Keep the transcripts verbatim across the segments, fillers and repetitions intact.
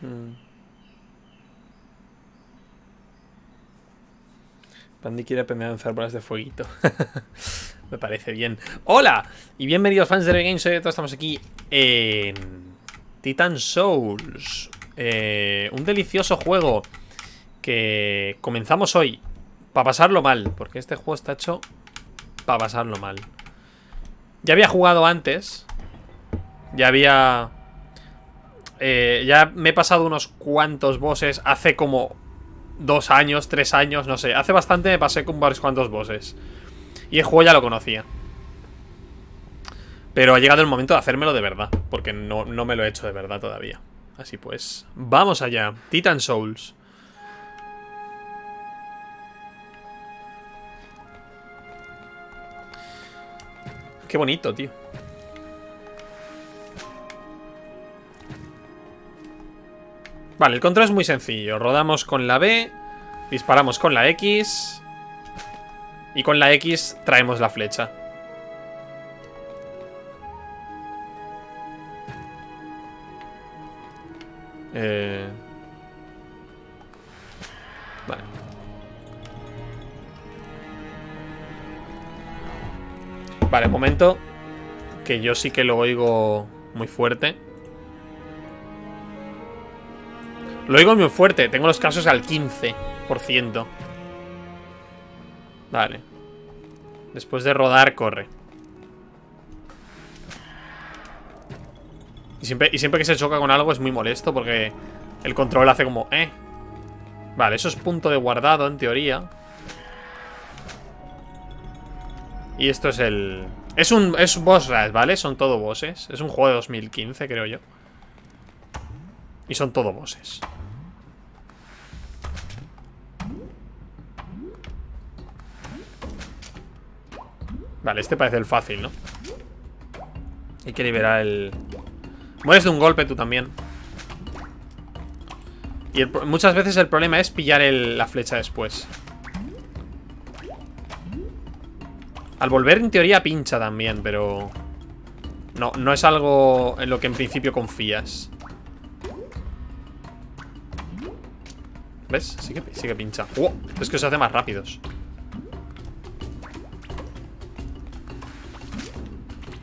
hmm. Pandy quiere aprender a lanzar bolas de fueguito. Me parece bien. ¡Hola! Y bienvenidos fans de LevillaGames. Hoy todos estamos aquí en Titan Souls. Eh, un delicioso juego que comenzamos hoy para pasarlo mal. Porque este juego está hecho para pasarlo mal. Ya había jugado antes. Ya había... Eh, ya me he pasado unos cuantos bosses hace como... Dos años, tres años, no sé. Hace bastante me pasé con varios cuantos bosses. Y el juego ya lo conocía. Pero ha llegado el momento de hacérmelo de verdad. Porque no, no me lo he hecho de verdad todavía. Así pues, vamos allá. Titan Souls. Qué bonito, tío. Vale, el control es muy sencillo. Rodamos con la B, disparamos con la X y con la X traemos la flecha. Eh... Vale. Vale, momento, que yo sí que lo oigo muy fuerte. Lo digo muy fuerte, tengo los casos al quince por ciento. Vale. Después de rodar, corre. Y siempre, y siempre que se choca con algo es muy molesto porque el control hace como... eh. Vale, eso es punto de guardado en teoría. Y esto es el... Es un, es un boss rush, ¿vale? Son todo bosses. Es un juego de dos mil quince, creo yo. Y son todo bosses. Vale, este parece el fácil, ¿no? Hay que liberar el... Mueres de un golpe tú también. Y el... muchas veces el problema es pillar el... la flecha después. Al volver en teoría pincha también, pero... No, no es algo en lo que en principio confías. ¿Ves? Sí que, sí que pincha. ¡Oh! Es que se hace más rápidos.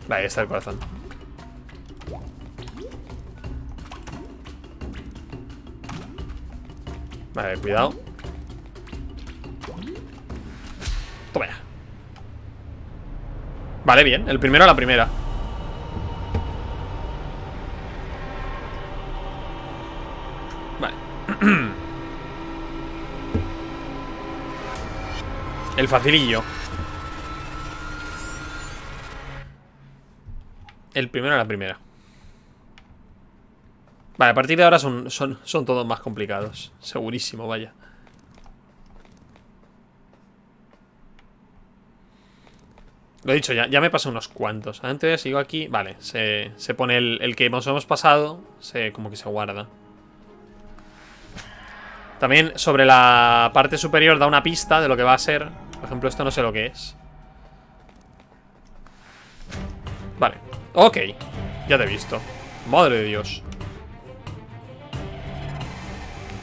Vale, ahí está el corazón. Vale, cuidado. Toma ya. Vale, bien. El primero a la primera. Vale. El facilillo. El primero a la primera. Vale, a partir de ahora son, son, son todos más complicados. Segurísimo, vaya. Lo he dicho ya, ya me pasé unos cuantos. Antes sigo aquí, vale, se, se pone el, el que nos hemos pasado, se, como que se guarda. También sobre la parte superior da una pista de lo que va a ser. Por ejemplo, esto no sé lo que es. Vale, ok. Ya te he visto. Madre de Dios.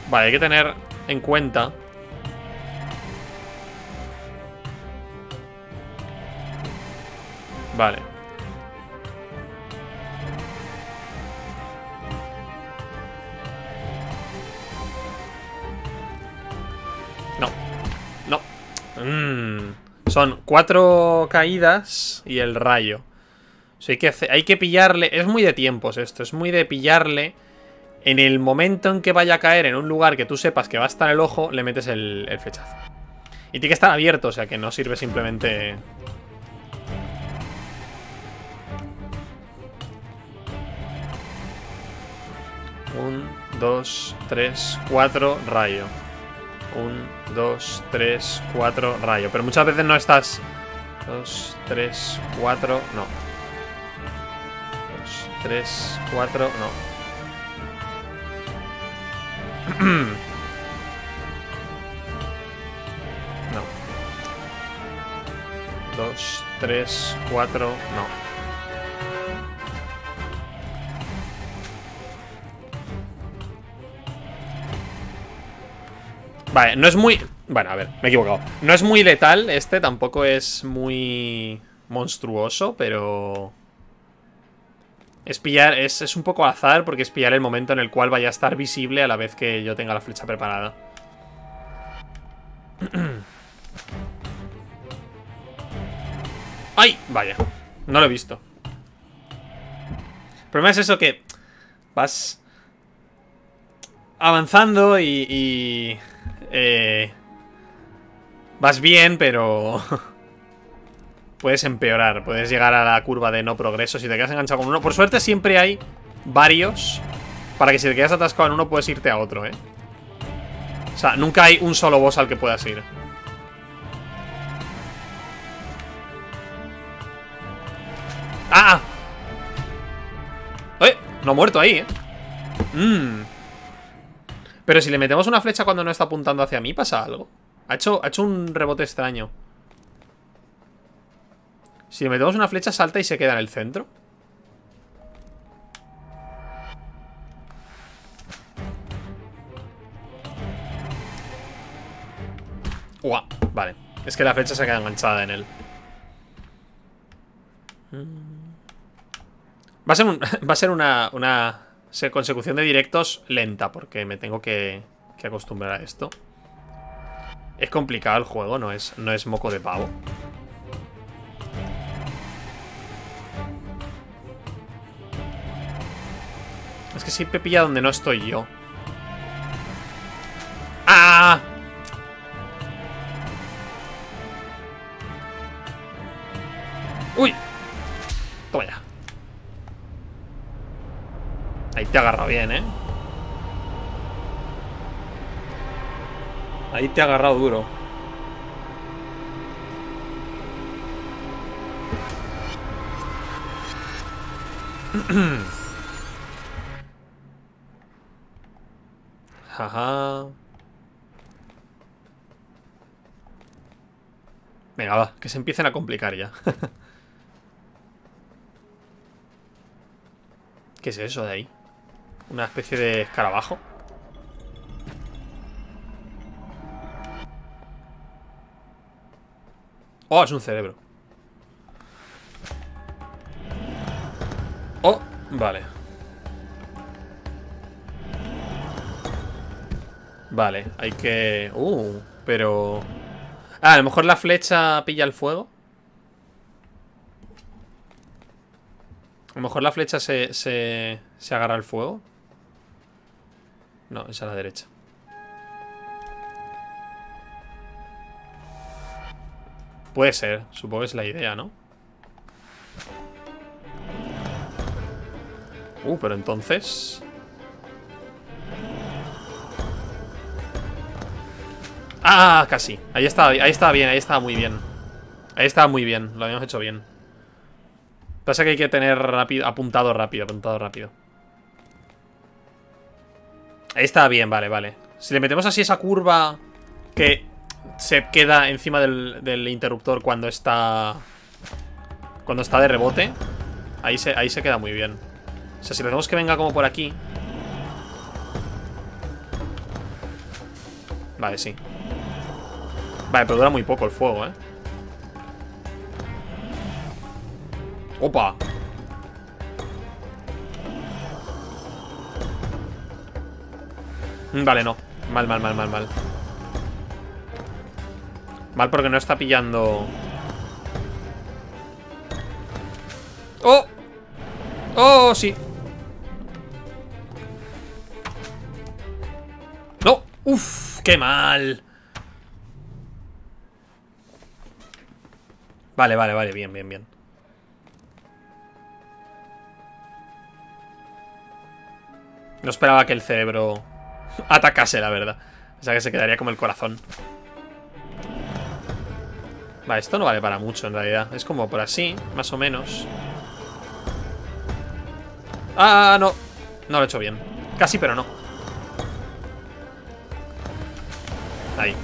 Vale, hay que tener en cuenta Vale No, no. Mm. Son cuatro caídas y el rayo. O sea, hay que hacer, hay que pillarle. Es muy de tiempos esto. Es muy de pillarle. En el momento en que vaya a caer en un lugar que tú sepas que va a estar el ojo, le metes el, el flechazo. Y tiene que estar abierto, o sea que no sirve simplemente... Un, dos, tres, cuatro, rayo. uno, dos, tres, cuatro, rayo. Pero muchas veces no estás... dos, tres, cuatro, no. dos, tres, cuatro, no. No. dos, tres, cuatro, no. Vale, no es muy... Bueno, a ver, me he equivocado. No es muy letal este, tampoco es muy monstruoso, pero... Es pillar, es, es un poco azar, porque es pillar el momento en el cual vaya a estar visible a la vez que yo tenga la flecha preparada. ¡Ay! Vaya, no lo he visto. El problema es eso, que vas avanzando y... y eh, vas bien, pero... Puedes empeorar, puedes llegar a la curva de no progreso si te quedas enganchado con uno. Por suerte siempre hay varios para que si te quedas atascado en uno puedes irte a otro, ¿eh? O sea, nunca hay un solo boss al que puedas ir. ¡Ah! ¡Eh! No ha muerto ahí, ¿eh? Mmm. Pero si le metemos una flecha cuando no está apuntando hacia mí, ¿pasa algo? Ha hecho, ha hecho un rebote extraño. Si le metemos una flecha, salta y se queda en el centro. Uah, vale. Es que la flecha se queda enganchada en él. Va a ser, un, va a ser una, una consecución de directos lenta, porque me tengo que, que acostumbrar a esto. Es complicado el juego, no es, no es moco de pavo. Es que siempre pilla donde no estoy yo. ¡Ah! ¡Uy! Toma ya. Ahí te agarra bien, ¿eh? Ahí te ha agarrado duro. Jaja. Venga, va, que se empiecen a complicar ya. ¿Qué es eso de ahí? ¿Una especie de escarabajo? Oh, es un cerebro. Oh, vale. Vale, hay que... Uh, pero... Ah, a lo mejor la flecha pilla el fuego. A lo mejor la flecha se, se, se agarra al fuego. No, es a la derecha. Puede ser, supongo que es la idea, ¿no? Uh, pero entonces... Ah, casi. Ahí estaba, ahí estaba bien, ahí estaba muy bien. Ahí estaba muy bien, lo habíamos hecho bien. Pasa que hay que tener rápido, apuntado rápido, apuntado rápido. Ahí estaba bien, vale, vale. Si le metemos así esa curva que se queda encima del, del interruptor cuando está... Cuando está de rebote, ahí se, ahí se queda muy bien. O sea, si le hacemos que venga como por aquí... Vale, sí. Vale, pero dura muy poco el fuego, ¿eh? ¡Opa! Vale, no. Mal, mal, mal, mal, mal. Mal porque no está pillando... ¡Oh! ¡Oh, sí! ¡No! ¡Uf! ¡Qué mal! Vale, vale, vale, bien, bien, bien. No esperaba que el cerebro atacase, la verdad. O sea, que se quedaría como el corazón. Vale, esto no vale para mucho, en realidad. Es como por así, más o menos. Ah, no. No lo he hecho bien. Casi, pero no. Ahí.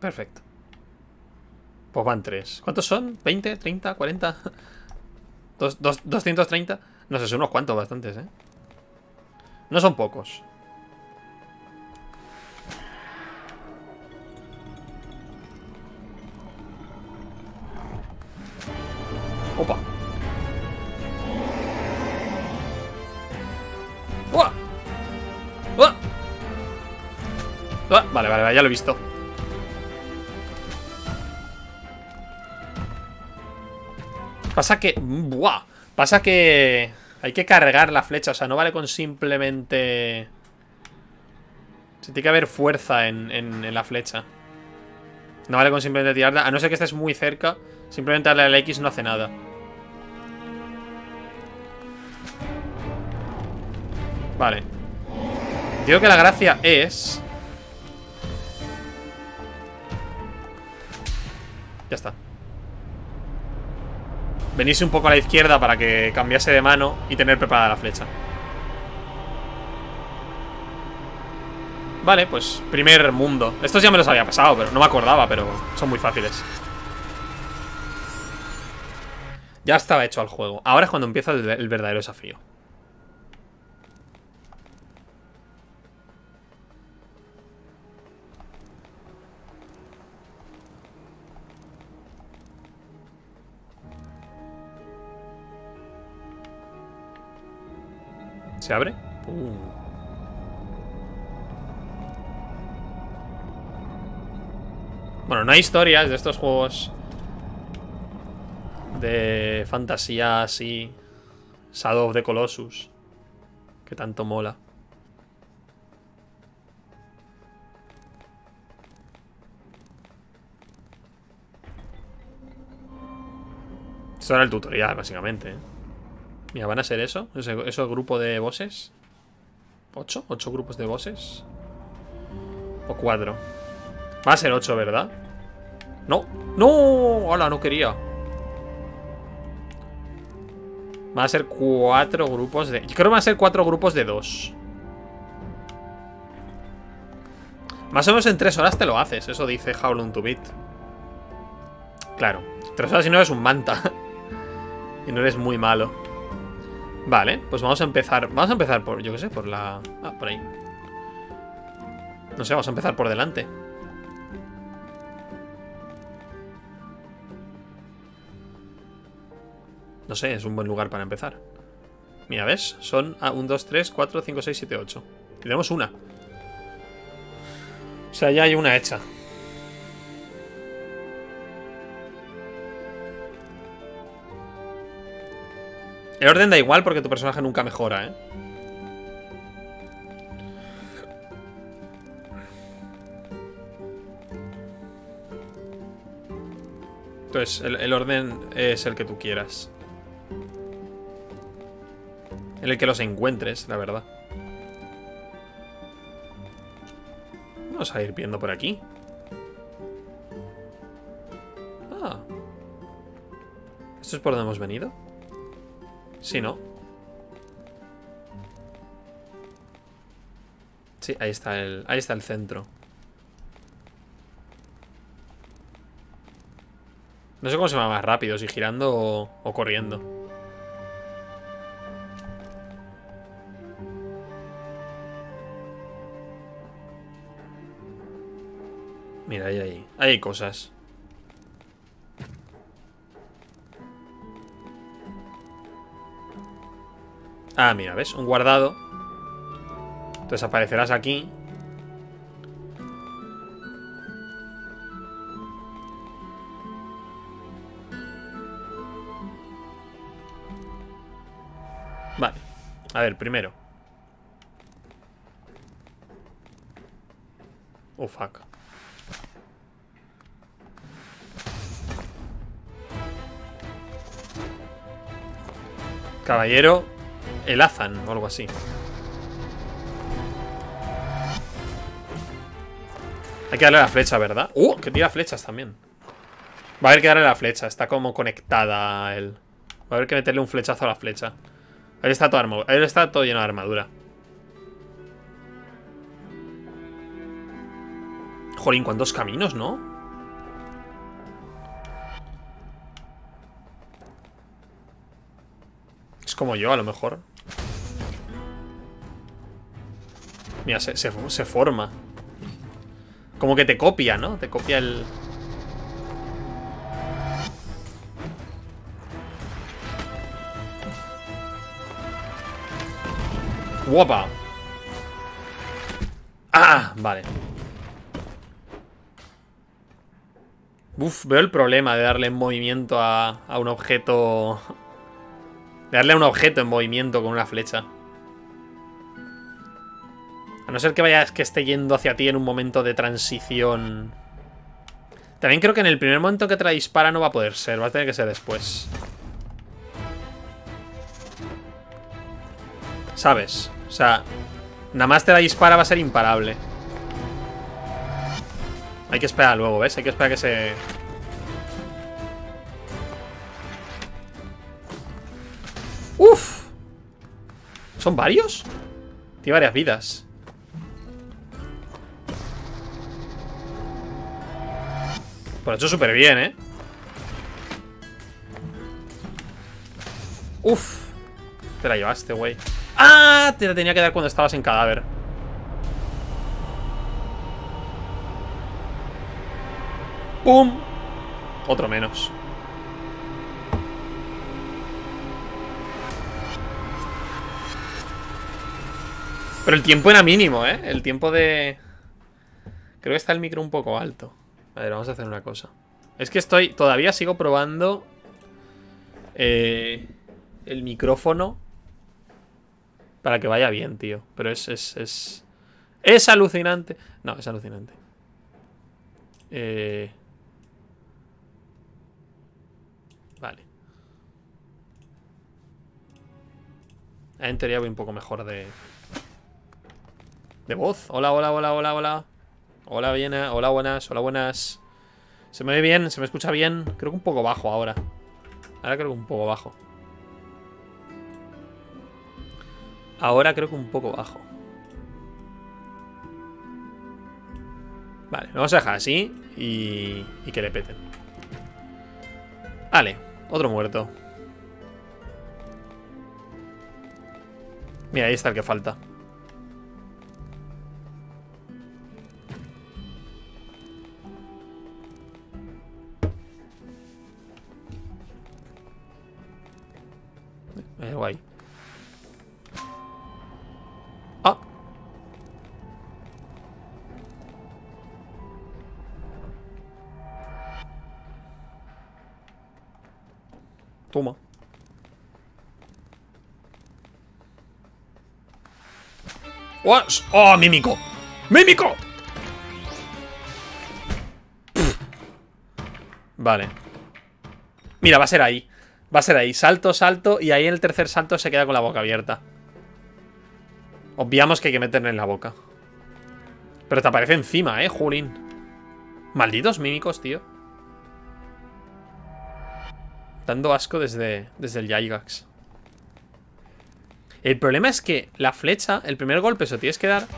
Perfecto. Pues van tres. ¿Cuántos son? ¿veinte? ¿treinta? ¿cuarenta? ¿Dos, dos, ¿doscientos treinta? No sé, son unos cuantos, bastantes, ¿eh? No son pocos. Opa. ¡Uah! ¡Uah! ¡Uah! Vale, vale, vale, ya lo he visto. Pasa que... ¡Buah! Pasa que... Hay que cargar la flecha, o sea, no vale con simplemente... Se tiene que haber fuerza en, en, en la flecha. No vale con simplemente tirarla, a no ser que estés muy cerca. Simplemente darle a la X no hace nada. Vale. Digo que la gracia es... Ya está. Venirse un poco a la izquierda para que cambiase de mano y tener preparada la flecha. Vale, pues primer mundo. Estos ya me los había pasado, pero no me acordaba, pero son muy fáciles. Ya estaba hecho el juego. Ahora es cuando empieza el, el verdadero desafío. ¿Se abre? Uh. Bueno, no hay historias de estos juegos de fantasía así. Shadow of the Colossus, que tanto mola. Esto era el tutorial, básicamente, ¿eh? Mira, ¿van a ser eso? ¿Eso, eso grupo de bosses? ¿Ocho? ¿Ocho grupos de bosses? ¿O cuatro? Va a ser ocho, ¿verdad? ¡No! ¡No! ¡Hola! No quería. Van a ser cuatro grupos de... Yo creo que van a ser cuatro grupos de dos. Más o menos en tres horas te lo haces. Eso dice How Long to Beat. Claro. Tres horas si no eres un manta. Y no eres muy malo. Vale, pues vamos a empezar. Vamos a empezar por, yo qué sé, por la... Ah, por ahí. No sé, vamos a empezar por delante. No sé, es un buen lugar para empezar. Mira, ¿ves? Son uno, dos, tres, cuatro, cinco, seis, siete, ocho. Tenemos una. O sea, ya hay una hecha. El orden da igual porque tu personaje nunca mejora, ¿eh? Entonces, el, el orden es el que tú quieras. En el que los encuentres, la verdad. Vamos a ir viendo por aquí. Ah. ¿Esto es por donde hemos venido? Sí, ¿no? Sí, ahí está el, ahí está el centro. No sé cómo se va más rápido, si girando o, o corriendo. Mira, ahí, ahí. Ahí hay cosas. Ah, mira, ¿ves? Un guardado. Entonces aparecerás aquí. Vale. A ver, primero. Oh, fuck. Caballero Elazan o algo así. Hay que darle a la flecha, ¿verdad? ¡Uh! Que tira flechas también. Va a haber que darle a la flecha. Está como conectada a él. Va a haber que meterle un flechazo a la flecha. Ahí está todo armadura. Ahí está todo lleno de armadura. Jolín, ¿cuántos caminos, no? como yo, a lo mejor. Mira, se, se, se forma. Como que te copia, ¿no? Te copia el... ¡Guapa! ¡Ah! Vale. Uf, veo el problema de darle en movimiento a, a un objeto... De darle a un objeto en movimiento con una flecha. A no ser que vayas, que esté yendo hacia ti en un momento de transición. También creo que en el primer momento que te la dispara no va a poder ser. Va a tener que ser después. ¿Sabes? O sea, nada más te la dispara va a ser imparable. Hay que esperar luego, ¿ves? Hay que esperar que se... ¡Uf! ¿Son varios? Tiene varias vidas. Por eso súper bien, ¿eh? ¡Uf! Te la llevaste, güey. ¡Ah! Te la tenía que dar cuando estabas en cadáver. ¡Pum! Otro menos. Pero el tiempo era mínimo, ¿eh? El tiempo de... Creo que está el micro un poco alto. A ver, vamos a hacer una cosa. Es que estoy... Todavía sigo probando... Eh, el micrófono. Para que vaya bien, tío. Pero es... Es, es, es alucinante. No, es alucinante. Eh... Vale. En teoría voy un poco mejor de... De voz. Hola, hola, hola, hola, hola. Hola, bien, hola, buenas, hola, buenas. Se me ve bien, se me escucha bien. Creo que un poco bajo ahora. Ahora creo que un poco bajo. Ahora creo que un poco bajo. Vale, lo vamos a dejar así y, y que le peten. Vale, otro muerto. Mira, ahí está el que falta. Eh, guay. Ah. Toma. What? Oh, mímico. ¡Mímico! Pff. Vale. Mira, va a ser ahí. Va a ser ahí, salto, salto, y ahí en el tercer salto se queda con la boca abierta. Obviamos que hay que meterle en la boca. Pero te aparece encima, eh, Julín. Malditos mímicos, tío. Dando asco desde, desde el Gygax. El problema es que la flecha, el primer golpe se lo tienes que dar.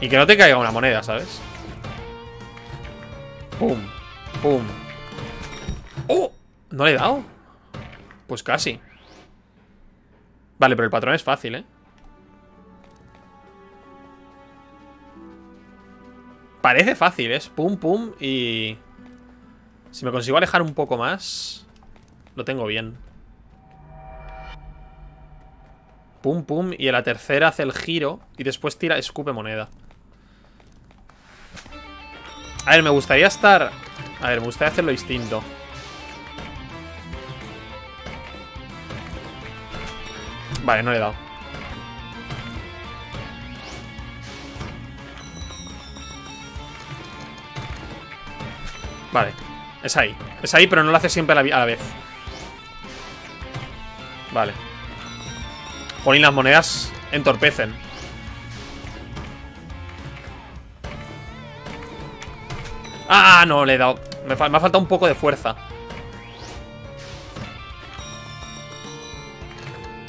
Y que no te caiga una moneda, ¿sabes? Pum, pum. ¡Oh! ¿No le he dado? Pues casi. Vale, pero el patrón es fácil, ¿eh? Parece fácil, ¿eh? Pum, pum y... Si me consigo alejar un poco más, lo tengo bien. Pum, pum y a la tercera hace el giro y después tira, escupe moneda. A ver, me gustaría estar... A ver, me gustaría hacerlo distinto. Vale, no le he dado. Vale, es ahí. Es ahí, pero no lo hace siempre a la, a la vez. Vale. Jolín, las monedas entorpecen. Ah, no, le he dado. Me, fa- me ha faltado un poco de fuerza.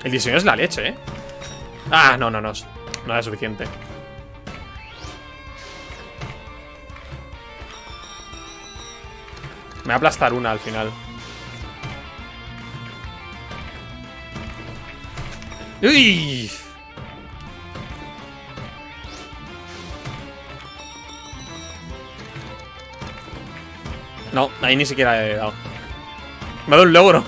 El diseño es la leche, ¿eh? Ah, no, no, no. No era suficiente. Me va a aplastar una al final. ¡Uy! No, ahí ni siquiera he dado. Me ha dado un logro.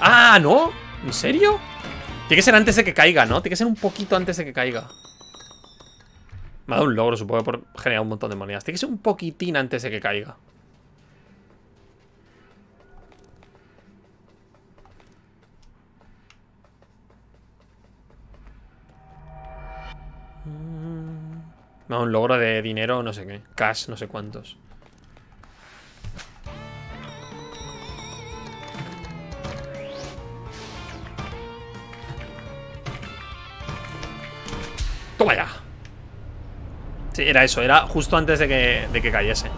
¡Ah, no! ¿En serio? Tiene que ser antes de que caiga, ¿no? Tiene que ser un poquito antes de que caiga. Me ha dado un logro, supongo, por generar un montón de monedas. Tiene que ser un poquitín antes de que caiga. Me ha dado un logro de dinero, no sé qué. Cash, no sé cuántos. ¡Toma ya! Sí, era eso, era justo antes de que, de que cayese.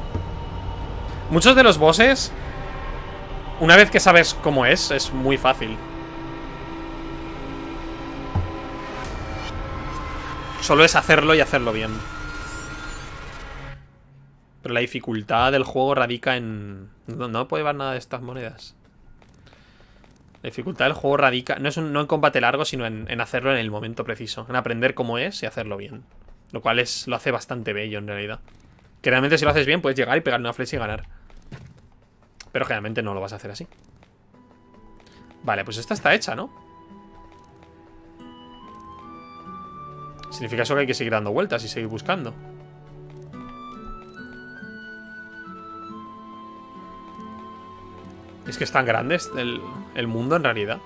Muchos de los bosses, una vez que sabes cómo es, es muy fácil. Solo es hacerlo y hacerlo bien. Pero la dificultad del juego radica en... No, no puedo llevar nada de estas monedas. La dificultad del juego radica... No, es un, no en combate largo, sino en, en hacerlo en el momento preciso. En aprender cómo es y hacerlo bien. Lo cual es, lo hace bastante bello en realidad. Que realmente si lo haces bien puedes llegar y pegarle una flecha y ganar. Pero generalmente no lo vas a hacer así. Vale, pues esta está hecha, ¿no? Significa eso que hay que seguir dando vueltas y seguir buscando. Es que es tan grande el, el mundo en realidad.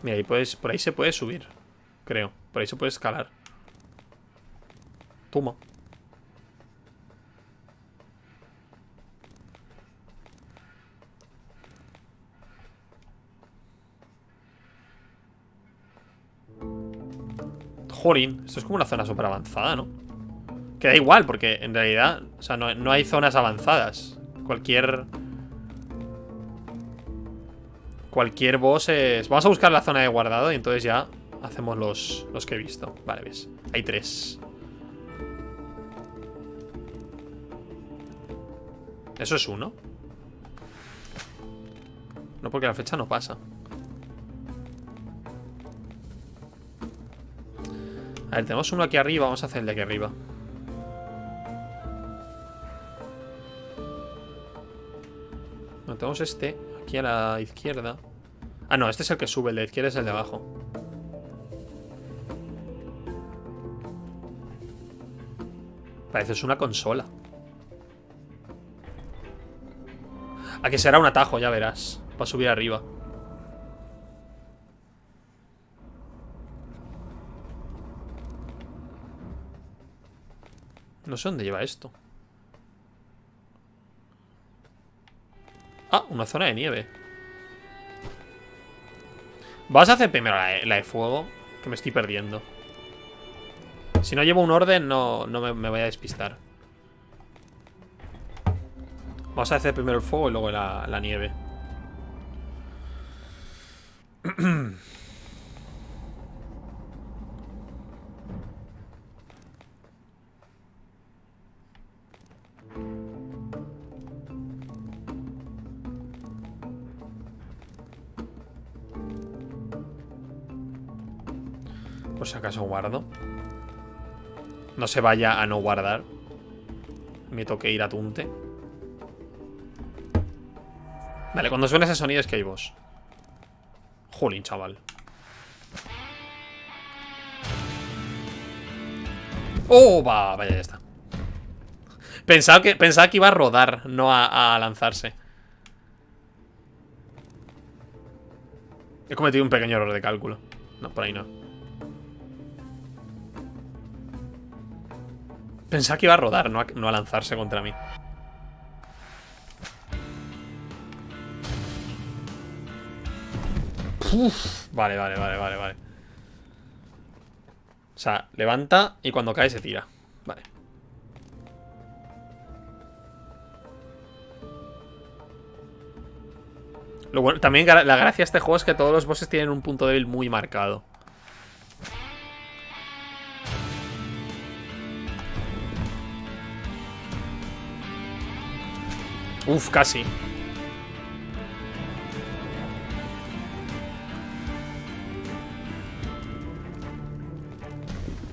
Mira, ahí puedes, por ahí se puede subir, creo. Por ahí se puede escalar. Toma. Jorín, esto es como una zona súper avanzada, ¿no? Que da igual, porque en realidad, o sea, no, no hay zonas avanzadas. Cualquier... Cualquier boss es... Vamos a buscar la zona de guardado y entonces ya hacemos los, los que he visto. Vale, ves. Hay tres. Eso es uno. No, porque la flecha no pasa. A ver, tenemos uno aquí arriba. Vamos a hacer el de aquí arriba. No, tenemos este... Aquí a la izquierda. Ah, no, este es el que sube, el de izquierda es el de abajo. Parece una consola. Aquí será un atajo, ya verás. Para subir arriba. No sé dónde lleva esto. Ah, una zona de nieve. Vas a hacer primero la de, la de fuego, que me estoy perdiendo. Si no llevo un orden, no, no me, me voy a despistar. Vamos a hacer primero el fuego y luego la, la nieve. Si acaso guardo. No se vaya a no guardar. Me toque ir a Tunte. Vale, cuando suena ese sonido es que hay boss. Jolín, chaval. ¡Oh, va! Vaya, ya está. Pensaba que, pensaba que iba a rodar, no a, a lanzarse. He cometido un pequeño error de cálculo. No, por ahí no. Pensaba que iba a rodar, no a, no a lanzarse contra mí. Uf, vale, vale, vale, vale, vale. O sea, levanta y cuando cae se tira. Vale. Lo bueno, también la gracia de este juego es que todos los bosses tienen un punto débil muy marcado. Uf, casi.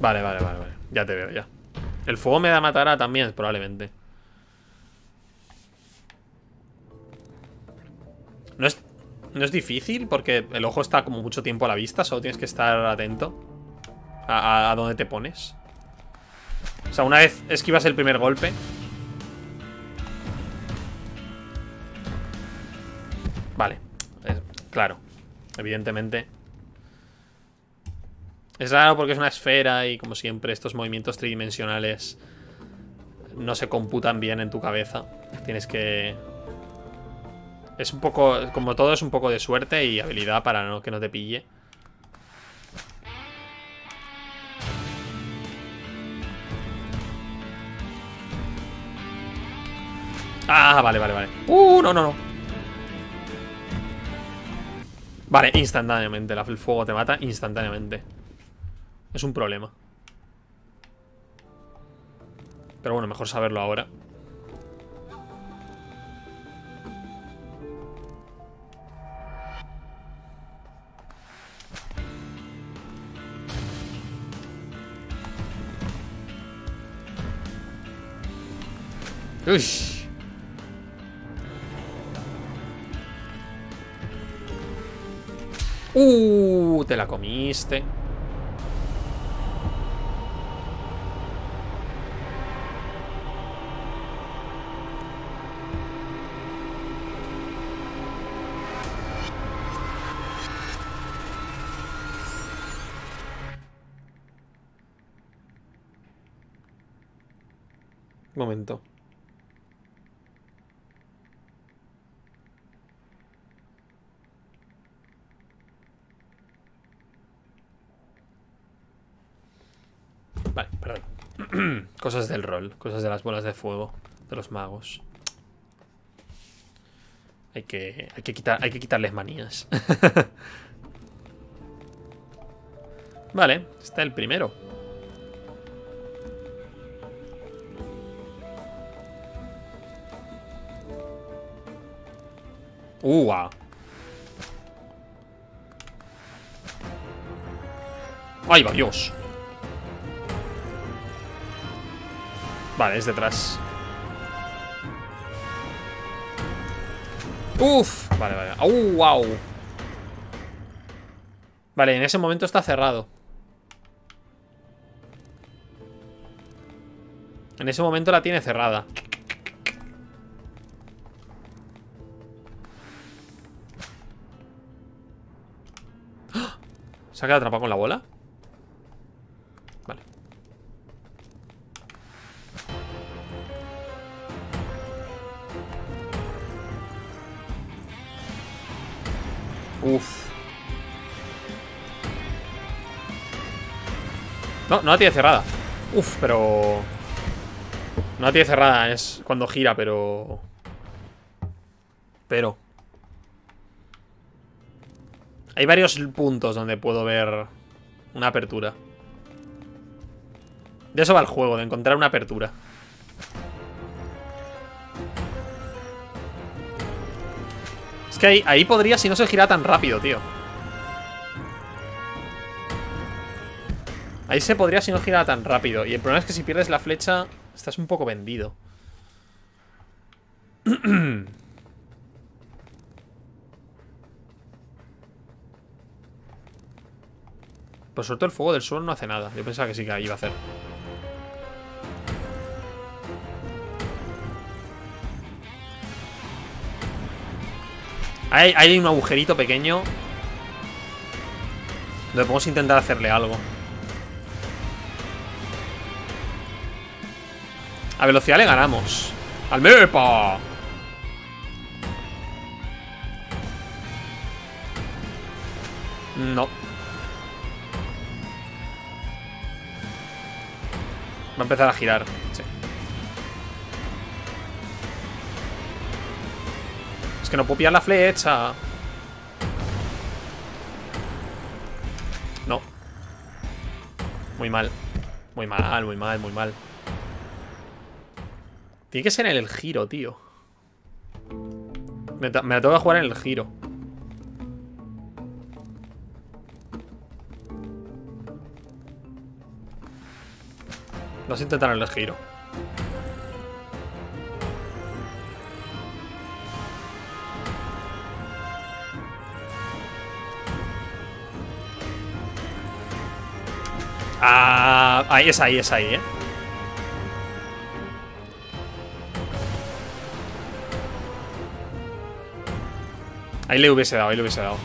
Vale, vale, vale, vale. Ya te veo, ya. El fuego me da matará también, probablemente. No es, no es difícil porque el ojo está como mucho tiempo a la vista. Solo tienes que estar atento a, a, a dónde te pones. O sea, una vez esquivas el primer golpe... Vale, es, claro. Evidentemente. Es raro porque es una esfera y como siempre estos movimientos tridimensionales no se computan bien en tu cabeza. Tienes que... Es un poco... Como todo es un poco de suerte y habilidad para no, que no te pille. Ah, vale, vale, vale. Uh, no, no, no. Vale, instantáneamente. El fuego te mata instantáneamente. Es un problema. Pero bueno, mejor saberlo ahora. Uy. Uh, te la comiste. Un momento. Vale, perdón. Cosas del rol. Cosas de las bolas de fuego. De los magos. Hay que, hay que, quitar, hay que quitarles manías. Vale, está el primero. Uh, wow. Ahí va, Dios. Vale, es detrás. Uf, vale, vale. ¡Uh, wow! Vale, en ese momento está cerrado. En ese momento la tiene cerrada. ¿Se ha quedado atrapado con la bola? Uf. No, no la tiene cerrada. Uf, pero... No la tiene cerrada, es cuando gira, pero... Pero... Hay varios puntos donde puedo ver una apertura. De eso va el juego, de encontrar una apertura. Es que ahí, ahí podría si no se gira tan rápido, tío. Ahí se podría si no gira tan rápido. Y el problema es que si pierdes la flecha, estás un poco vendido. Por suerte el fuego del suelo no hace nada. Yo pensaba que sí que iba a hacer. Hay, hay un agujerito pequeño donde podemos intentar hacerle algo. A velocidad le ganamos. ¡Al mepa! No. Va a empezar a girar. Sí. Es que no puedo pillar la flecha. Muy mal. Muy mal, muy mal, muy mal. Tiene que ser en el giro, tío. Me, me la tengo que jugar en el giro. Vamos a intentar en el giro. Ah, ahí es ahí, es ahí, eh. Ahí le hubiese dado, ahí le hubiese dado.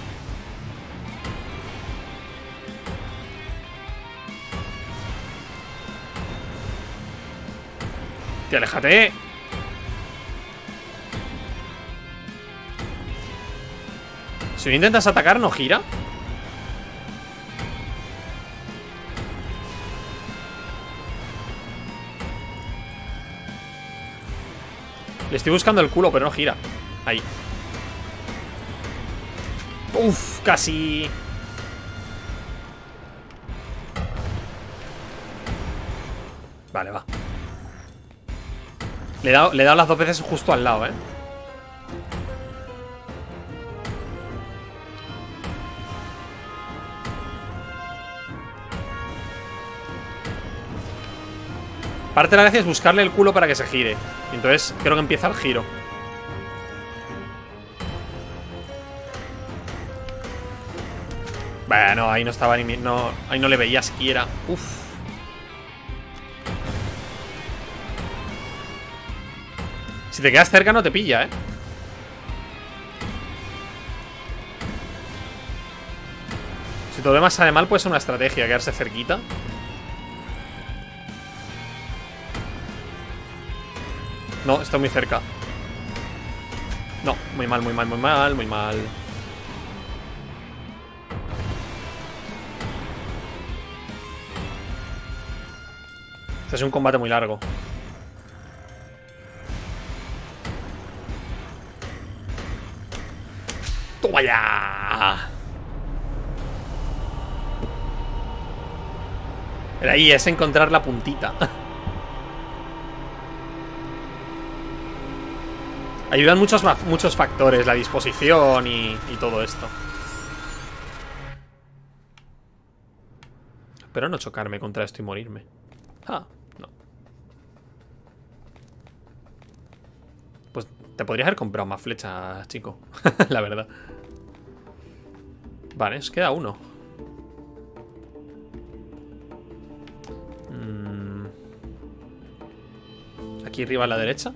Tío, aléjate. Si intentas atacar, ¿no gira? Le estoy buscando el culo, pero no gira. Ahí. Uf, casi. Vale, va. Le he dado, le he dado las dos veces justo al lado, eh. Parte de la gracia es buscarle el culo para que se gire. Entonces creo que empieza el giro. Bueno, ahí no estaba ni... No, ahí no le veía siquiera. Uf. Si te quedas cerca no te pilla, eh. Si todo lo demás sale mal puede ser una estrategia, quedarse cerquita. No, está muy cerca. No, muy mal, muy mal, muy mal, muy mal. Este es un combate muy largo. ¡Toma ya! Pero ahí es encontrar la puntita. Ayudan muchos, muchos factores, la disposición y, y todo esto. Espero no chocarme contra esto y morirme. Ah, no. Pues te podrías haber comprado más flechas, chico. La verdad. Vale, os queda uno. Mm. Aquí arriba a la derecha.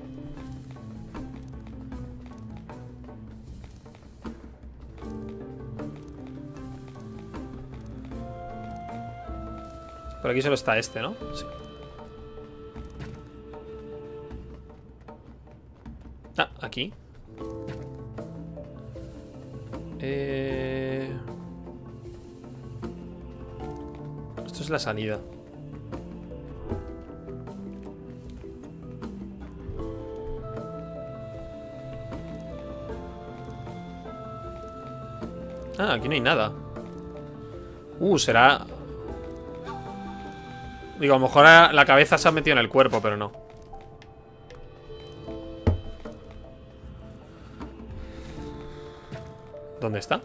Por aquí solo está este, ¿no? Sí. Ah, aquí. Eh... Esto es la salida. Ah, aquí no hay nada. Uh, será... Digo, a lo mejor la cabeza se ha metido en el cuerpo, pero no. ¿Dónde está?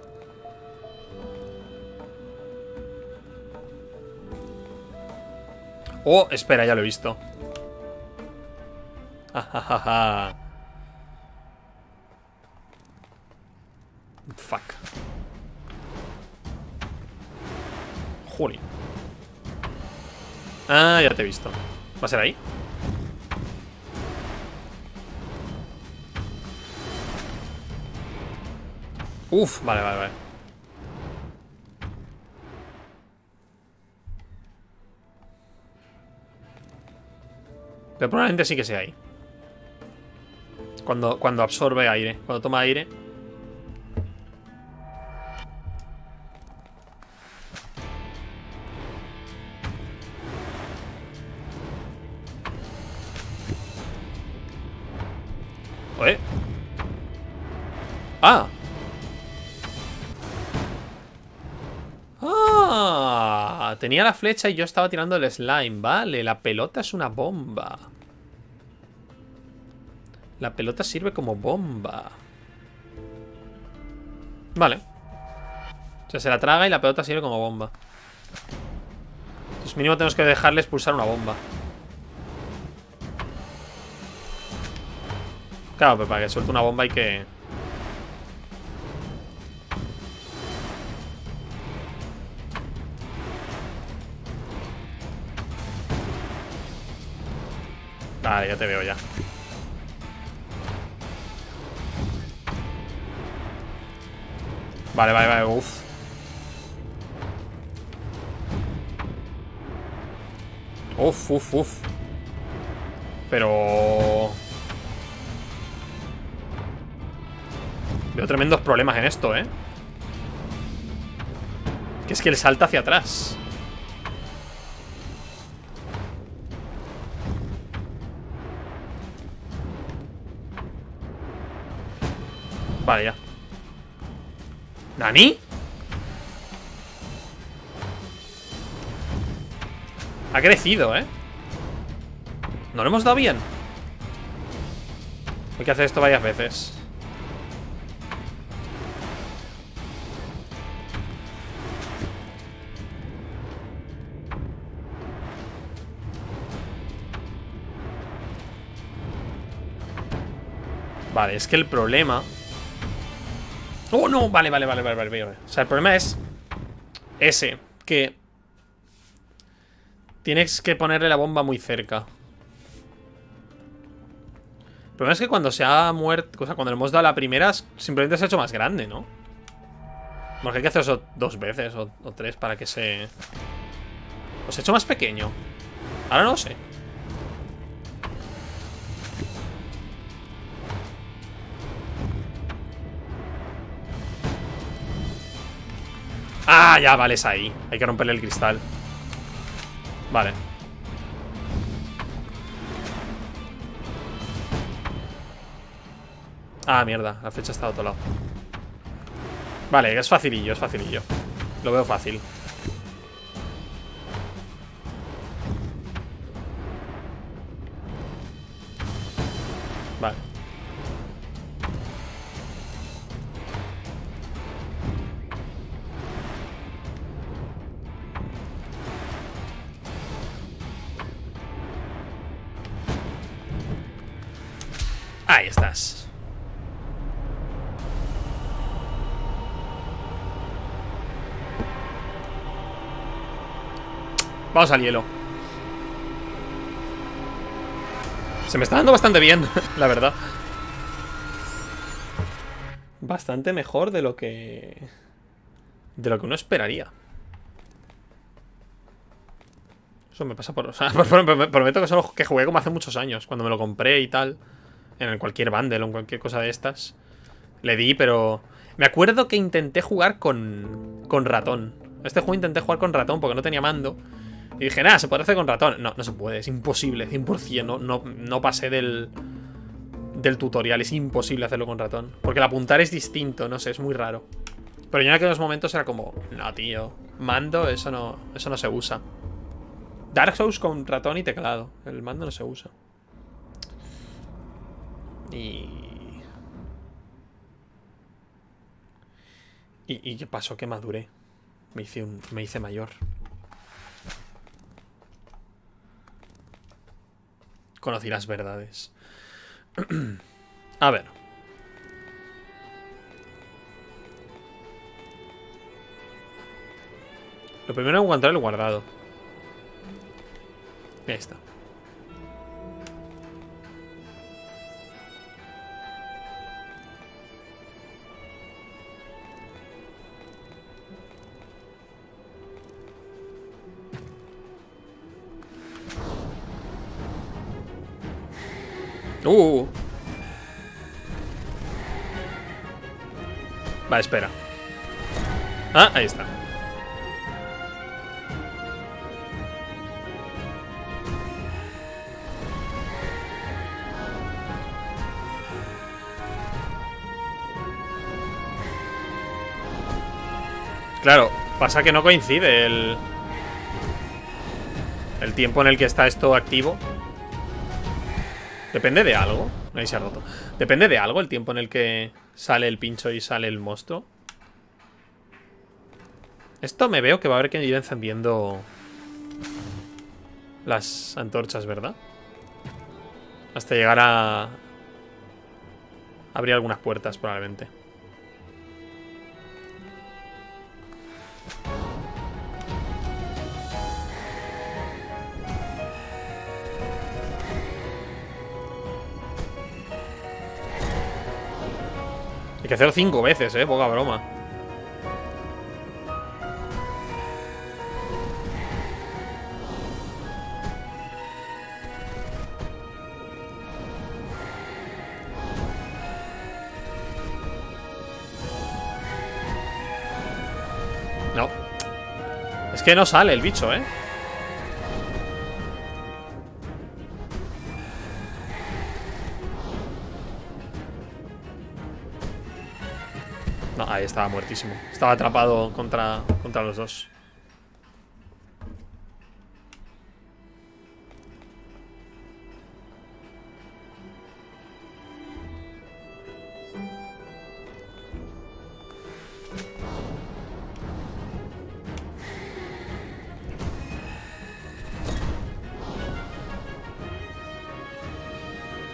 Oh, espera, ya lo he visto. Ja, ja, ja, ja. Fuck. Juli. Ah, ya te he visto. ¿Va a ser ahí? Uf, vale, vale, vale. Pero probablemente sí que sea ahí. Cuando, cuando absorbe aire. Cuando toma aire. Ah. Ah, tenía la flecha y yo estaba tirando el slime, vale. La pelota es una bomba. La pelota sirve como bomba. Vale. O sea, se la traga y la pelota sirve como bomba. Entonces mínimo tenemos que dejarle expulsar una bomba. Claro, pero para que suelte una bomba hay que... Vale, ya te veo ya. Vale, vale, vale, uff. Uff, uff, uff. Pero... veo tremendos problemas en esto, ¿eh? Que es que él salta hacia atrás. Vale, ya. ¿Nani? Ha crecido, ¿eh? No lo hemos dado bien. Hay que hacer esto varias veces. Vale, es que el problema... ¡Oh, no! Vale, vale, vale, vale, vale, vale. O sea, el problema es ese, que tienes que ponerle la bomba muy cerca. El problema es que cuando se ha muerto, o sea, cuando le hemos dado la primera, simplemente se ha hecho más grande, ¿no? Porque hay que hacer eso dos veces o, o tres para que se... ¿O se ha hecho más pequeño? Ahora no lo sé. Ah, ya, vale, es ahí. Hay que romperle el cristal. Vale. Ah, mierda, la flecha está a otro lado. Vale, es facilillo, es facilillo. Lo veo fácil. Vale. Ahí estás. Vamos al hielo. Se me está dando bastante bien, la verdad. Bastante mejor de lo que... de lo que uno esperaría. Eso me pasa por... O sea, prometo que solo que jugué como hace muchos años, cuando me lo compré y tal. En cualquier bundle o en cualquier cosa de estas. Le di, pero... me acuerdo que intenté jugar con... con ratón. Este juego intenté jugar con ratón porque no tenía mando. Y dije, nada, se puede hacer con ratón. No, no se puede, es imposible, cien por cien. No, no, no pasé del... del tutorial, es imposible hacerlo con ratón. Porque el apuntar es distinto, no sé, es muy raro. Pero yo en aquellos momentos era como... no, tío, mando, eso no, eso no se usa. Dark Souls con ratón y teclado. El mando no se usa. Y... ¿Y, y qué pasó? Que maduré. Me hice, un, me hice mayor. Conocí las verdades. A ver. Lo primero es encontrar el guardado. Ahí está. Uh. Vale, espera. Ah, ahí está. Claro, pasa que no coincide el... El tiempo en el que está esto activo. Depende de algo. Ahí se ha roto. Depende de algo el tiempo en el que sale el pincho y sale el monstruo. Esto me veo que va a haber que ir encendiendo las antorchas, ¿verdad? Hasta llegar a abrir algunas puertas, probablemente. Hay que hacerlo cinco veces, eh, poca broma. Es que no sale el bicho, ¿eh? No, ahí estaba muertísimo. Estaba atrapado contra, contra los dos.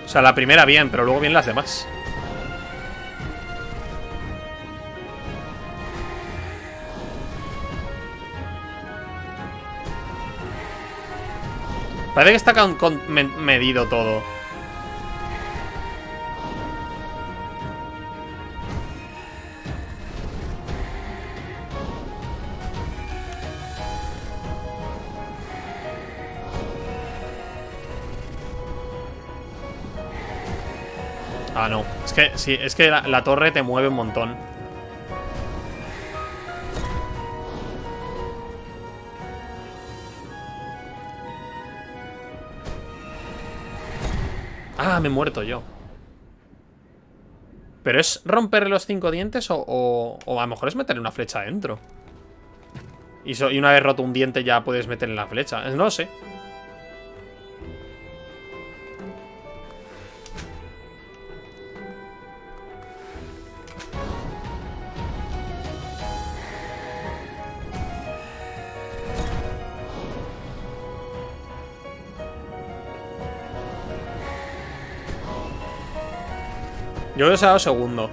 O sea, la primera bien, pero luego vienen las demás. Parece que está con, con, me, medido todo. Ah, no. Es que, sí, es que la, la torre te mueve un montón. Ah, me he muerto yo. ¿Pero es romperle los cinco dientes o, o, o a lo mejor es meterle una flecha adentro? Y, so, y una vez roto un diente ya puedes meterle la flecha. No lo sé. Yo creo que se ha dado segundo.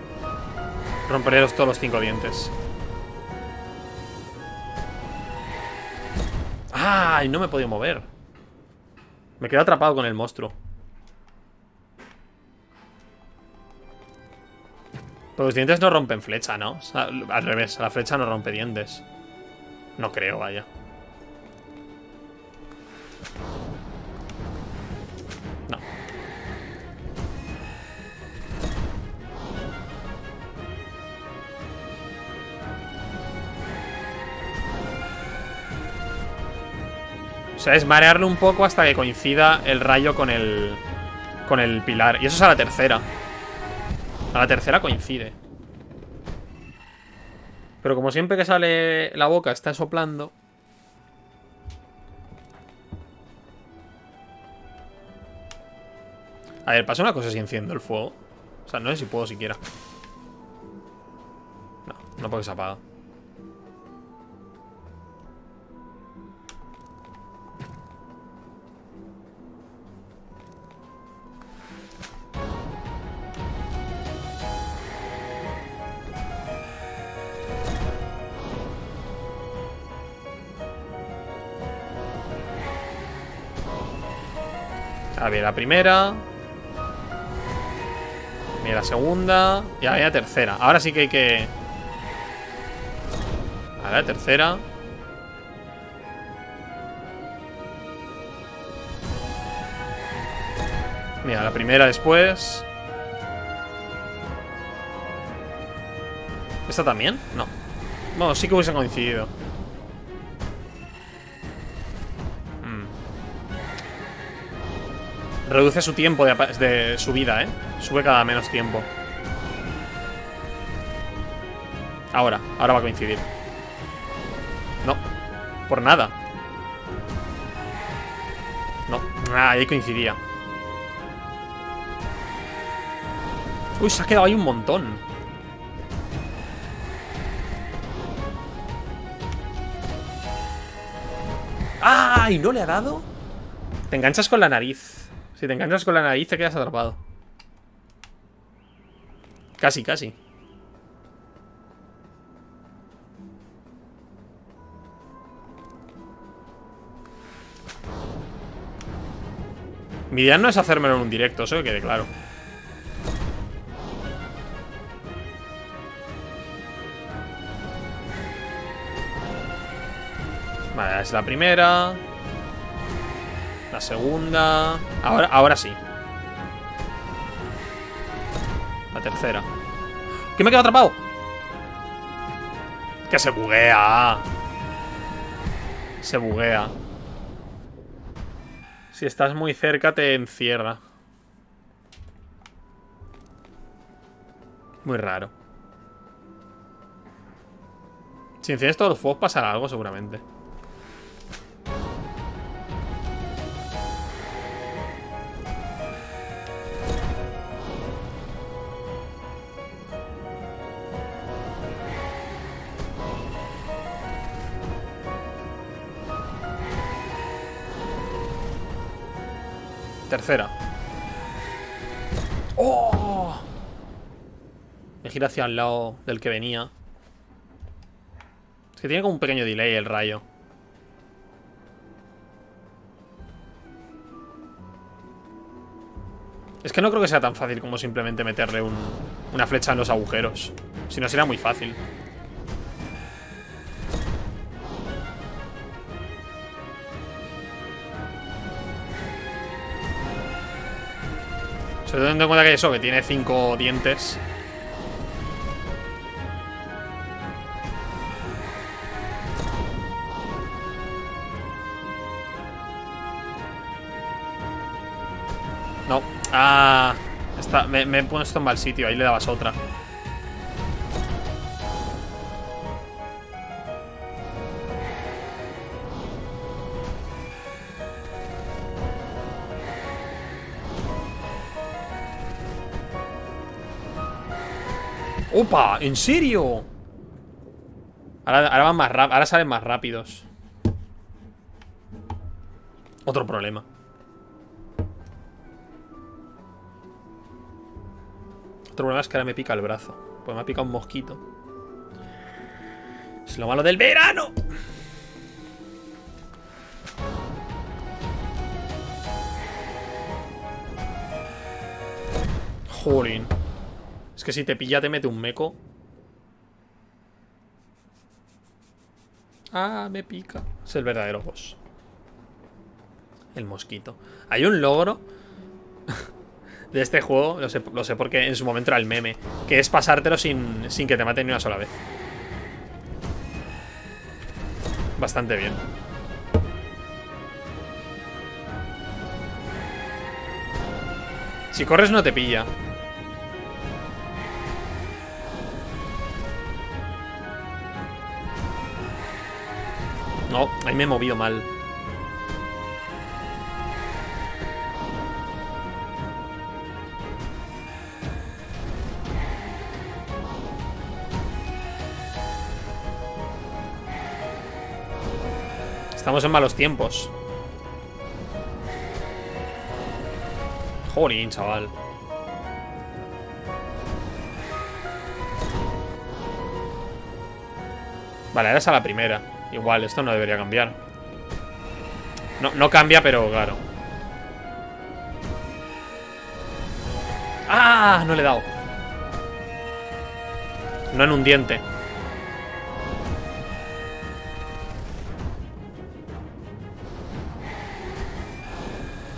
Romperé todos los cinco dientes. ¡Ay! No me he podido mover. Me quedé atrapado con el monstruo. Pero los dientes no rompen flecha, ¿no? O sea, al revés, la flecha no rompe dientes. No creo, vaya. No. O sea, es marearlo un poco hasta que coincida el rayo con el con el pilar. Y eso es a la tercera. A la tercera coincide. Pero como siempre que sale la boca está soplando. A ver, pasa una cosa si enciendo el fuego. O sea, no sé si puedo siquiera. No, no puedo que se apaga. A ver, la primera. Mira, la segunda. Y ahora la tercera. Ahora sí que hay que. Ahora la tercera. Mira, la primera después. ¿Esta también? No. Bueno, sí que hubiesen coincidido. Reduce su tiempo de, de subida, ¿eh? Sube cada menos tiempo. Ahora, ahora va a coincidir. No, por nada. No, ah, ahí coincidía. Uy, se ha quedado ahí un montón. ¡Ah! ¿Y no le ha dado? Te enganchas con la nariz. Si te enganchas con la nariz te quedas atrapado. Casi, casi. Mi idea no es hacérmelo en un directo, eso que quede claro. Vale, es la primera. La segunda. Ahora, ahora sí. La tercera. ¿Qué me he quedado atrapado? Que se buguea. Se buguea. Si estás muy cerca te encierra. Muy raro. Si enciendes todos los fuegos pasará algo seguramente. Tercera. ¡Oh! Me gira hacia el lado del que venía. Es que tiene como un pequeño delay el rayo. Es que no creo que sea tan fácil como simplemente meterle un, una flecha en los agujeros. Si no, será muy fácil. Pero teniendo en cuenta que eso, que tiene cinco dientes. No. Ah. Está, me, me he puesto en mal sitio. Ahí le dabas otra. ¡Opa! ¿En serio? Ahora, ahora van más rápido. Ahora salen más rápidos. Otro problema. Otro problema es que ahora me pica el brazo. Pues me ha picado un mosquito. Es lo malo del verano. Jolín. Es que si te pilla te mete un meco. Ah, me pica. Es el verdadero boss. El mosquito. Hay un logro de este juego, lo sé, lo sé porque en su momento era el meme, que es pasártelo sin, sin que te maten ni una sola vez. Bastante bien. Si corres no te pilla. No, ahí me he movido mal. Estamos en malos tiempos. Jolín, chaval. Vale, ahora es a la primera. Igual, esto no debería cambiar. No, no cambia, pero claro. ¡Ah! No le he dado. No en un diente.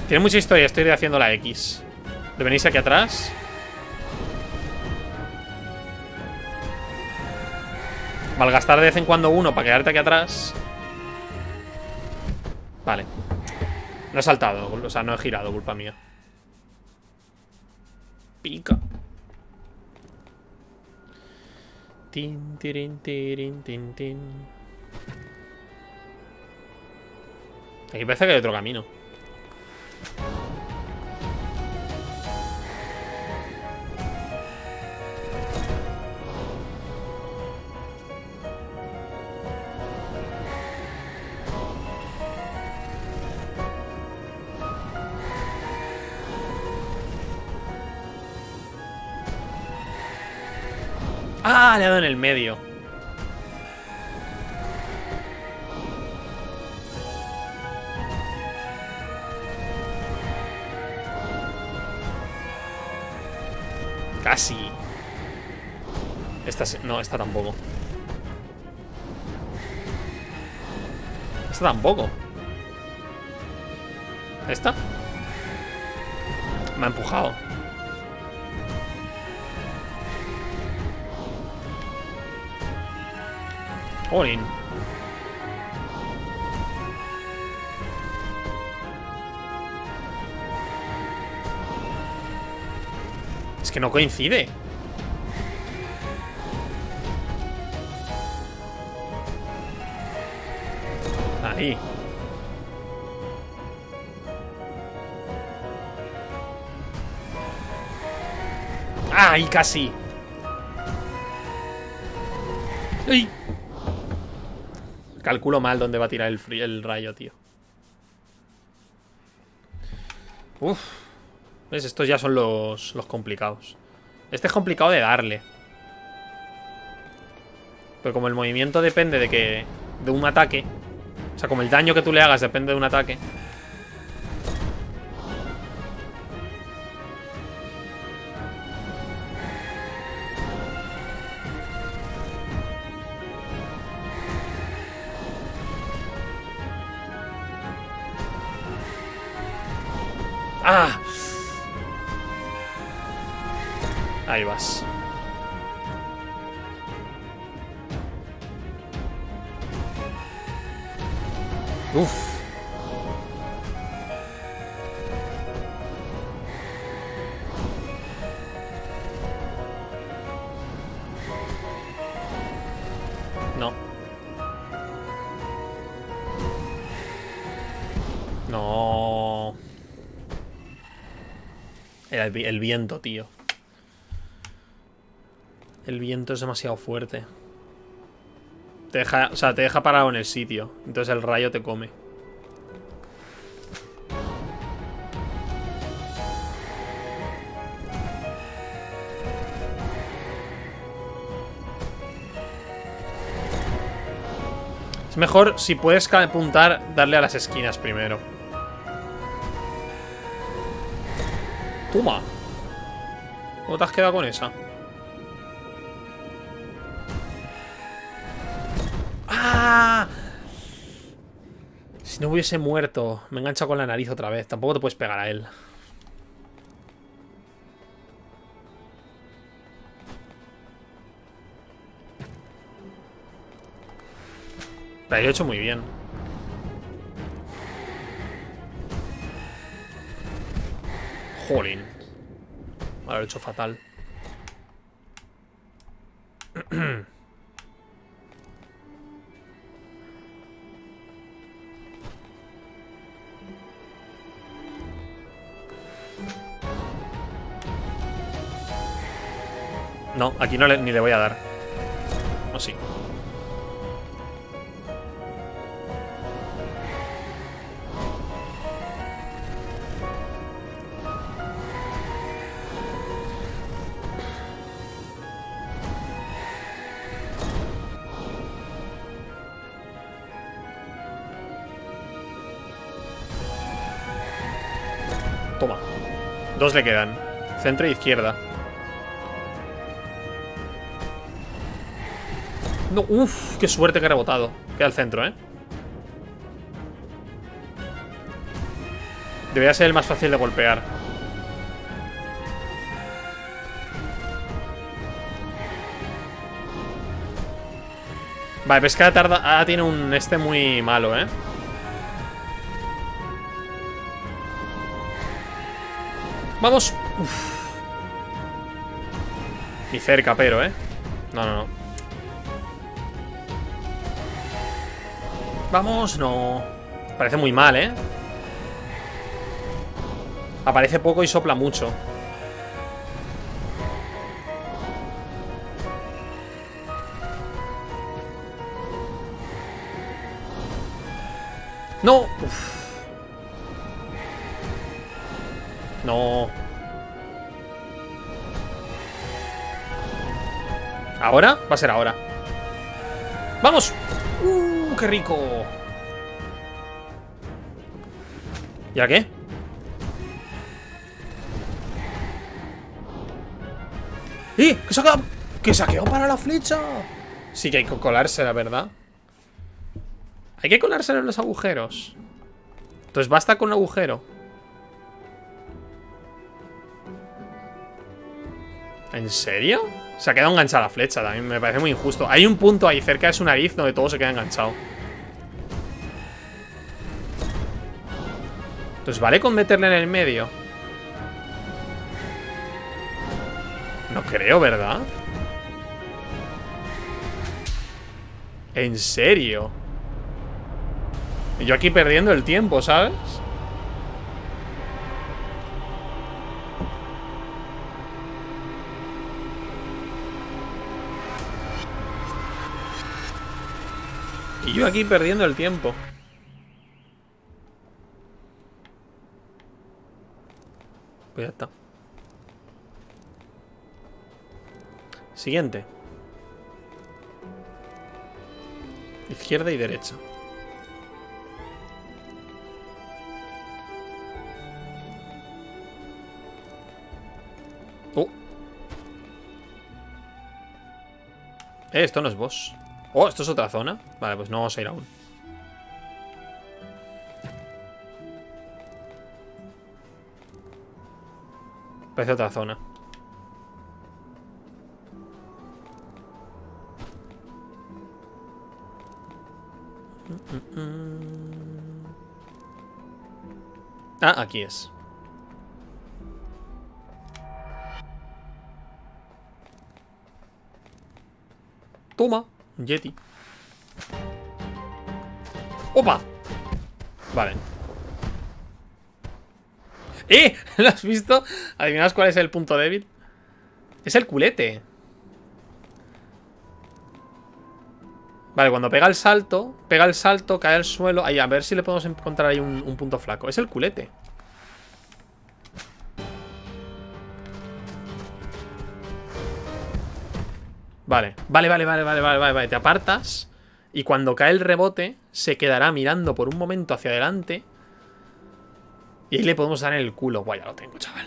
Tiene mucha historia, estoy haciendo la X. ¿Le venís aquí atrás? Malgastar de vez en cuando uno para quedarte aquí atrás. Vale. No he saltado, o sea, no he girado, culpa mía. Pica. Tin, tirin, tirin, tin, tin. Aquí parece que hay otro camino. Ah, le he dado en el medio. Casi. Esta se... No, esta tampoco. Esta tampoco. ¿Esta? Me ha empujado. Jolín. Es que no coincide. Ahí. Ahí casi. ¡Ay! Calculo mal dónde va a tirar el, el rayo, tío. Uf. ¿Ves? Estos ya son los, los complicados. Este es complicado de darle. Pero como el movimiento depende de que... De un ataque. O sea, como el daño que tú le hagas depende de un ataque. ¡Ah! Ahí vas. Uf. No. No. El, el viento, tío. El viento es demasiado fuerte. Te deja, o sea, te deja parado en el sitio. Entonces el rayo te come. Es mejor si puedes apuntar, darle a las esquinas primero. Toma. ¿Cómo te has quedado con esa? ¡Ah! Si no hubiese muerto. Me engancha con la nariz otra vez. Tampoco te puedes pegar a él. Pero yo he hecho muy bien. Jolín. Vale, lo he hecho fatal. No, aquí no le, ni le voy a dar. O sí. Toma. Dos le quedan. Centro e izquierda. No, uff, qué suerte que he rebotado. Queda al centro, ¿eh? Debería ser el más fácil de golpear. Vale, pero es que tarda... Ah, tiene un este muy malo, ¿eh? Vamos. Uff. Ni cerca, pero, ¿eh? No, no, no. Vamos, no. Parece muy mal, ¿eh? Aparece poco y sopla mucho. No. Uf. No. ¿Ahora? Va a ser ahora. ¡Vamos! ¡Uh, qué rico! ¿Y a qué? ¡Eh! ¡Que se ha quedado! ¡Que se ha quedado para la flecha! Sí que hay que colársela, ¿verdad? Hay que colársela en los agujeros. Entonces basta con un agujero. ¿En serio? Se ha quedado enganchada la flecha también. Me parece muy injusto. Hay un punto ahí cerca de su nariz donde todo se queda enganchado. Entonces vale con meterle en el medio. No creo, ¿verdad? ¿En serio? Y yo aquí perdiendo el tiempo, ¿sabes? Y yo aquí perdiendo el tiempo. Pues ya está. Siguiente. Izquierda y derecha. Oh. Eh, esto no es boss. Oh, esto es otra zona. Vale, pues no vamos a ir aún. Parece otra zona. Ah, aquí es. Toma, Yeti. ¡Opa! Vale. ¡Eh! ¿Lo has visto? ¿Adivinas cuál es el punto débil? Es el culete. Vale, cuando pega el salto, pega el salto, cae al suelo. Ahí, a ver si le podemos encontrar ahí un, un punto flaco. Es el culete. Vale, vale, vale, vale, vale, vale, vale. Te apartas y cuando cae el rebote se quedará mirando por un momento hacia adelante. Y ahí le podemos dar en el culo. Buah, ya lo tengo, chaval.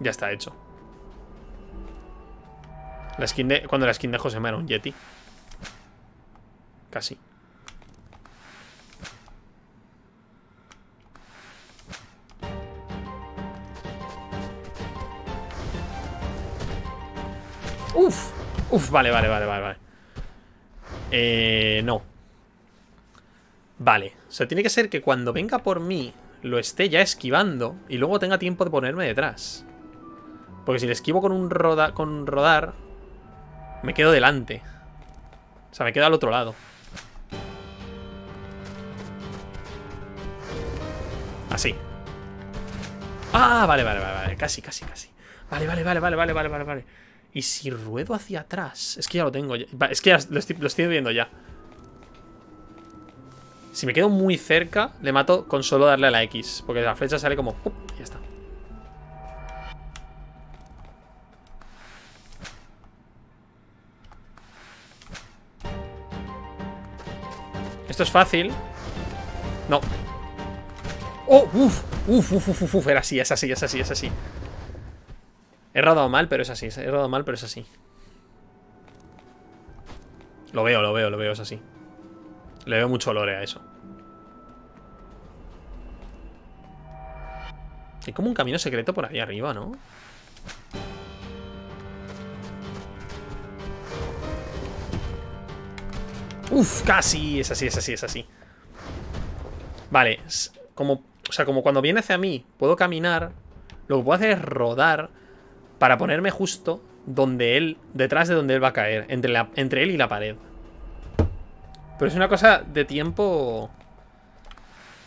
Ya está hecho. La skin de... Cuando la skin de José me era un Yeti. Casi. Uf, uf, vale, vale, vale, vale, vale. Eh, no. Vale, o sea, tiene que ser que cuando venga por mí lo esté ya esquivando y luego tenga tiempo de ponerme detrás. Porque si le esquivo con un roda, con un rodar, me quedo delante. O sea, me quedo al otro lado. Así. Ah, vale, vale, vale, vale. Casi, casi, casi. Vale, vale, vale, vale, vale, vale, vale, vale. Y si ruedo hacia atrás. Es que ya lo tengo. Es que ya lo estoy, lo estoy viendo ya. Si me quedo muy cerca, le mato con solo darle a la X. Porque la flecha sale como... ¡Pup! Y ya está. Esto es fácil. No. ¡Oh! ¡Uf! ¡Uf! ¡Uf! ¡Uf! ¡Uf! ¡Uf! Era así, es así, es así, es así. He rodado mal, pero es así. He rodado mal, pero es así. Lo veo, lo veo, lo veo, es así. Le veo mucho olor a eso. Hay como un camino secreto por ahí arriba, ¿no? Uf, casi. Es así, es así, es así. Vale, como... O sea, como cuando viene hacia mí puedo caminar, lo que puedo hacer es rodar para ponerme justo donde él, detrás de donde él va a caer, entre, la, entre él y la pared. Pero es una cosa de tiempo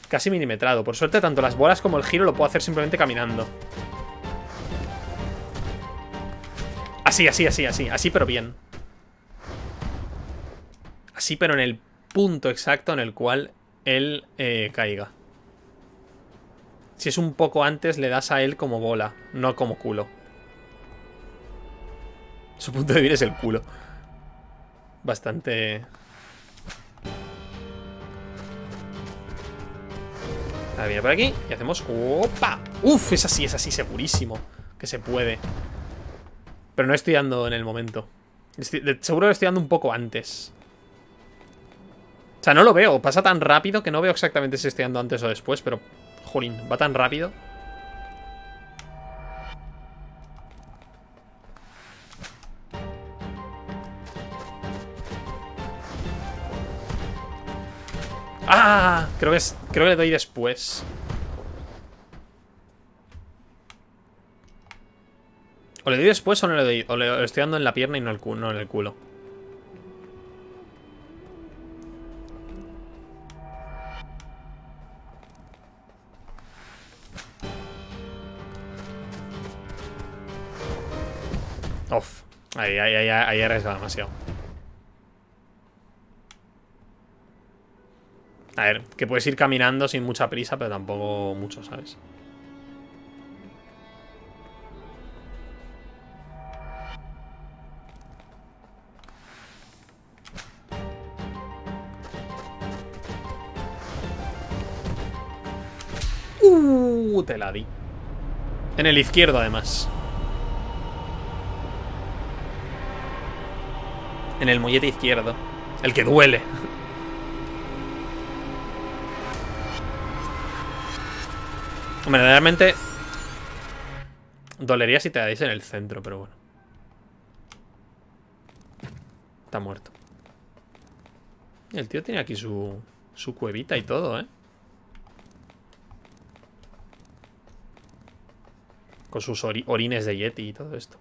casi milimetrado. Por suerte, tanto las bolas como el giro lo puedo hacer simplemente caminando. Así, así, así, así. Así, pero bien. Así, pero en el punto exacto en el cual él eh, caiga. Si es un poco antes, le das a él como bola, no como culo. Su punto de vida es el culo. Bastante... Ahora viene por aquí y hacemos... ¡Opa! ¡Uf! Es así, es así, segurísimo que se puede. Pero no estoy dando en el momento. Estoy... Seguro que estoy dando un poco antes. O sea, no lo veo. Pasa tan rápido que no veo exactamente si estoy dando antes o después. Pero, jolín, va tan rápido. ¡Ah! Creo que, es, creo que le doy después. O le doy después o no le doy. O le estoy dando en la pierna y no, el culo, no en el culo. Uf. Ahí, ahí, ahí, ahí arriesga demasiado. A ver, que puedes ir caminando sin mucha prisa, pero tampoco mucho, ¿sabes? ¡Uh! Te la di. En el izquierdo, además. En el mollete izquierdo. El que duele. Hombre, realmente dolería si te dais en el centro, pero bueno. Está muerto. El tío tiene aquí su, su cuevita y todo, ¿eh? Con sus ori orines de yeti y todo esto.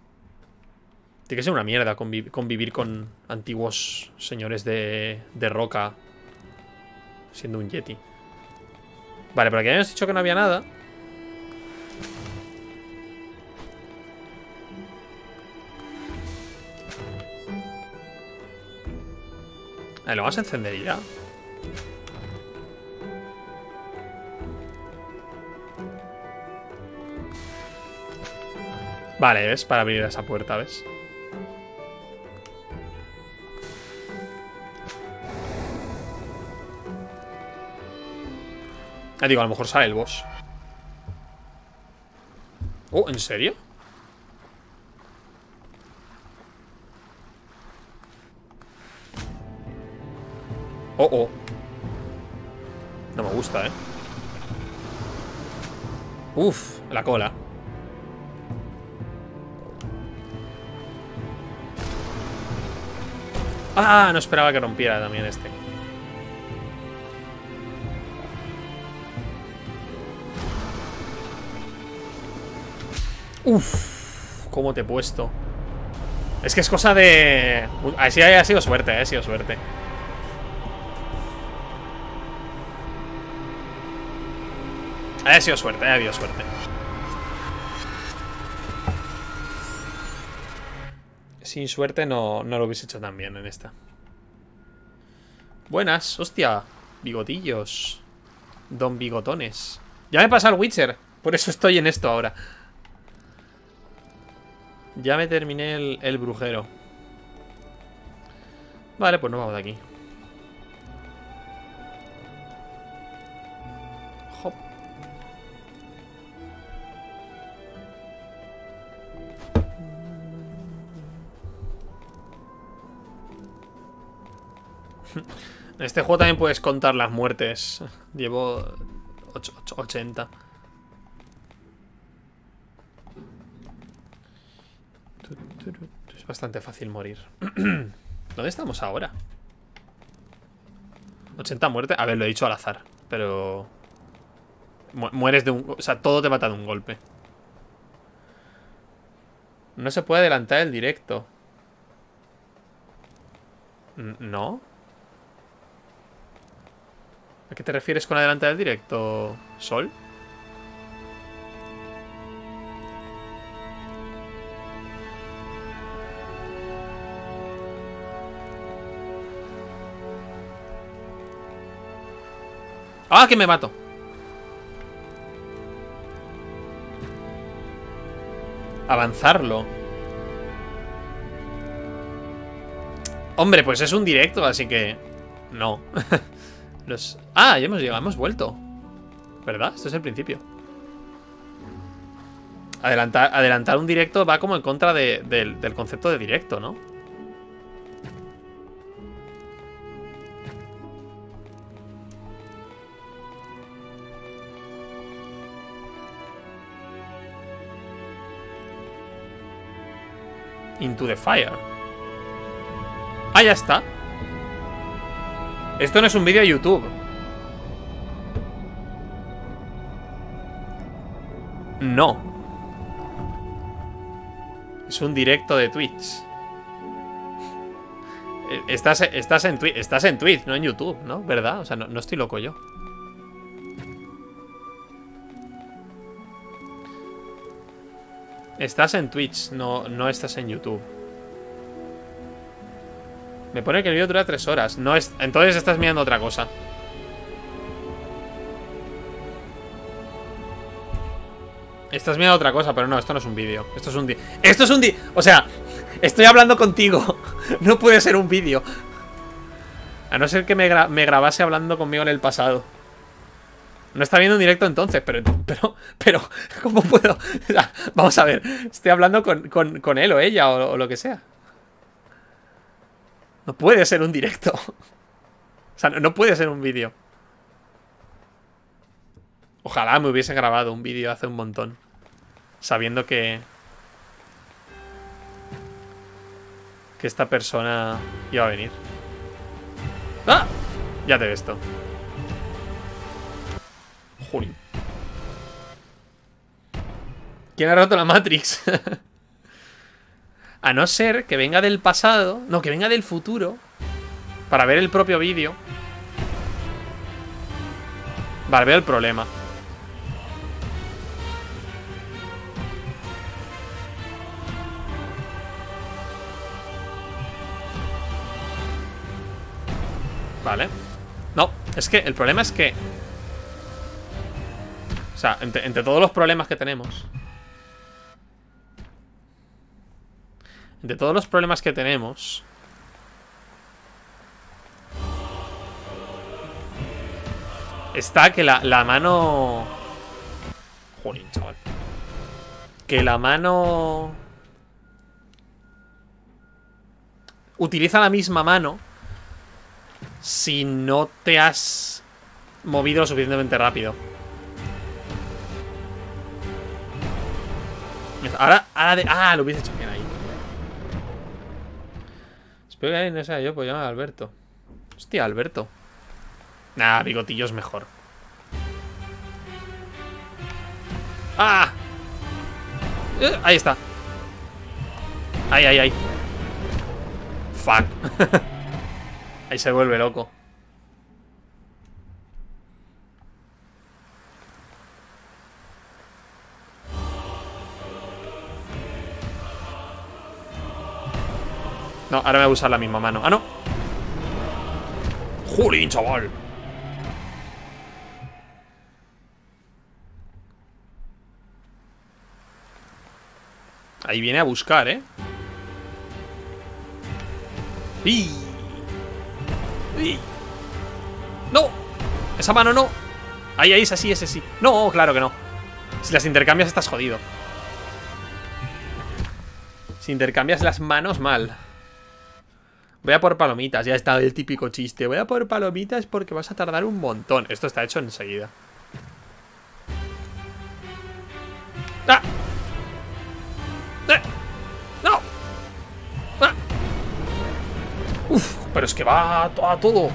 Tiene que ser una mierda conviv convivir con antiguos señores de, de roca siendo un yeti. Vale, pero aquí habíamos dicho que no había nada. Ahí lo vas a encender y ya. Vale, ¿ves? Para abrir esa puerta, ¿ves? Ah, digo, a lo mejor sale el boss. Oh, ¿en serio? Oh, oh. No me gusta, ¿eh? Uf, la cola. Ah, no esperaba que rompiera también este. Uf, cómo te he puesto. Es que es cosa de... Así ha sido suerte, eh, ha sido suerte. Ha sido suerte, ha habido suerte. Sin suerte no, no lo hubiese hecho tan bien en esta. Buenas, hostia. Bigotillos. Don Bigotones. Ya me pasa el Witcher. Por eso estoy en esto ahora. Ya me terminé el, el brujero. Vale, pues nos vamos de aquí. Hop. En este juego también puedes contar las muertes. Llevo ochenta. Es bastante fácil morir. ¿Dónde estamos ahora? ochenta muertes. A ver, lo he dicho al azar. Pero... Mu mueres de un... O sea, todo te mata de un golpe. No se puede adelantar el directo. ¿No? ¿A qué te refieres con adelante del directo, Sol? ¡Ah, que me mato! Avanzarlo. Hombre, pues es un directo, así que... No. Los... Ah, ya hemos llegado, hemos vuelto. ¿Verdad? Esto es el principio. Adelantar, adelantar un directo va como en contra de, de, del concepto de directo, ¿no? Into the fire. Ah, ya está. Esto no es un vídeo de YouTube. No. Es un directo de Twitch. Estás, estás, en, twi estás en Twitch, no en YouTube, ¿no? ¿Verdad? O sea, no, no estoy loco yo. Estás en Twitch, no, no estás en YouTube. Me pone que el vídeo dura tres horas. No es... Entonces estás mirando otra cosa. Estás mirando otra cosa, pero no, esto no es un vídeo. Esto es un... Di esto es un... Di o sea, estoy hablando contigo. No puede ser un vídeo. A no ser que me, gra me grabase hablando conmigo en el pasado. No está viendo en directo entonces, pero, pero, pero, ¿cómo puedo? O sea, vamos a ver, estoy hablando con, con, con él o ella o, o lo que sea. No puede ser un directo. O sea, no, no puede ser un vídeo. Ojalá me hubiese grabado un vídeo hace un montón. Sabiendo que... Que esta persona iba a venir. ¡Ah! Ya te he visto. Juli. ¿Quién ha roto la Matrix? A no ser que venga del pasado. No, que venga del futuro. Para ver el propio vídeo. Vale, veo el problema. Vale. No, es que el problema es que... O sea, entre, entre todos los problemas que tenemos. Entre todos los problemas que tenemos. Está que la, la mano... Jolín, chaval. Que la mano... Utiliza la misma mano si no te has movido lo suficientemente rápido. Ahora, ahora de... Ah, lo hubiese hecho bien ahí. Espero que ahí no sea yo, pues llamar a Alberto. Hostia, Alberto. Nah, bigotillo es mejor. ¡Ah! Eh, ahí está. Ahí, ahí, ahí. Fuck. Ahí se vuelve loco. No, ahora me voy a usar la misma mano. ¡Ah, no! ¡Jolín, chaval! Ahí viene a buscar, ¿eh? ¡Y! ¡Y! ¡No! Esa mano no. Ahí, ahí, es así, ese sí. No, claro que no. Si las intercambias estás jodido. Si intercambias las manos mal. Voy a por palomitas, ya está el típico chiste. Voy a por palomitas porque vas a tardar un montón. Esto está hecho enseguida. ¡Ah! ¡Eh! ¡No! ¡Ah! Uf, pero es que va a todo.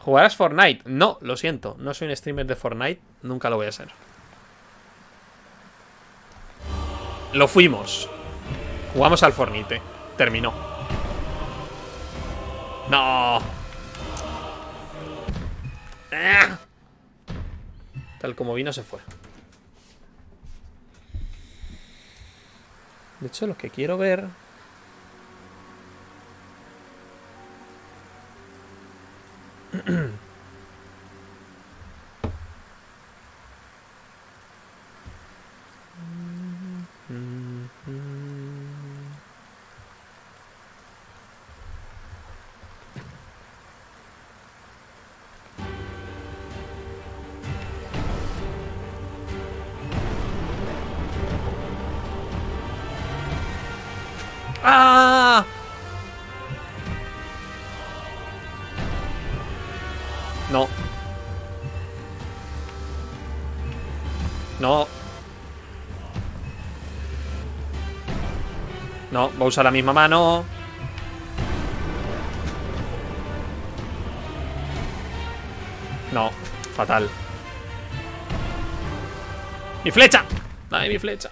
¿Jugarás Fortnite? No, lo siento. No soy un streamer de Fortnite. Nunca lo voy a ser. Lo fuimos. Jugamos al Fortnite. Terminó. No. ¡Ah! Tal como vino, se fue. De hecho, lo que quiero ver... ¡Ah! No. No. No, va a usar la misma mano. No, fatal. ¡Mi flecha! ¡Dame mi flecha!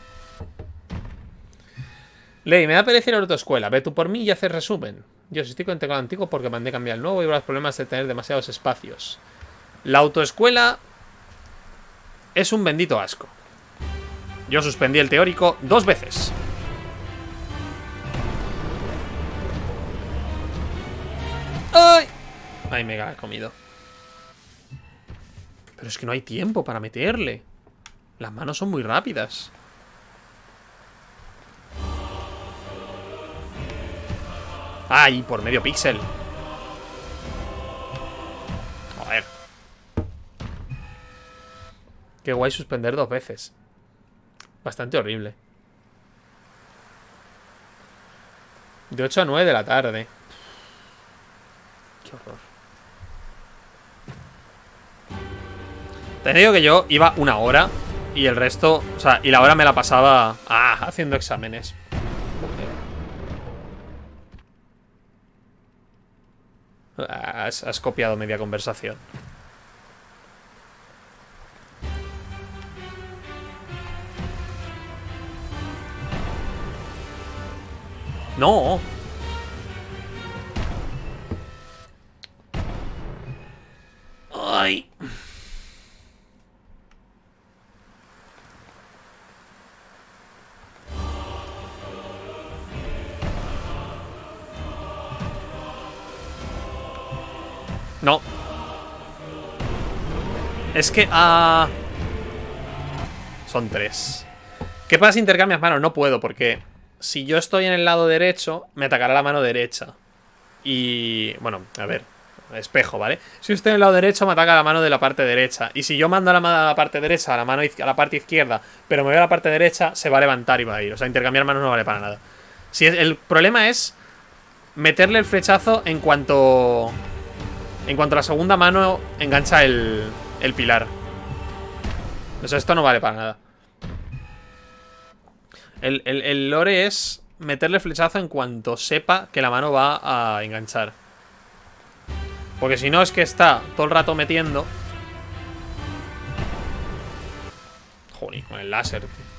Ley, me da pereza ir a la autoescuela. Ve tú por mí y haces resumen. Yo estoy con el antiguo porque mandé cambiar el nuevo y veo los problemas de tener demasiados espacios. La autoescuela es un bendito asco. Yo suspendí el teórico dos veces. ¡Ay! Ay, me ha comido. Pero es que no hay tiempo para meterle. Las manos son muy rápidas. ¡Ay, por medio píxel! Joder. Qué guay suspender dos veces. Bastante horrible. De ocho a nueve de la tarde. Qué horror. Te digo que yo iba una hora y el resto... O sea, y la hora me la pasaba... Ah, haciendo exámenes. Has, has copiado media conversación. No. Ay. No. Es que... Uh... Son tres. ¿Qué pasa si intercambias manos? No puedo, porque si yo estoy en el lado derecho, me atacará la mano derecha. Y... Bueno, a ver. Espejo, ¿vale? Si estoy en el lado derecho, me ataca la mano de la parte derecha. Y si yo mando a la mano a la parte derecha, a la, mano a la parte izquierda, pero me voy a la parte derecha, se va a levantar y va a ir. O sea, intercambiar manos no vale para nada. Si es... El problema es meterle el flechazo en cuanto... En cuanto a la segunda mano, engancha el, el pilar. O sea, esto no vale para nada. El, el, el lore es meterle flechazo en cuanto sepa que la mano va a enganchar. Porque si no, es que está todo el rato metiendo. Joder, con el láser, tío.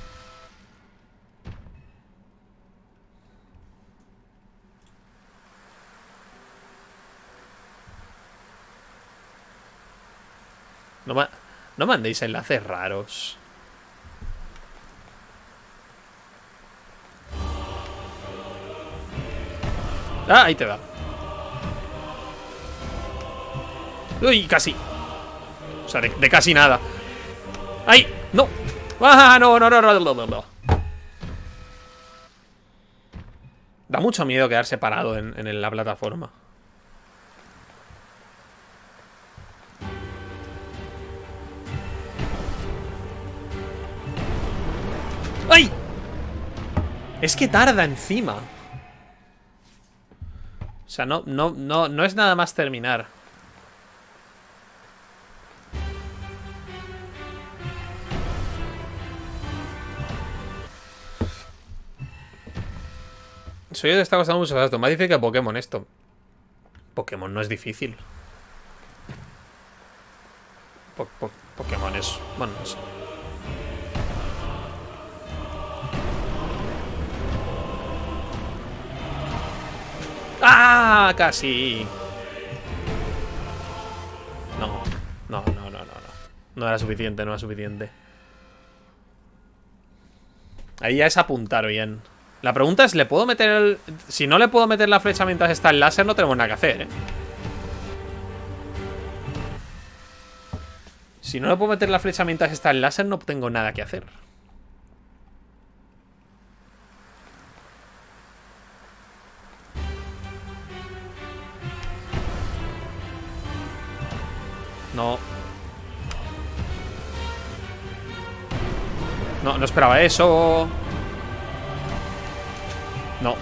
No, ma no mandéis enlaces raros. Ah, ahí te va. Uy, casi. O sea, de, de casi nada. ¡Ay! ¡No! ¡Ah, no, no, no, no, no, no! Da mucho miedo quedarse parado en, en la plataforma. ¡Ay! Es que tarda encima. O sea, no, no, no, no es nada más terminar. Soy yo, te está costando mucho gasto. Más difícil que Pokémon esto. Pokémon no es difícil. Po- po- Pokémon es... Bueno, no sé. ¡Ah! Casi. No, no, no, no. No era suficiente, no era suficiente. Ahí ya es apuntar bien. La pregunta es, ¿le puedo meter el...? Si no le puedo meter la flecha mientras está el láser, no tenemos nada que hacer, ¿eh? Si no le puedo meter la flecha mientras está el láser, no tengo nada que hacer. No. No, no esperaba eso. No.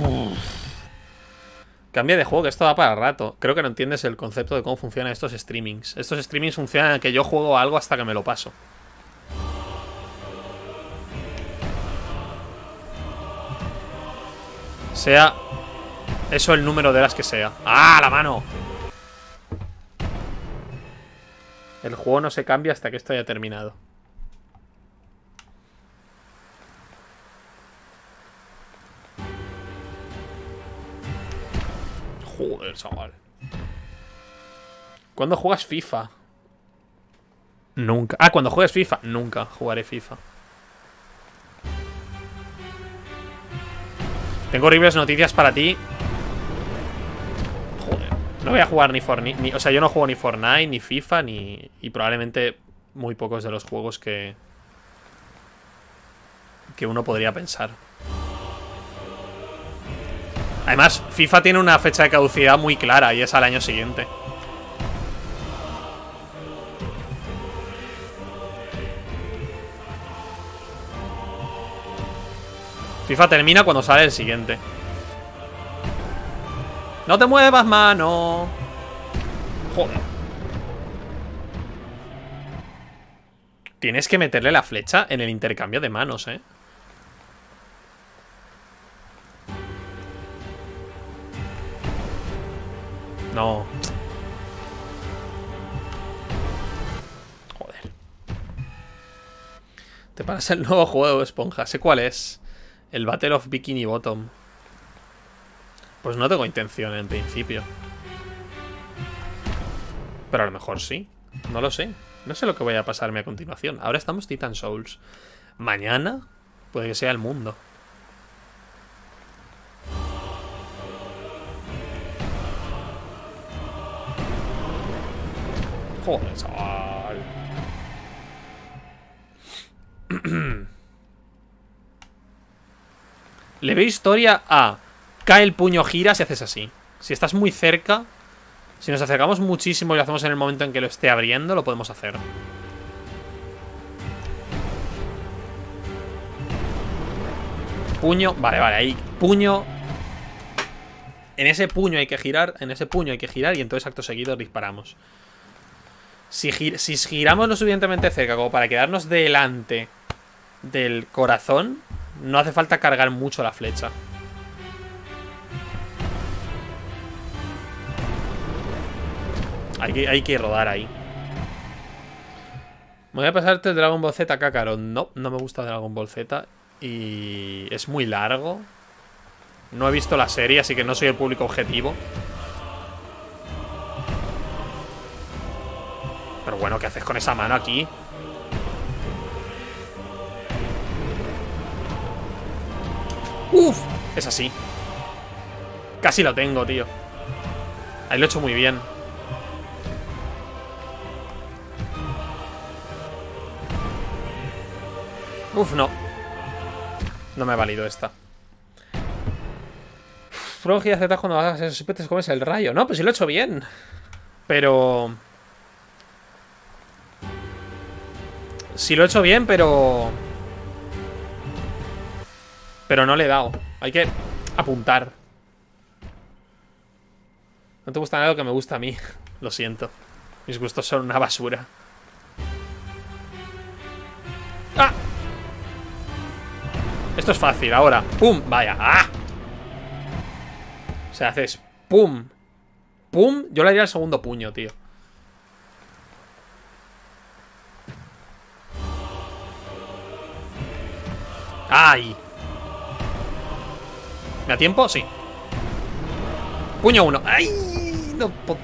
Uf. Cambia de juego, que esto da para rato. Creo que no entiendes el concepto de cómo funcionan estos streamings. Estos streamings funcionan en que yo juego algo hasta que me lo paso. Sea eso el número de las que sea. ¡Ah, la mano! El juego no se cambia hasta que esto haya terminado. Joder, chaval. ¿Cuándo juegas FIFA? Nunca. Ah, cuando juegues FIFA. Nunca jugaré FIFA. Tengo horribles noticias para ti. Joder. No voy a jugar ni Fortnite. Ni, o sea, yo no juego ni Fortnite, ni FIFA, ni... Y probablemente muy pocos de los juegos que... Que uno podría pensar. Además, FIFA tiene una fecha de caducidad muy clara y es al año siguiente. FIFA termina cuando sale el siguiente. ¡No te muevas, mano! Joder. Tienes que meterle la flecha en el intercambio de manos, ¿eh? No. Joder. Te paras el nuevo juego de esponja. Sé cuál es. El Battle of Bikini Bottom. Pues no tengo intención en principio. Pero a lo mejor sí. No lo sé. No sé lo que voy a pasarme a continuación. Ahora estamos Titan Souls. Mañana puede que sea el mundo. Joder, chaval. Le veo historia a... Cae el puño, gira si haces así. Si estás muy cerca... Si nos acercamos muchísimo y lo hacemos en el momento en que lo esté abriendo, lo podemos hacer. Puño... Vale, vale, ahí. Puño... En ese puño hay que girar, en ese puño hay que girar y entonces acto seguido disparamos. Si, gir, si giramos lo suficientemente cerca como para quedarnos delante del corazón... No hace falta cargar mucho la flecha. Hay que, hay que rodar ahí. Voy a pasarte Dragon Ball Z, Kakarot. No, no me gusta Dragon Ball Z. Y es muy largo. No he visto la serie, así que no soy el público objetivo. Pero bueno, ¿qué haces con esa mano aquí? Uf, es así. Casi lo tengo, tío. Ahí lo he hecho muy bien. Uf, no. No me ha valido esta. Frogia Z, cuando hagas esos espetes comes el rayo. No, pues sí lo he hecho bien. Pero... Sí lo he hecho bien, pero... Pero no le he dado. Hay que apuntar. No te gusta nada lo que me gusta a mí. Lo siento. Mis gustos son una basura. ¡Ah! Esto es fácil ahora. ¡Pum! Vaya. ¡Ah! O sea, haces ¡pum! ¡Pum! Yo le haría el segundo puño, tío. ¡Ay! ¿Me da tiempo? Sí. Puño uno. ¡Ay! No puedo.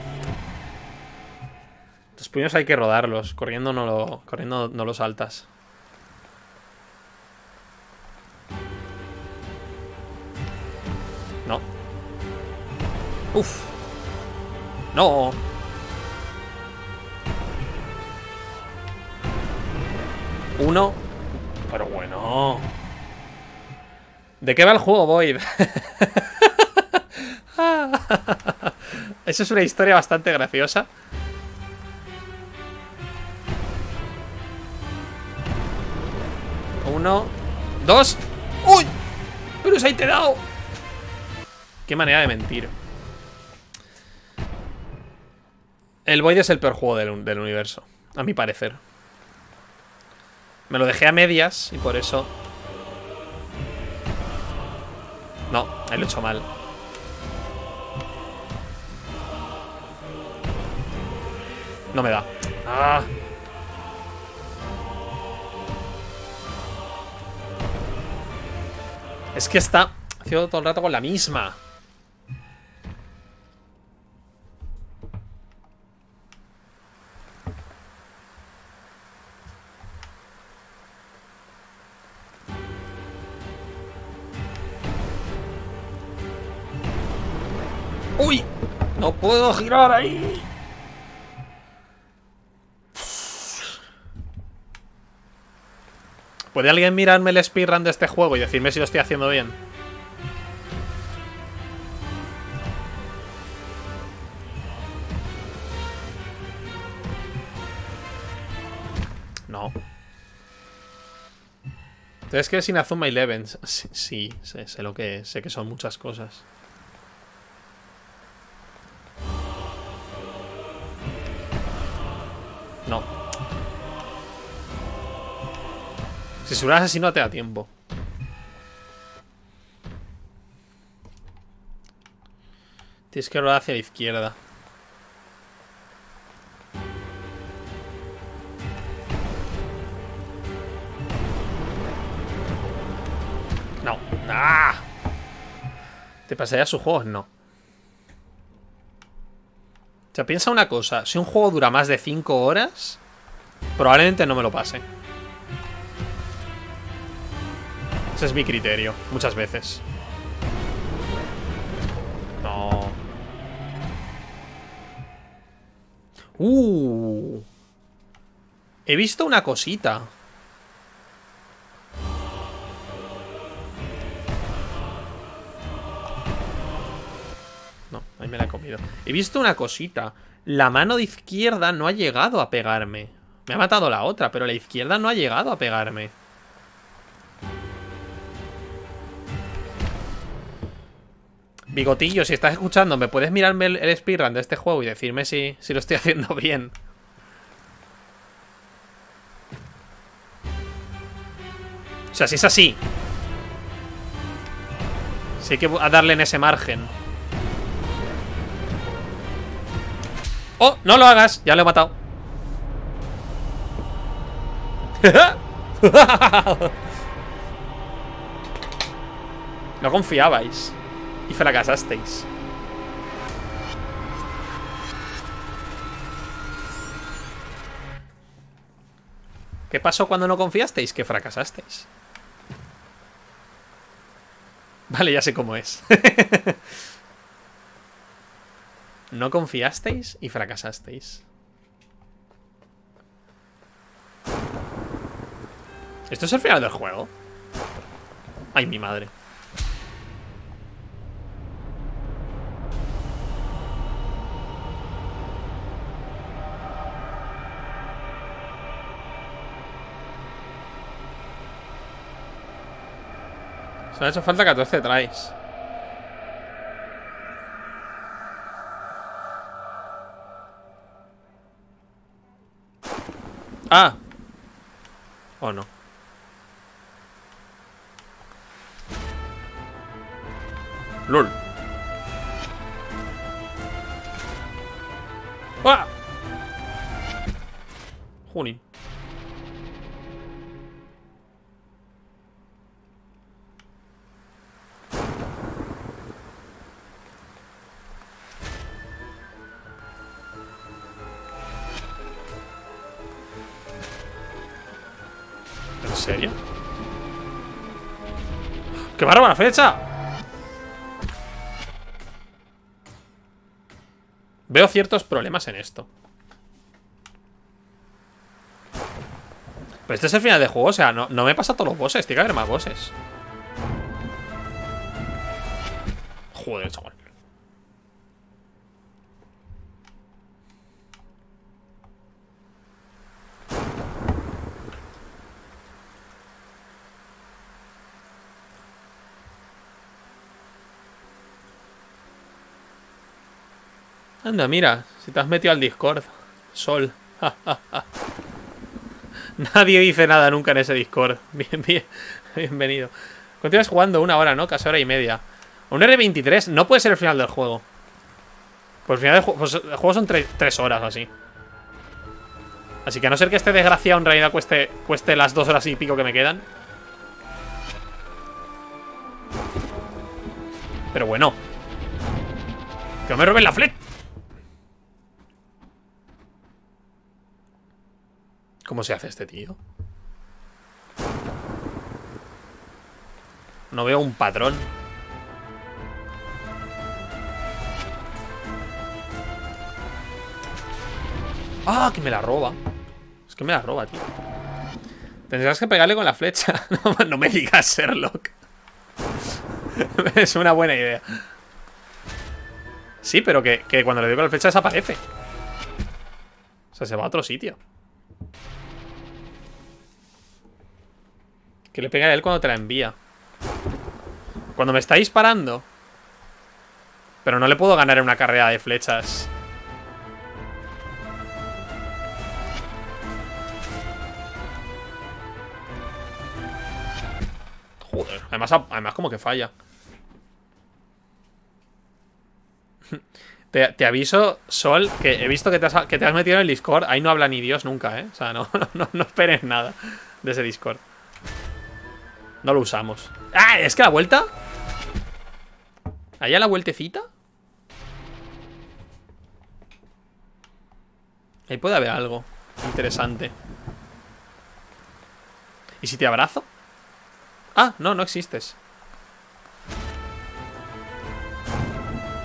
Los puños hay que rodarlos. Corriendo no lo, corriendo no lo saltas. No. Uf. No. Uno. Pero bueno. ¿De qué va el juego, Void? Eso es una historia bastante graciosa. Uno. Dos. ¡Uy! ¡Pero se ahí te he dado! Qué manera de mentir. El Void es el peor juego del, del universo, a mi parecer. Me lo dejé a medias y por eso... No, ahí lo he hecho mal. No me da. Ah. Es que está haciendo todo el rato con la misma. ¡Uy! ¡No puedo girar ahí! ¿Puede alguien mirarme el speedrun de este juego y decirme si lo estoy haciendo bien? No. Entonces, ¿qué es Inazuma Eleven? Sí, sí sé, sé lo que es. Sé que son muchas cosas. No. Si subas así no te da tiempo. Tienes que rodar hacia la izquierda. No. ¡Ah! ¿Te pasarías sus juegos? No. O sea, piensa una cosa. Si un juego dura más de cinco horas, probablemente no me lo pase. Ese es mi criterio, muchas veces. No. Uh. He visto una cosita. Ahí me la he comido. He visto una cosita. La mano de izquierda no ha llegado a pegarme. Me ha matado la otra, pero la izquierda no ha llegado a pegarme. Bigotillo, si estás escuchando, ¿me puedes mirarme el, el speedrun de este juego y decirme si, si lo estoy haciendo bien? O sea, si es así, sí hay que darle en ese margen. ¡Oh! ¡No lo hagas! Ya lo he matado. No confiabais. Y fracasasteis. ¿Qué pasó cuando no confiasteis? Que fracasasteis. Vale, ya sé cómo es. No confiasteis y fracasasteis. ¿Esto es el final del juego? Ay, mi madre. Se han hecho falta catorce tries. Ah. O no. Lol. ¡Ah! Juni. serio? ¡Qué bárbara flecha! Veo ciertos problemas en esto. Pero este es el final del juego, o sea, no, no me pasa todos los bosses. Tiene que haber más bosses. Joder, chaval. Anda, mira, si te has metido al Discord, Sol. Ja, ja, ja. Nadie dice nada nunca en ese Discord. Bien, bien, bienvenido. Continúas jugando una hora, ¿no? Casi hora y media. Un R veintitrés no puede ser el final del juego. Pues el final del ju pues el juego son tre tres horas o así. Así que a no ser que este desgraciado en realidad cueste, cueste las dos horas y pico que me quedan. Pero bueno. Que no me roben la flecha. ¿Cómo se hace este tío? No veo un patrón. ¡Ah! Que me la roba. Es que me la roba, tío. Tendrás que pegarle con la flecha. No, no me digas, Sherlock. Es una buena idea. Sí, pero que, que cuando le doy con la flecha desaparece. O sea, se va a otro sitio. Que le pega a él cuando te la envía. Cuando me está disparando. Pero no le puedo ganar en una carrera de flechas. Joder, además, además como que falla. Te, te aviso, Sol, que he visto que te, has, que te has metido en el Discord. Ahí no habla ni Dios nunca, ¿eh? O sea, no, no, no esperes nada de ese Discord. No lo usamos. ¡Ah! Es que la vuelta. ¿Allá la vueltecita? Ahí puede haber algo interesante. ¿Y si te abrazo? Ah, no, no existes.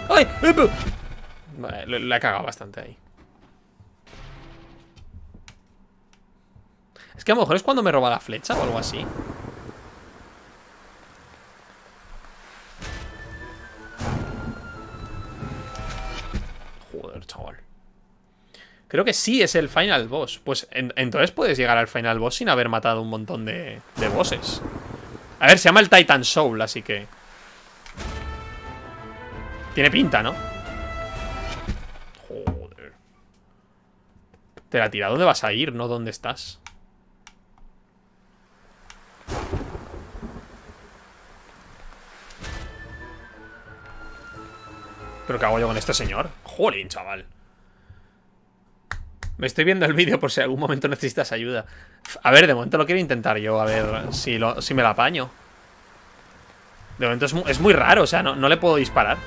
¡Ay! Vale, la he cagado bastante ahí. Es que a lo mejor es cuando me roba la flecha o algo así. Creo que sí es el final boss. Pues en, entonces puedes llegar al final boss sin haber matado un montón de, de bosses. A ver, se llama el Titan Souls, así que... Tiene pinta, ¿no? Joder. Te la tira. ¿Dónde vas a ir? No, ¿dónde estás? ¿Pero qué hago yo con este señor? Jolín, chaval. Me estoy viendo el vídeo por si algún momento necesitas ayuda. A ver, de momento lo quiero intentar yo. A ver si, lo, si me la apaño. De momento es muy, es muy raro. O sea, no, no le puedo disparar.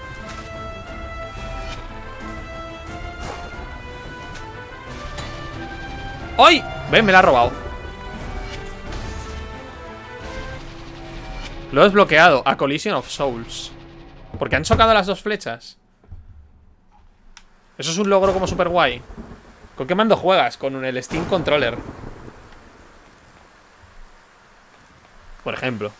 ¡Ay! ¿Ves? Me la ha robado. Lo he desbloqueado. A Collision of Souls. Porque han chocado las dos flechas. Eso es un logro como super guay. ¿Con qué mando juegas? Con el Steam Controller. Por ejemplo.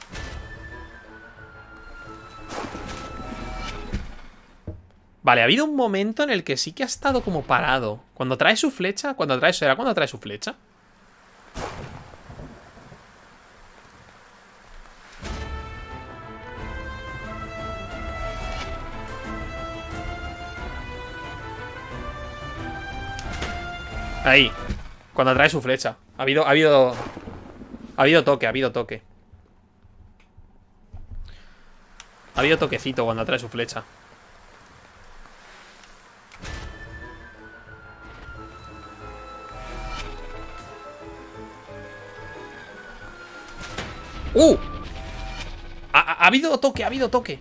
Vale, ha habido un momento en el que sí que ha estado como parado. Cuando trae su flecha. Cuando trae su... ¿Era cuando trae su flecha? Ahí, cuando atrae su flecha. Ha habido, ha habido Ha habido toque, ha habido toque Ha habido toquecito cuando atrae su flecha. ¡Uh! Ha, ha, ha habido toque, ha habido toque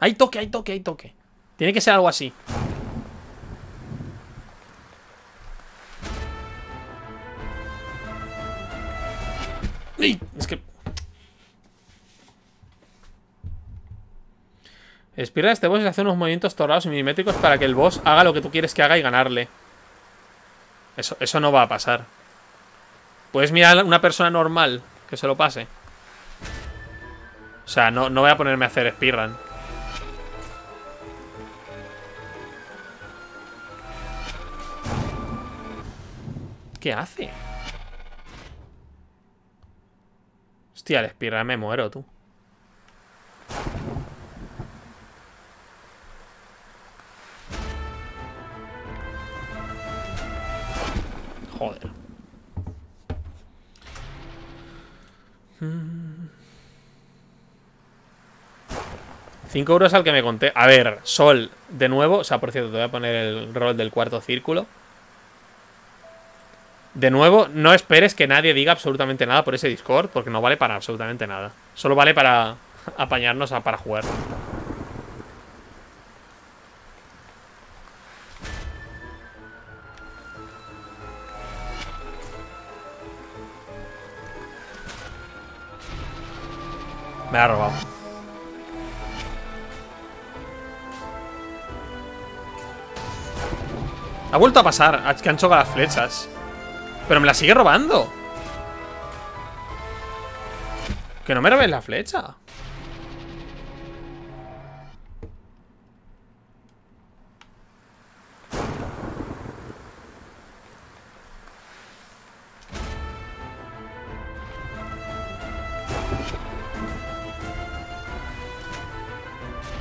Hay toque, hay toque, hay toque Tiene que ser algo así. ¡Ay! Es que... Espirar a este boss es hacer unos movimientos torrados y milimétricos para que el boss haga lo que tú quieres que haga y ganarle. Eso, eso no va a pasar. Puedes mirar a una persona normal que se lo pase. O sea, no, no voy a ponerme a hacer speedrun. ¿Qué hace? Hostia, al speedrun me muero, tú. Joder. cinco euros al que me conté. A ver, Sol, de nuevo. O sea, por cierto, te voy a poner el rol del cuarto círculo. De nuevo, no esperes que nadie diga absolutamente nada por ese Discord, porque no vale para absolutamente nada. Solo vale para apañarnos a, para jugar. Me la ha robado. Ha vuelto a pasar, que han chocado las flechas. Pero me la sigue robando. Que no me robes la flecha.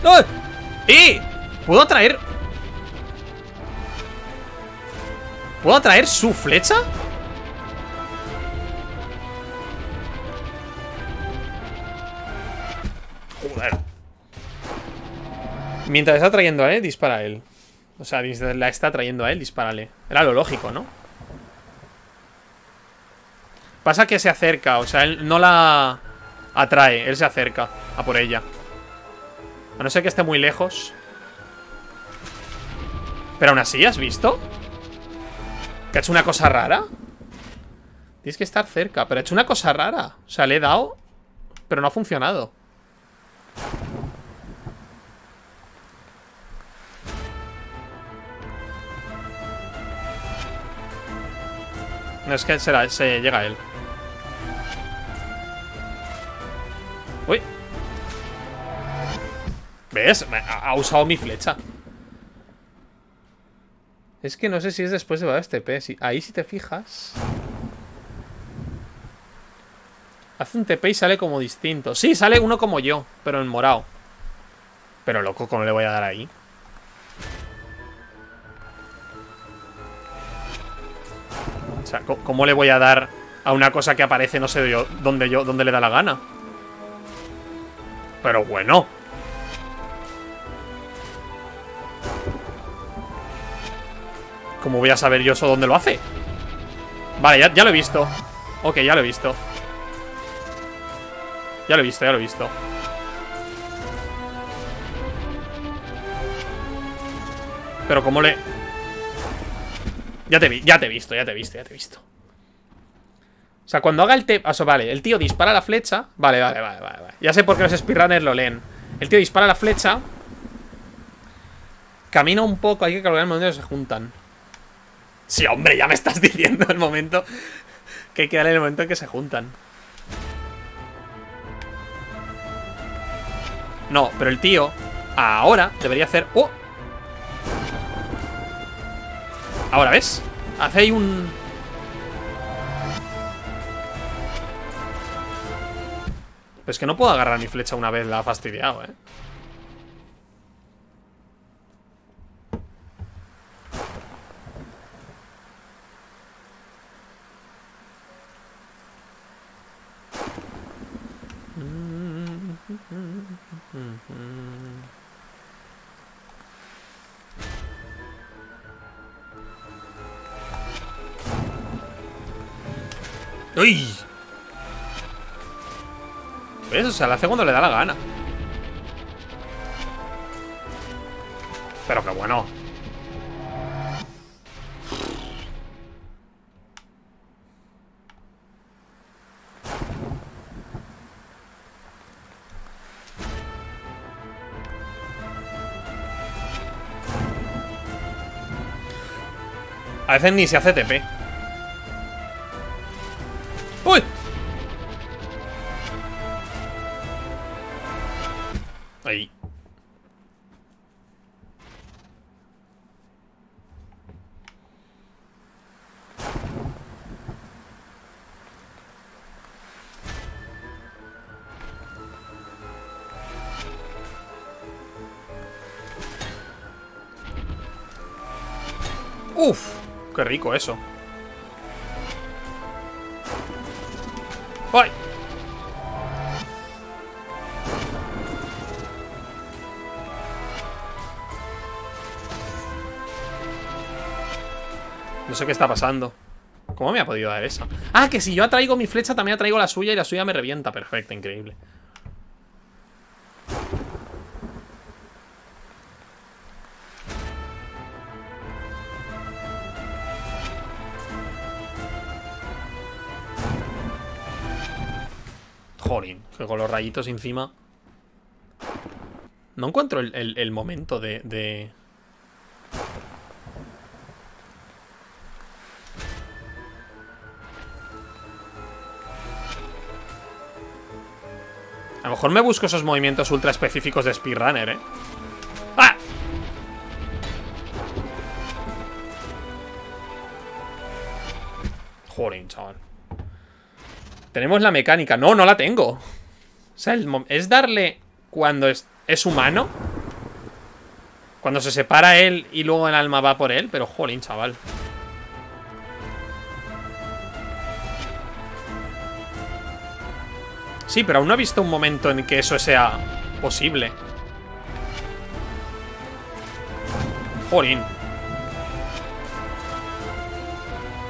¡No! ¡Eh! ¿Puedo atraer? ¿Puedo atraer su flecha? Joder. Mientras está trayendo a él, dispara a él. O sea, la está trayendo a él, dispárale. Era lo lógico, ¿no? Pasa que se acerca, o sea, él no la atrae, él se acerca a por ella. A no ser que esté muy lejos. Pero aún así, ¿has visto? ¿Que ha hecho una cosa rara? Tienes que estar cerca. Pero ha hecho una cosa rara. O sea, le he dado, pero no ha funcionado. No, es que se, la, se llega a él. Uy. ¿Ves? Ha usado mi flecha. Es que no sé si es después de este T P. Si, ahí si te fijas. Hace un T P y sale como distinto. Sí, sale uno como yo, pero en morado. Pero loco, ¿cómo le voy a dar ahí? O sea, ¿cómo le voy a dar a una cosa que aparece no sé yo dónde yo, dónde le da la gana? Pero bueno. ¿Cómo voy a saber yo eso dónde lo hace? Vale, ya, ya lo he visto. Ok, ya lo he visto. Ya lo he visto, ya lo he visto. Pero cómo le... Ya te vi, ya te he visto, ya te he visto, ya te he visto. O sea, cuando haga el te... O sea, vale, el tío dispara la flecha. Vale, vale, vale, vale, vale. Ya sé por qué los speedrunners lo leen. El tío dispara la flecha. Camina un poco, hay que calcular el momento en que se juntan. Sí, hombre, ya me estás diciendo el momento que hay que darle el momento en que se juntan. No, pero el tío ahora debería hacer... ¡Oh! Ahora, ¿ves? Hace ahí un... Pero es que no puedo agarrar mi flecha una vez, la ha fastidiado, ¿eh? ¡Uy! ¿Ves? O sea, la hace cuando le da la gana. Pero qué bueno. A veces ni se hace T P. ¡Uy! Ahí. Uf, qué rico eso. ¡Ay! No sé qué está pasando. ¿Cómo me ha podido dar esa? Ah, que si yo atraigo mi flecha también atraigo la suya y la suya me revienta. Perfecto, increíble. Jolín, que con los rayitos encima. No encuentro el, el, el momento de, de... A lo mejor me busco esos movimientos ultra específicos de speedrunner, ¿eh? ¡Ah! Jolín, chaval. Tenemos la mecánica. No, no la tengo. O sea, el es darle cuando es, es humano. Cuando se separa él y luego el alma va por él. Pero jolín, chaval. Sí, pero aún no he visto un momento en que eso sea posible. Jolín.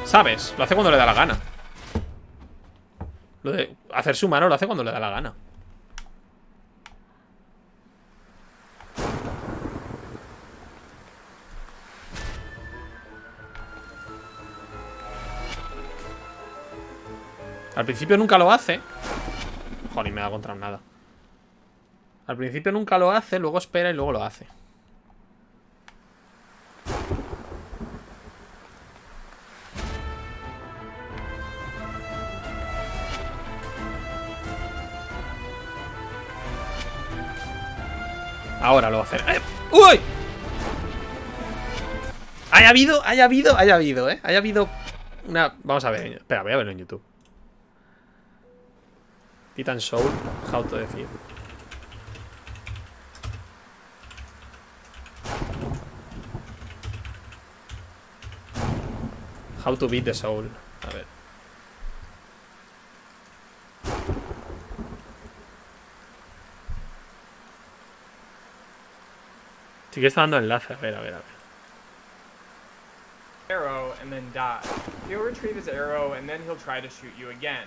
¿Sabes? Lo hace cuando le da la gana. Lo de hacerse humano lo hace cuando le da la gana. Al principio nunca lo hace. Joder, me da contra nada. Al principio nunca lo hace, luego espera y luego lo hace. Ahora lo va a hacer. ¡Eh! ¡Uy! Haya habido, haya habido, haya habido, ¿eh? Haya habido una... Vamos a ver. Espera, voy a verlo en YouTube. Titan Souls, how to defeat. How to beat the soul. A ver. Sí que está dando enlace, a ver, a ver, a ver. Arrow and then die. He'll retrieve his arrow and then he'll try to shoot you again.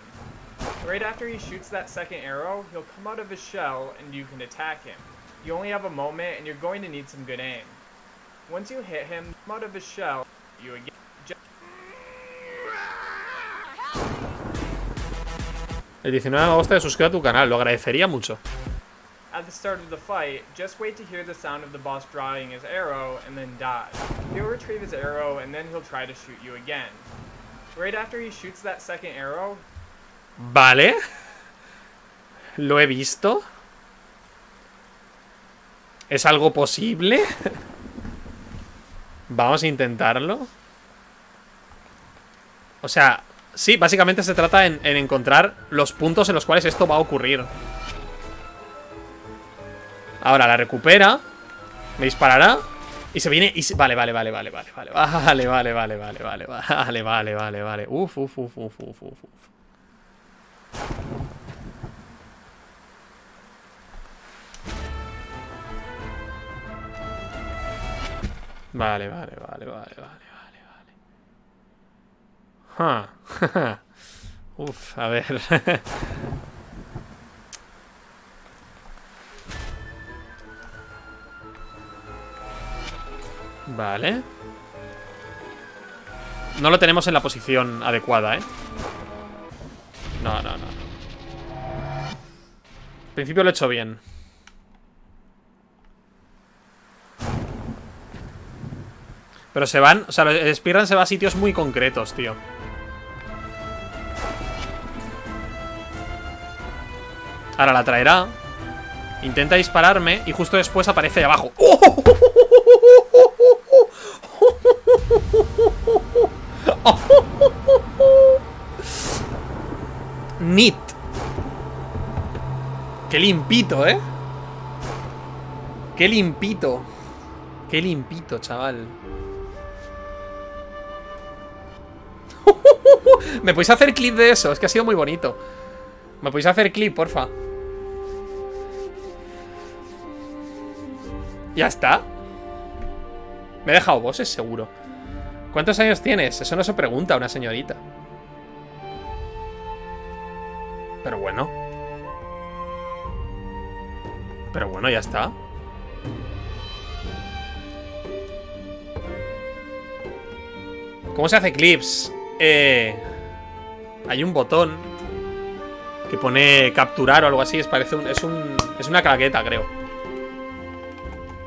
Right after he shoots that second arrow, he'll come out of his shell and you can attack him. You only have a moment and you're going to need some good aim. Once you hit him, come out of his shell, you again. El diecinueve de agosto de suscribir a tu canal, lo agradecería mucho. At the start of the fight, just wait to hear the sound of the boss drawing his arrow and then die. He'll retrieve his arrow and then he'll try to shoot you again. Right after he shoots that second arrow. Vale. Lo he visto. ¿Es algo posible? Vamos a intentarlo. O sea, sí, básicamente se trata en, en encontrar los puntos en los cuales esto va a ocurrir. Ahora la recupera. Me disparará. Y se viene. Y se... Vale, vale, vale, vale, vale, vale. Vale, vale, vale, vale, vale, vale, vale, vale, vale. Uf, uf, uf, uf, uf, uf. Vale, vale, vale, vale, vale, vale, vale. Huh. Uf, a ver. Vale. No lo tenemos en la posición adecuada, ¿eh? No, no, no. Al principio lo he hecho bien. Pero se van... O sea, el speedrun se va a sitios muy concretos, tío. Ahora la traerá. Intenta dispararme y justo después aparece de abajo. Nit. Qué limpito, ¿eh? Qué limpito. Qué limpito, chaval. ¿Me podéis hacer clip de eso? Es que ha sido muy bonito. ¿Me podéis hacer clip, porfa? ¿Ya está? Me he dejado bosses, seguro. ¿Cuántos años tienes? Eso no se pregunta a una señorita. Pero bueno. Pero bueno, ya está. ¿Cómo se hace clips? Eh, hay un botón que pone capturar o algo así. Es, parece un, es, un, es una claqueta, creo.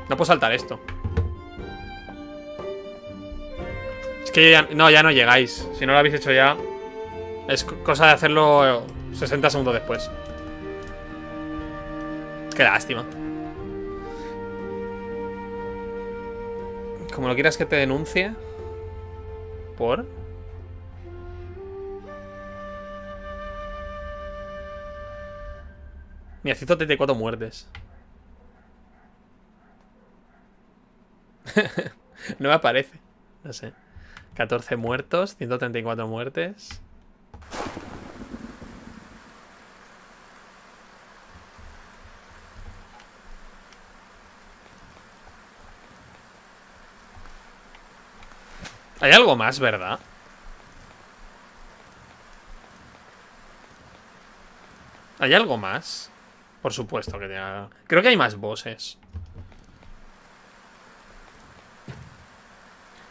No puedo saltar esto. Es que ya, no, ya no llegáis. Si no lo habéis hecho ya, es cosa de hacerlo sesenta segundos después. Qué lástima. Como lo quieras que te denuncie. ¿Por? Mira, ciento treinta y cuatro muertes. No me aparece. No sé. catorce muertos, ciento treinta y cuatro muertes. Hay algo más, ¿verdad? ¿Hay algo más? Por supuesto que tenga... Creo que hay más bosses.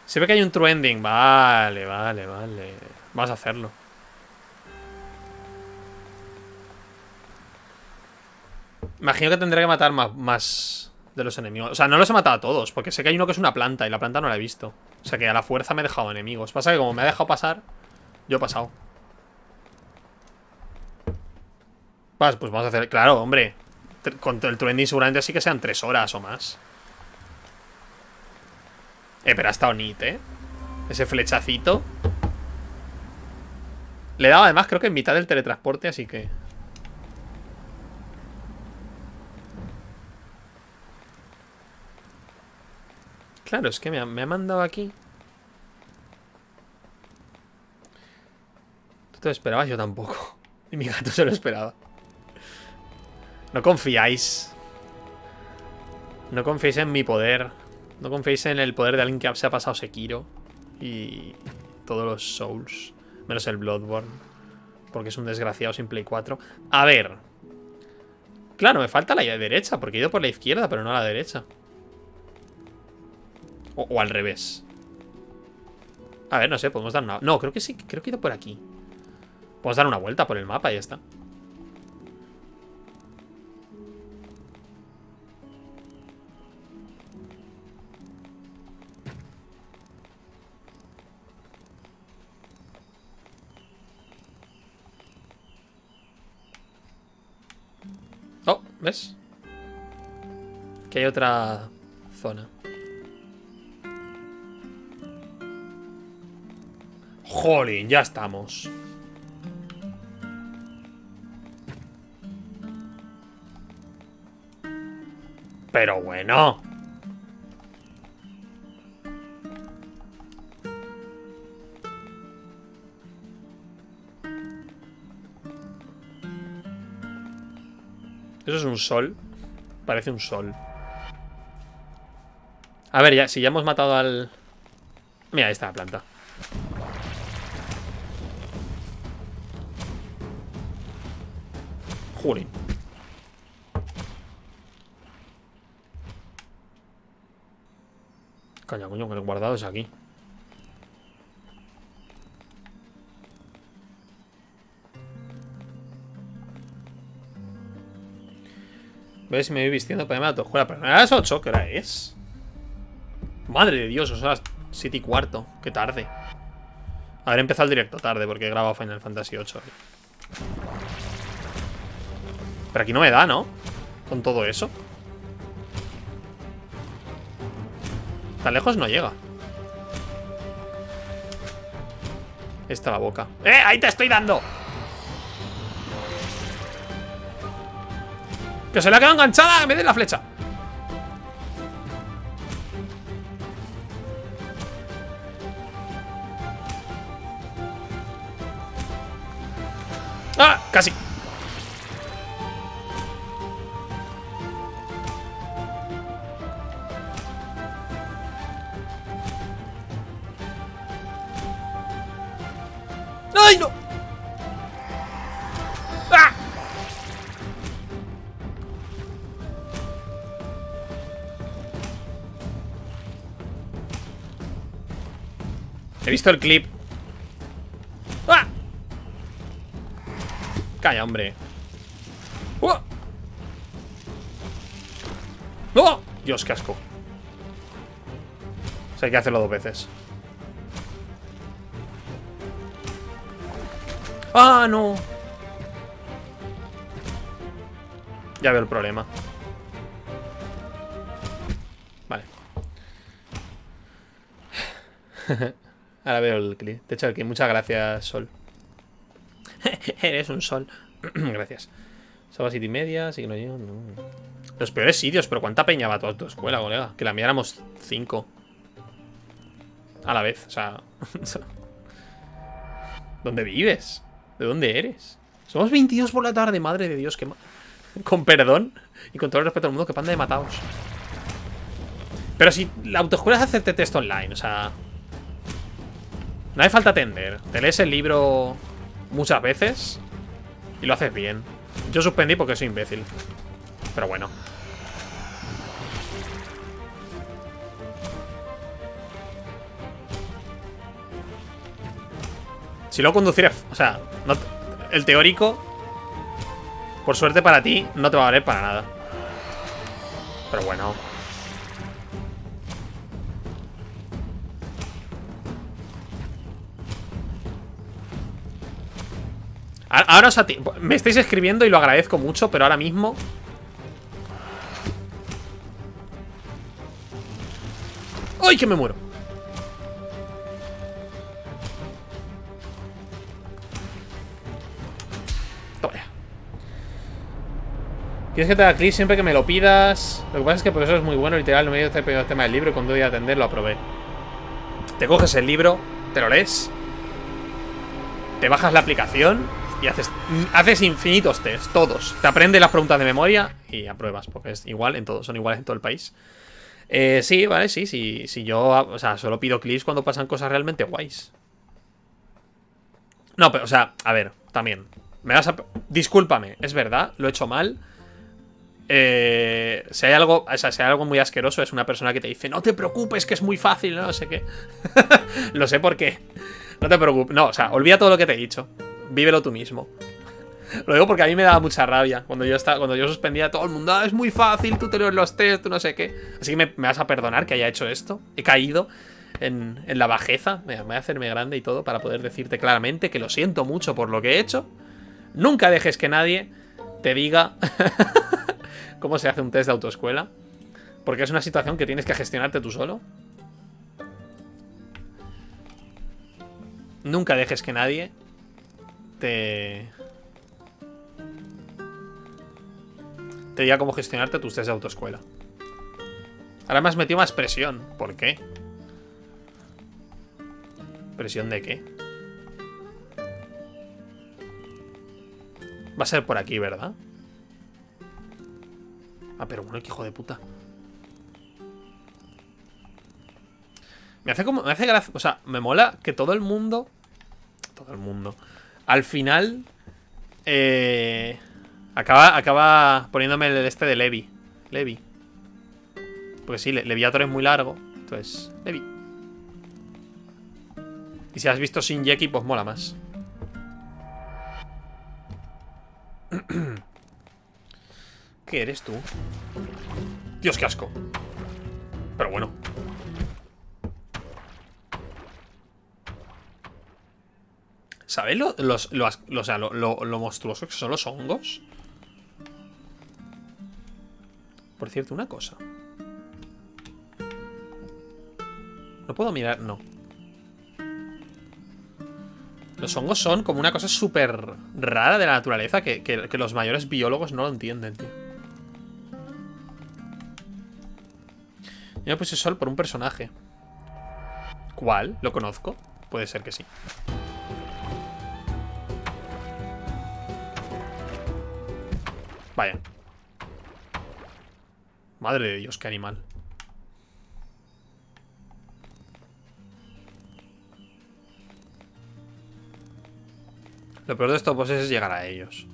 Se ve que hay un true ending. Vale, vale, vale. Vamos a hacerlo. Imagino que tendré que matar más, más de los enemigos. O sea, no los he matado a todos, porque sé que hay uno que es una planta y la planta no la he visto. O sea que a la fuerza me he dejado enemigos. Pasa que como me ha dejado pasar, yo he pasado. Pues, pues vamos a hacer... Claro, hombre. Con el trending seguramente sí que sean tres horas o más. Eh, pero ha estado neat, ¿eh? Ese flechacito. Le he dado además creo que en mitad del teletransporte, así que... Claro, es que me ha, me ha mandado aquí. ¿Tú te lo esperabas? Yo tampoco. Y mi gato se lo esperaba. No confiáis. No confiéis en mi poder. No confiéis en el poder de alguien que se ha pasado Sekiro y todos los Souls. Menos el Bloodborne, porque es un desgraciado sin Play cuatro. A ver. Claro, me falta la derecha, porque he ido por la izquierda, pero no a la derecha. O, o al revés. A ver, no sé, podemos dar una... No, creo que sí, creo que he ido por aquí. Podemos dar una vuelta por el mapa y ya está. Oh, ¿ves? Que hay otra zona. Jolín, ya estamos. Pero bueno. Eso es un sol. Parece un sol. A ver, ya, si ya hemos matado al... Mira, ahí está la planta. Jolín. Calla, coño, que el guardado es aquí. ¿Ves? Me voy vistiendo para irme a la tojura. Pero no era las ocho, ¿qué hora es? Madre de Dios, son las Siete y cuarto. Qué tarde. Habré empezado el directo tarde porque he grabado Final Fantasy ocho. Pero aquí no me da, ¿no? Con todo eso. Tan lejos no llega. Esta la boca. ¡Eh! ¡Ahí te estoy dando! ¡Que se le ha quedado enganchada! ¡Me den la flecha! ¡Ah! ¡Casi! ¡Ay, no! ¡Ah! He visto el clip. ¡Ah! Calla, hombre. ¡Oh! ¡No! Dios, qué asco. O sea, hay que hacerlo dos veces. ¡Ah, no! Ya veo el problema. Vale. Ahora veo el clip. Te echo el clip. Muchas gracias, Sol. Eres un sol. Gracias. Sábado siete y media, así que no llego. No. Los peores sitios, pero ¿cuánta peña va a tu, tu escuela, colega? Que la mía éramos cinco. A la vez, o sea. ¿Dónde vives? ¿De dónde eres? Somos veintidós por la tarde, madre de Dios, que ma... Con perdón y con todo el respeto al mundo, que panda de matados. Pero si la autoescuela es hacerte test online, o sea, no hay falta atender. Te lees el libro muchas veces y lo haces bien. Yo suspendí porque soy imbécil, pero bueno. Si lo conducir, o sea, no, el teórico, por suerte para ti, no te va a valer para nada. Pero bueno. Ahora os ati- me estáis escribiendo y lo agradezco mucho, pero ahora mismo... ¡Ay, que me muero! Quieres que te haga clic siempre que me lo pidas. Lo que pasa es que el profesor es muy bueno, literal. No me dio este pedido el tema del libro y cuando voy a atender lo aprobé. Te coges el libro, te lo lees, te bajas la aplicación y haces, haces infinitos tests, todos. Te aprendes las preguntas de memoria y apruebas, porque es igual en todo, son iguales en todo el país. Eh, sí, vale, sí, sí. Si yo, o sea, solo pido clics cuando pasan cosas realmente guays. No, pero, o sea, a ver, también. Me vas a. Discúlpame, es verdad, lo he hecho mal. Eh, si hay algo, o sea, si hay algo muy asqueroso, es una persona que te dice: no te preocupes, que es muy fácil, no sé qué. Lo sé por qué. No te preocupes. No, o sea, olvida todo lo que te he dicho. Vívelo tú mismo. Lo digo porque a mí me daba mucha rabia. Cuando yo estaba, cuando yo suspendía a todo el mundo, ah, es muy fácil, tú te lees los test, tú no sé qué. Así que me, me vas a perdonar que haya hecho esto. He caído en, en la bajeza. Me, me voy a hacerme grande y todo para poder decirte claramente que lo siento mucho por lo que he hecho. Nunca dejes que nadie te diga... ¿Cómo se hace un test de autoescuela? Porque es una situación que tienes que gestionarte tú solo. Nunca dejes que nadie te... te diga cómo gestionarte tus test de autoescuela. Ahora me has metido más presión. ¿Por qué? ¿Presión de qué? Va a ser por aquí, ¿verdad? Ah, pero bueno, qué hijo de puta. Me hace como... Me hace gracia... O sea, me mola que todo el mundo... Todo el mundo... Al final... Eh... Acaba, acaba poniéndome el este de Levi. Levi. Porque sí, Le, Levillator es muy largo. Entonces... Levi. Y si has visto Shinjeki, pues mola más. ¿Qué eres tú? Dios, qué asco. Pero bueno. ¿Sabéis lo, los, los, los, lo, lo, lo monstruoso que son los hongos? Por cierto, una cosa. No puedo mirar, no. Los hongos son como una cosa súper rara de la naturaleza que, que, que los mayores biólogos no lo entienden, tío. Yo me puse sol por un personaje. ¿Cuál? ¿Lo conozco? Puede ser que sí. Vaya. Madre de Dios, qué animal. Lo peor de estos bosses es llegar a ellos.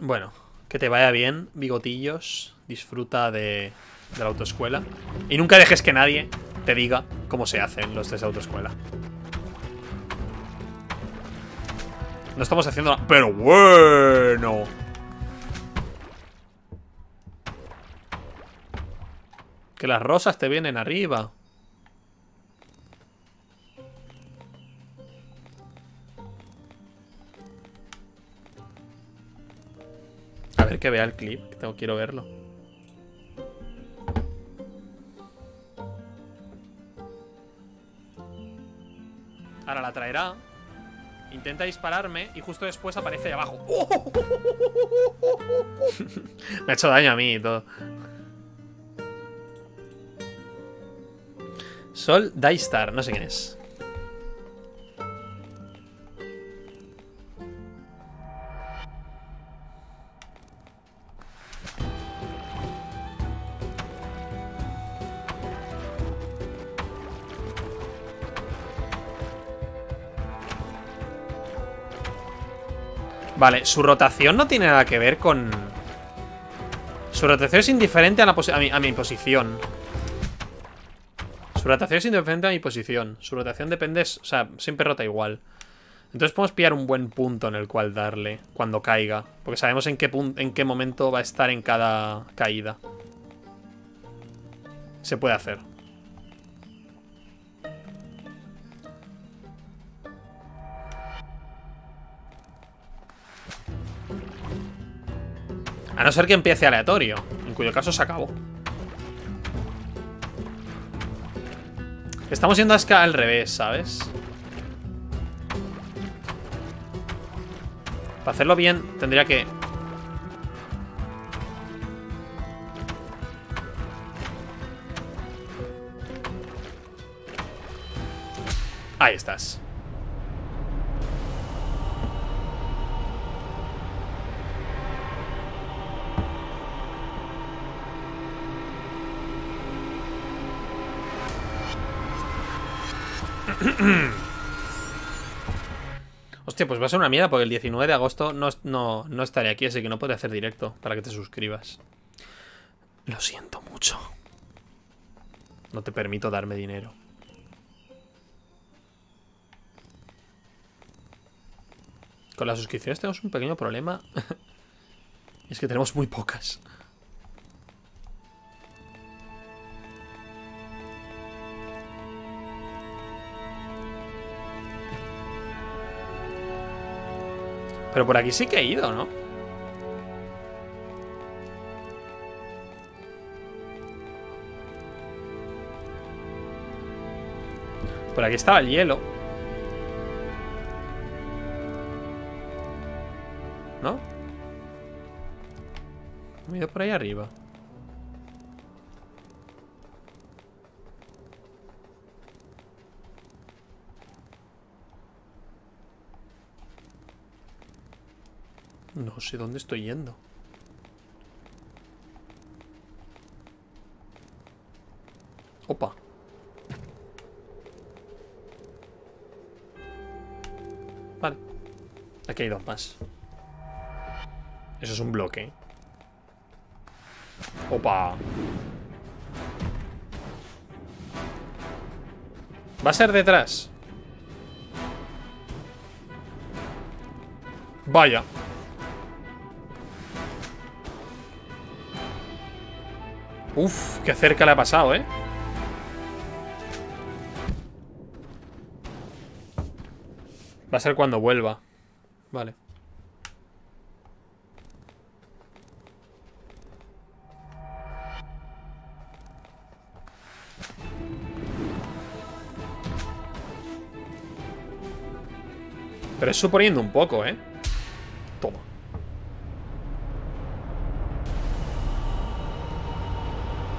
Bueno, que te vaya bien, bigotillos. Disfruta de, de la autoescuela. Y nunca dejes que nadie te diga cómo se hacen los test de autoescuela. No estamos haciendo nada. Pero bueno. Que las rosas te vienen arriba. A ver que vea el clip, que tengo, quiero verlo. Ahora la traerá. Intenta dispararme y justo después aparece ahí abajo. Me ha hecho daño a mí y todo. Sol Daystar, no sé quién es. Vale, su rotación no tiene nada que ver con... Su rotación es indiferente a, la posi a, mi, a mi posición. Su rotación es indiferente a mi posición. Su rotación depende... O sea, siempre rota igual. Entonces podemos pillar un buen punto en el cual darle cuando caiga. Porque sabemos en qué, punto, en qué momento va a estar en cada caída. Se puede hacer. A no ser que empiece aleatorio, en cuyo caso se acabó. Estamos yendo hasta al revés, ¿sabes? Para hacerlo bien, tendría que... Ahí estás. Hostia, pues va a ser una mierda porque el diecinueve de agosto no, no, no estaré aquí, así que no podré hacer directo para que te suscribas. Lo siento mucho. No te permito darme dinero. Con las suscripciones tenemos un pequeño problema. Es que tenemos muy pocas. Pero por aquí sí que he ido, ¿no? Por aquí estaba el hielo, ¿no? Me he ido por ahí arriba. No sé dónde estoy yendo. Opa. Vale. Aquí hay dos más. Eso es un bloque. Opa. Va a ser detrás. Vaya. Uf, qué cerca le ha pasado, ¿eh? Va a ser cuando vuelva. Vale. Pero es suponiendo un poco, ¿eh? Toma.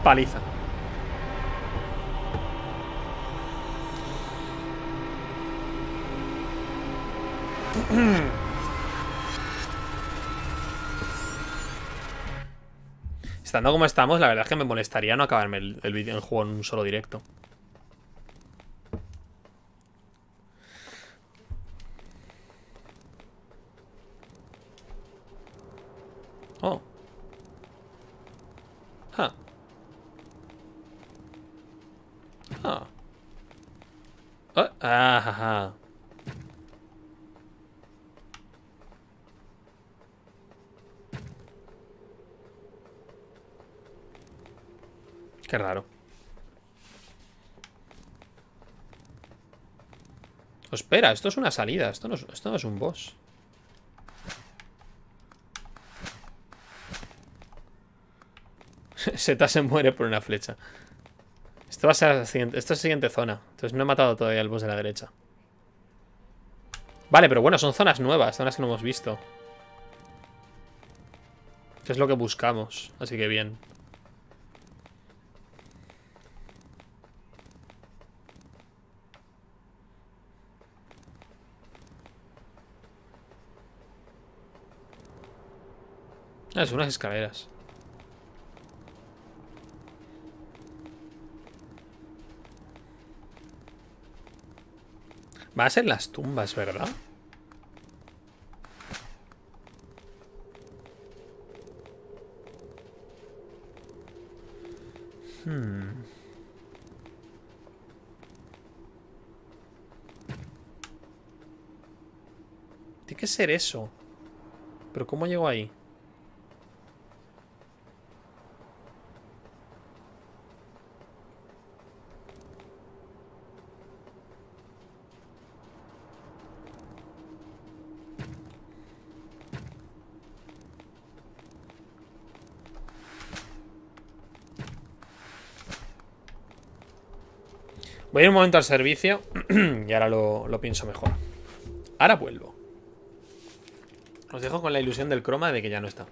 Paliza. Estando como estamos, la verdad es que me molestaría no acabarme el, el, el juego en un solo directo. Oh. Huh. Huh. Oh. Ah, ja, ja. Qué raro. Oh, espera, esto es una salida. Esto no es, esto no es un boss. Zeta se muere por una flecha. Esto va a ser la siguiente, esto es la siguiente zona. Entonces no he matado todavía al boss de la derecha. Vale, pero bueno, son zonas nuevas, zonas que no hemos visto. Que es lo que buscamos, así que bien. Ah, son unas escaleras. Va a ser las tumbas, ¿verdad? Hmm. Tiene que ser eso. ¿Pero cómo llego ahí? Voy a ir un momento al servicio y ahora lo, lo pienso mejor. Ahora vuelvo. Os dejo con la ilusión del croma de que ya no está.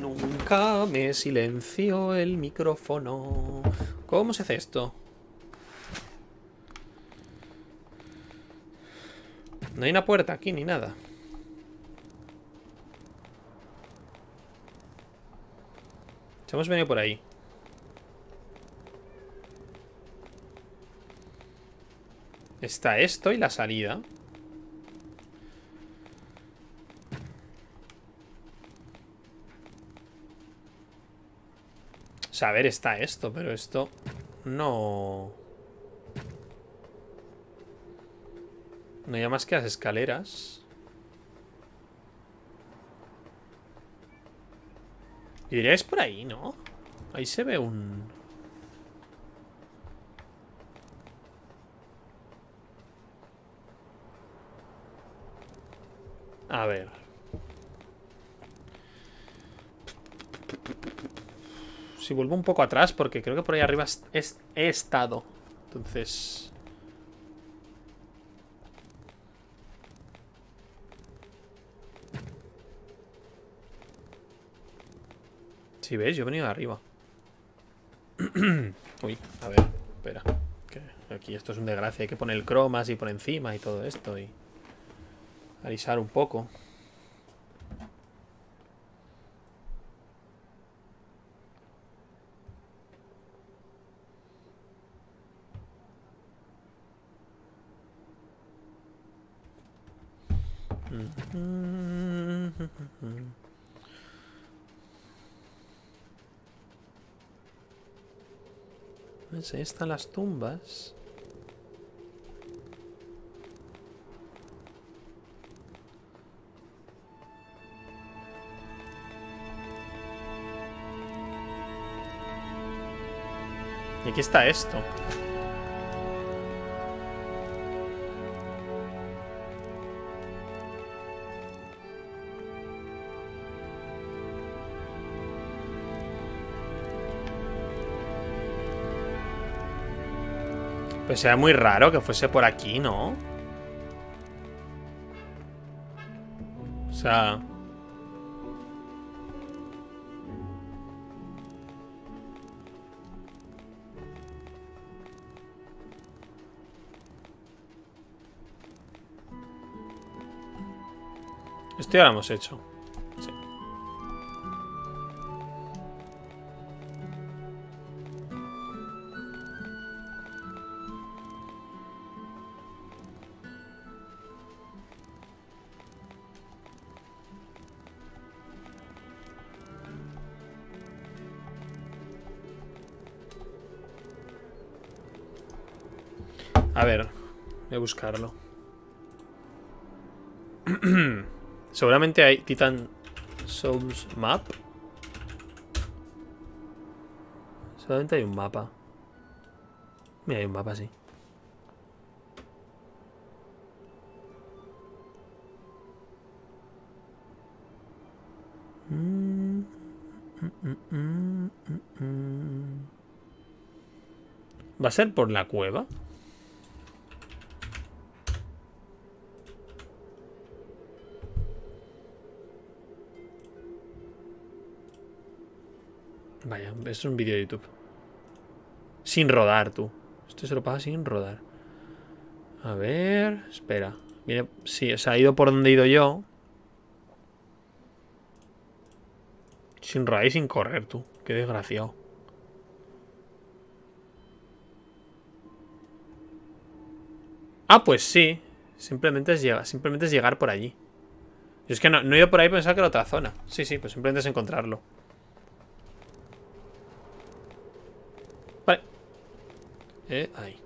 Nunca me silencio el micrófono. ¿Cómo se hace esto? No hay una puerta aquí ni nada. Nos hemos venido por ahí. Está esto y la salida. O sea, a ver, está esto, pero esto no... No hay más que las escaleras. Y diría es por ahí, ¿no? Ahí se ve un... A ver. Si vuelvo un poco atrás, porque creo que por ahí arriba he estado. Entonces... Si ves, yo he venido de arriba. Uy, a ver, espera. Que aquí esto es un desgracia. Hay que poner el croma así por encima y todo esto. Y alisar un poco. Ahí están las tumbas. Y aquí está esto. Pues sería muy raro que fuese por aquí, ¿no? O sea... Esto ya lo hemos hecho. Sí. A ver, voy a buscarlo. Seguramente hay Titan Souls Map. Seguramente hay un mapa. Mira, hay un mapa, sí. Mm, mm, mm, mm, mm. ¿Va a ser por la cueva? Vaya, esto es un vídeo de YouTube. Sin rodar, tú. Esto se lo pasa sin rodar. A ver... Espera. Viene, sí, o sea, ha ido por donde he ido yo. Sin rodar y sin correr, tú. Qué desgraciado. Ah, pues sí. Simplemente es llegar, simplemente es llegar por allí. Yo es que no, no he ido por ahí, pensaba que era otra zona. Sí, sí, pues simplemente es encontrarlo. Eh, ahí.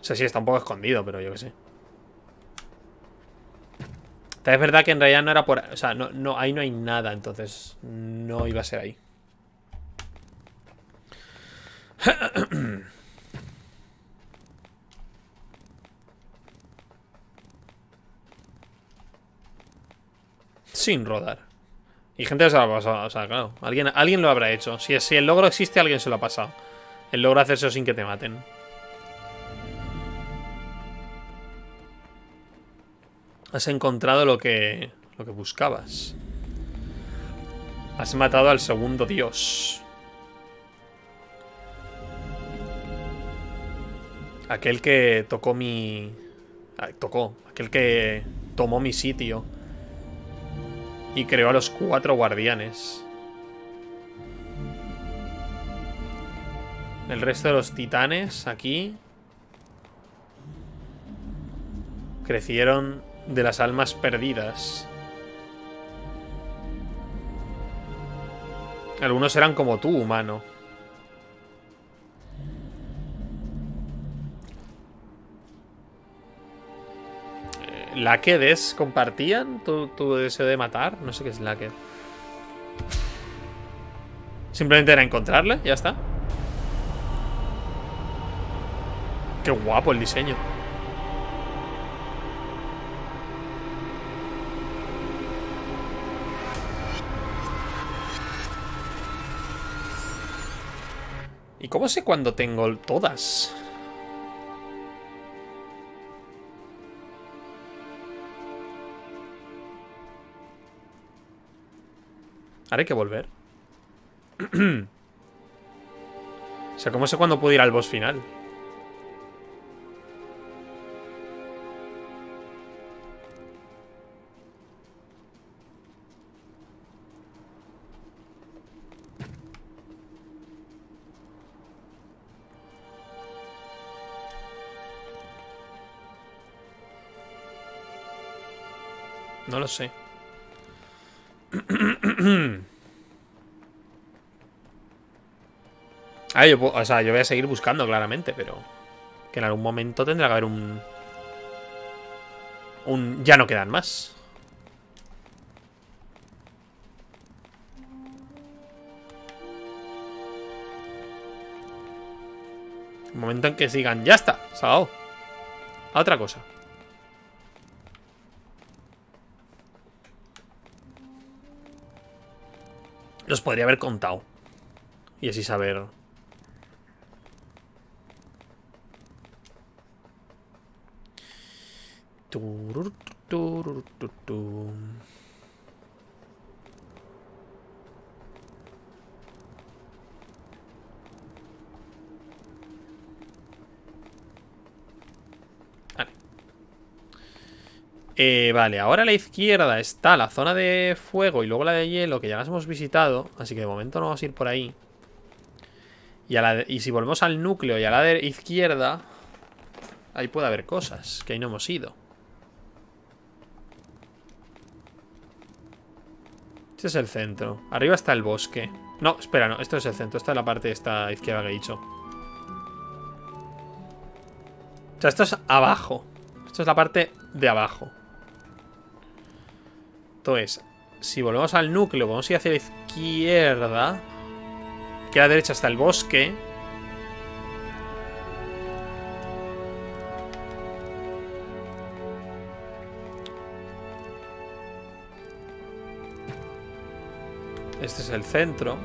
O sea, sí, está un poco escondido, pero yo qué sé. Tal vez es verdad que en realidad no era por... O sea, no, no, ahí no hay nada, entonces no iba a ser ahí. Sin rodar. Y gente se lo ha pasado, o sea, claro. Alguien, alguien lo habrá hecho. Si, si el logro existe, alguien se lo ha pasado. El logro hacer eso sin que te maten. Has encontrado lo que lo que buscabas. Has matado al segundo dios. Aquel que tocó mi... Ah, tocó. Aquel que tomó mi sitio. Y creó a los cuatro guardianes. El resto de los titanes aquí crecieron de las almas perdidas. Algunos eran como tú, humano. ¿La que des compartían? ¿Tu, tu deseo de matar? No sé qué es la que. Simplemente era encontrarla, ya está. Qué guapo el diseño. ¿Y cómo sé cuándo tengo todas? Haré que volver. O sea, ¿cómo sé cuándo puedo ir al boss final? No lo sé. Ah, yo, o sea, yo voy a seguir buscando, claramente, pero que en algún momento tendrá que haber un... Un... Ya no quedan más. Un momento en que sigan... ¡Ya está! Se ha dado. A otra cosa. Los podría haber contado. Y así saber... Vale. Eh, vale, ahora a la izquierda está la zona de fuego y luego la de hielo, que ya las hemos visitado, así que de momento no vamos a ir por ahí. Y, a la de, y si volvemos al núcleo y a la de izquierda, ahí puede haber cosas, que ahí no hemos ido. Este es el centro. Arriba está el bosque. No, espera, no. Esto es el centro. Esta es la parte de esta izquierda que he dicho. O sea, esto es abajo. Esto es la parte de abajo. Entonces, si volvemos al núcleo, vamos a ir hacia la izquierda. Que a la derecha está el bosque. Este es el centro.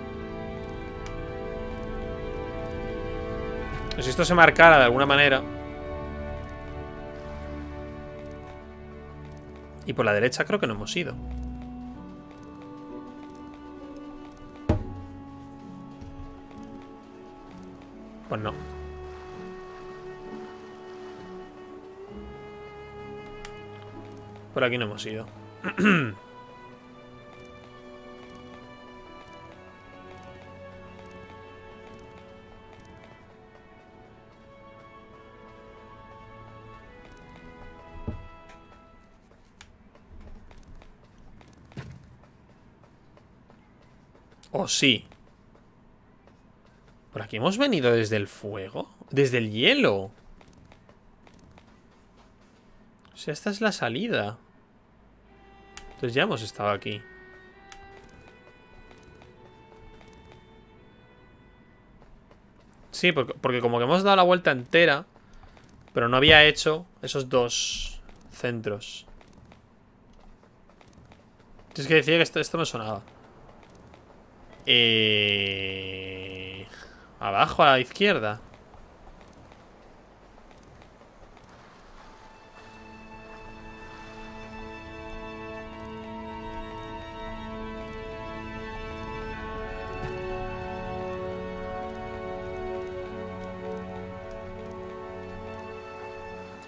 Si esto se marcara de alguna manera. Y por la derecha creo que no hemos ido. Pues no. Por aquí no hemos ido. Oh, sí. ¿Por aquí hemos venido desde el fuego? Desde el hielo. O sea, esta es la salida. Entonces ya hemos estado aquí. Sí, porque, porque como que hemos dado la vuelta entera, pero no había hecho esos dos centros. Es que decía que esto, esto me sonaba. Eh... Abajo a la izquierda.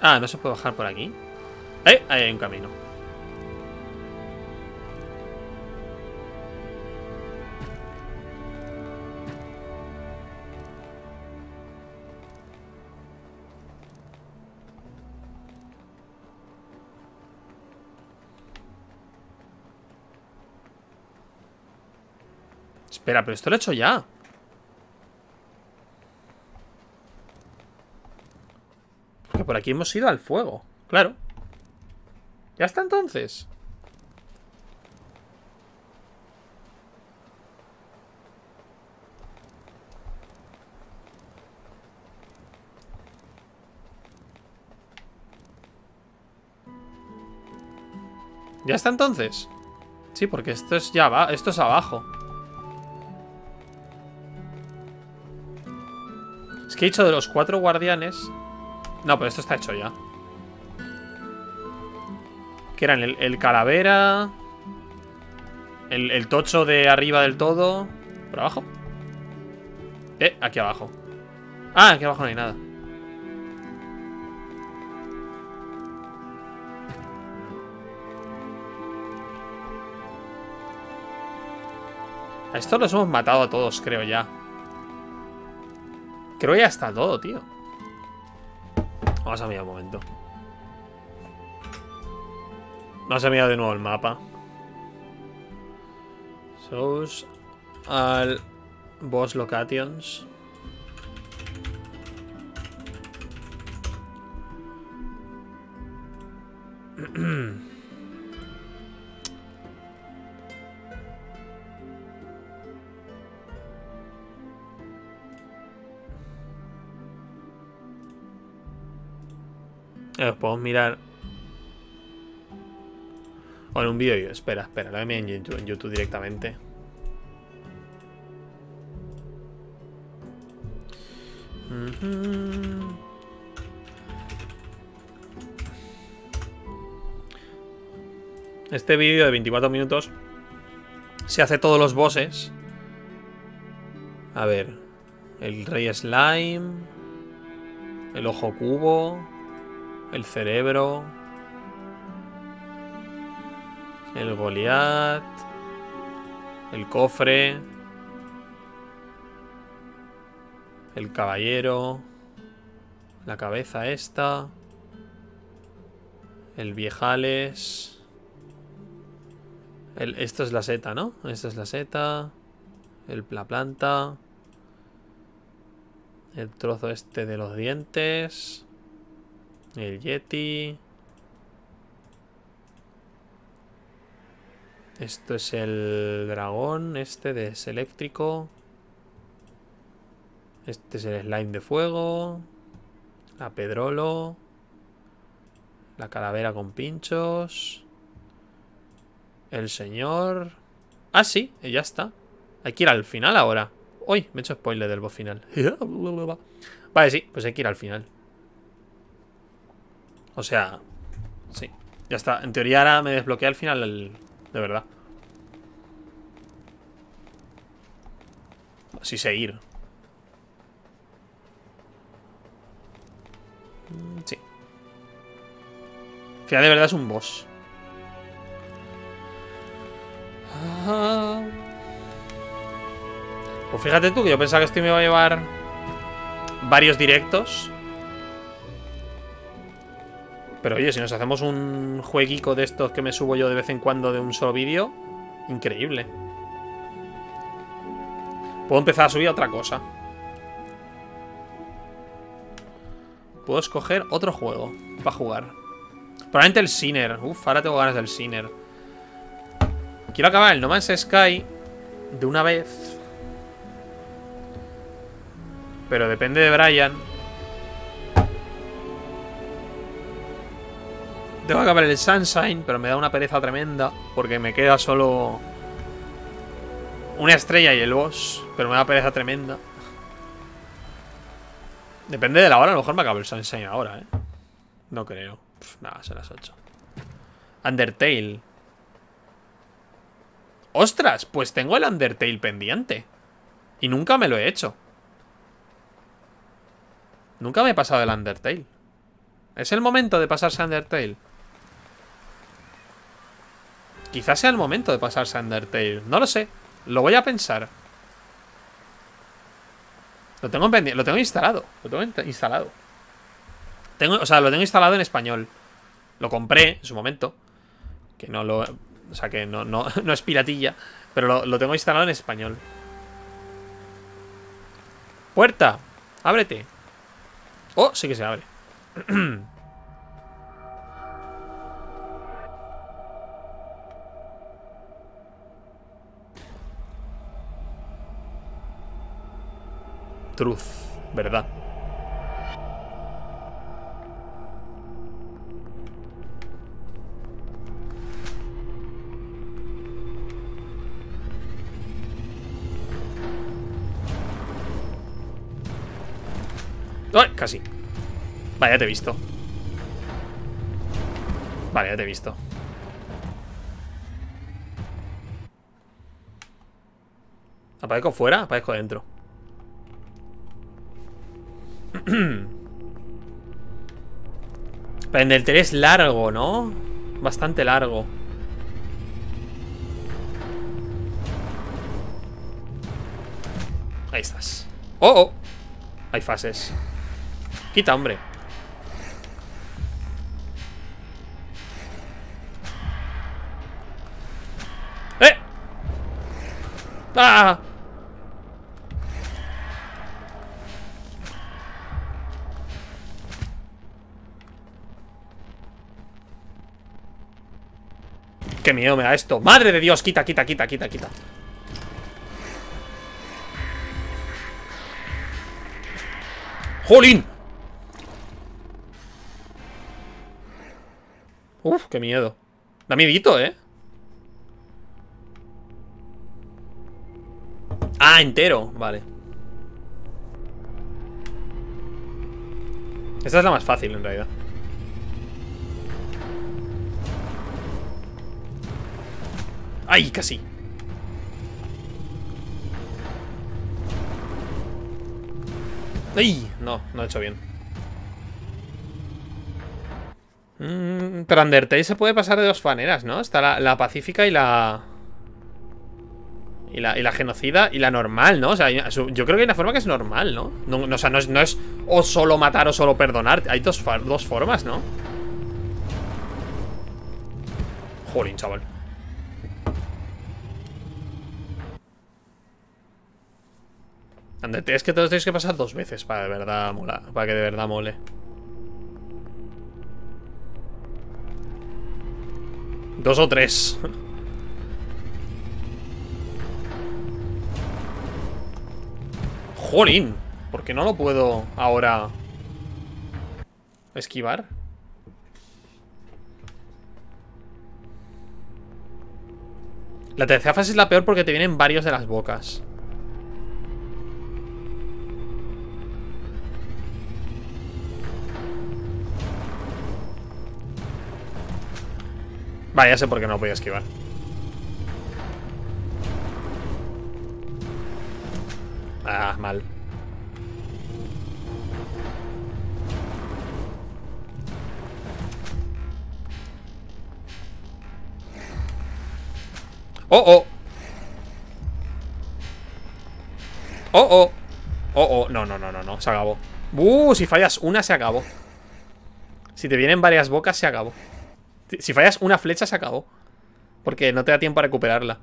Ah, no se puede bajar por aquí. Eh, ahí hay un camino. Espera, pero esto lo he hecho ya. Porque por aquí hemos ido al fuego. Claro. Ya está entonces. Ya está entonces. Sí, porque esto es ya va, esto es abajo. Es que he dicho de los cuatro guardianes. No, pero esto está hecho ya. Que eran el, el calavera, el, el tocho de arriba del todo. ¿Por abajo? Eh, aquí abajo. Ah, aquí abajo no hay nada. A estos los hemos matado a todos, creo ya. Creo ya está todo, tío. Vamos a mirar un momento. Vamos a mirar de nuevo el mapa. Souls al boss locations. Los podemos mirar. O en un vídeo yo. Espera, espera. Lo voy a mirar en YouTube, en YouTube directamente. Mm-hmm. Este vídeo de veinticuatro minutos se hace todos los bosses. A ver. El rey slime. El ojo cubo. El cerebro. El Goliat. El cofre. El caballero. La cabeza esta. El viejales. El, esto es la seta, ¿no? Esta es la seta. El, la planta. El trozo este de los dientes. El yeti. Esto es el dragón. Este es eléctrico. Este es el slime de fuego. La pedrolo. La calavera con pinchos. El señor. Ah, sí, ya está. Hay que ir al final ahora. Uy, me he hecho spoiler del boss final. Vale, sí, pues hay que ir al final. O sea, sí, ya está. En teoría ahora me desbloquea al final el... de verdad. Así seguir. Sí. Que de verdad es un boss. Pues fíjate tú que yo pensaba que esto me iba a llevar varios directos. Pero oye, si nos hacemos un jueguico de estos que me subo yo de vez en cuando de un solo vídeo, increíble. Puedo empezar a subir otra cosa. Puedo escoger otro juego para jugar. Probablemente el Sinner. Uf, ahora tengo ganas del Sinner. Quiero acabar el No Man's Sky de una vez. Pero depende de Brian. Tengo que acabar el Sunshine, pero me da una pereza tremenda. Porque me queda solo una estrella y el boss. Pero me da pereza tremenda. Depende de la hora, a lo mejor me acabo el Sunshine ahora, ¿eh? No creo. Pff, nada, son las ocho. Undertale. ¡Ostras! Pues tengo el Undertale pendiente. Y nunca me lo he hecho. Nunca me he pasado el Undertale. Es el momento de pasarse Undertale. Quizás sea el momento de pasarse a Undertale. No lo sé. Lo voy a pensar. Lo tengo, lo tengo instalado. Lo tengo instalado. Tengo, o sea, lo tengo instalado en español. Lo compré en su momento. Que no lo... O sea, que no, no, no es piratilla. Pero lo, lo tengo instalado en español. Puerta. Ábrete. Oh, sí que se abre. Truth, verdad. ¡Ay! Casi. Vale, ya te he visto. Vale, ya te he visto. ¿Aparezco fuera? Aparezco dentro. Pero en el tres es largo, ¿no? Bastante largo. Ahí estás. ¡Oh, oh! Hay fases. Quita, hombre. ¡Eh! ¡Ah! ¡Qué miedo me da esto! ¡Madre de Dios! ¡Quita, quita, quita, quita, quita! ¡Jolín! Uf, qué miedo. Da miedito, ¿eh? Ah, entero, vale. Esta es la más fácil, en realidad. ¡Ay, casi! ¡Ay! No, no lo he hecho bien. Mm, pero Undertale se puede pasar de dos maneras, ¿no? Está la, la pacífica y la, y la... Y la genocida y la normal, ¿no? O sea, yo creo que hay una forma que es normal, ¿no? no, no o sea, no es, no es o solo matar o solo perdonar. Hay dos, dos formas, ¿no? Jolín, chaval. Es que te lo tenéis que pasar dos veces para de verdad mola, para que de verdad mole. Dos o tres. ¡Jolín! ¿Por qué no lo puedo ahora esquivar? La tercera fase es la peor porque te vienen varios de las bocas. Vale, ya sé por qué no podía esquivar. Ah, mal. Oh, oh. Oh, oh. Oh, oh. No, no, no, no, no. Se acabó. Uh, si fallas una, se acabó. Si te vienen varias bocas, se acabó. Si fallas una flecha, se acabó. Porque no te da tiempo a recuperarla.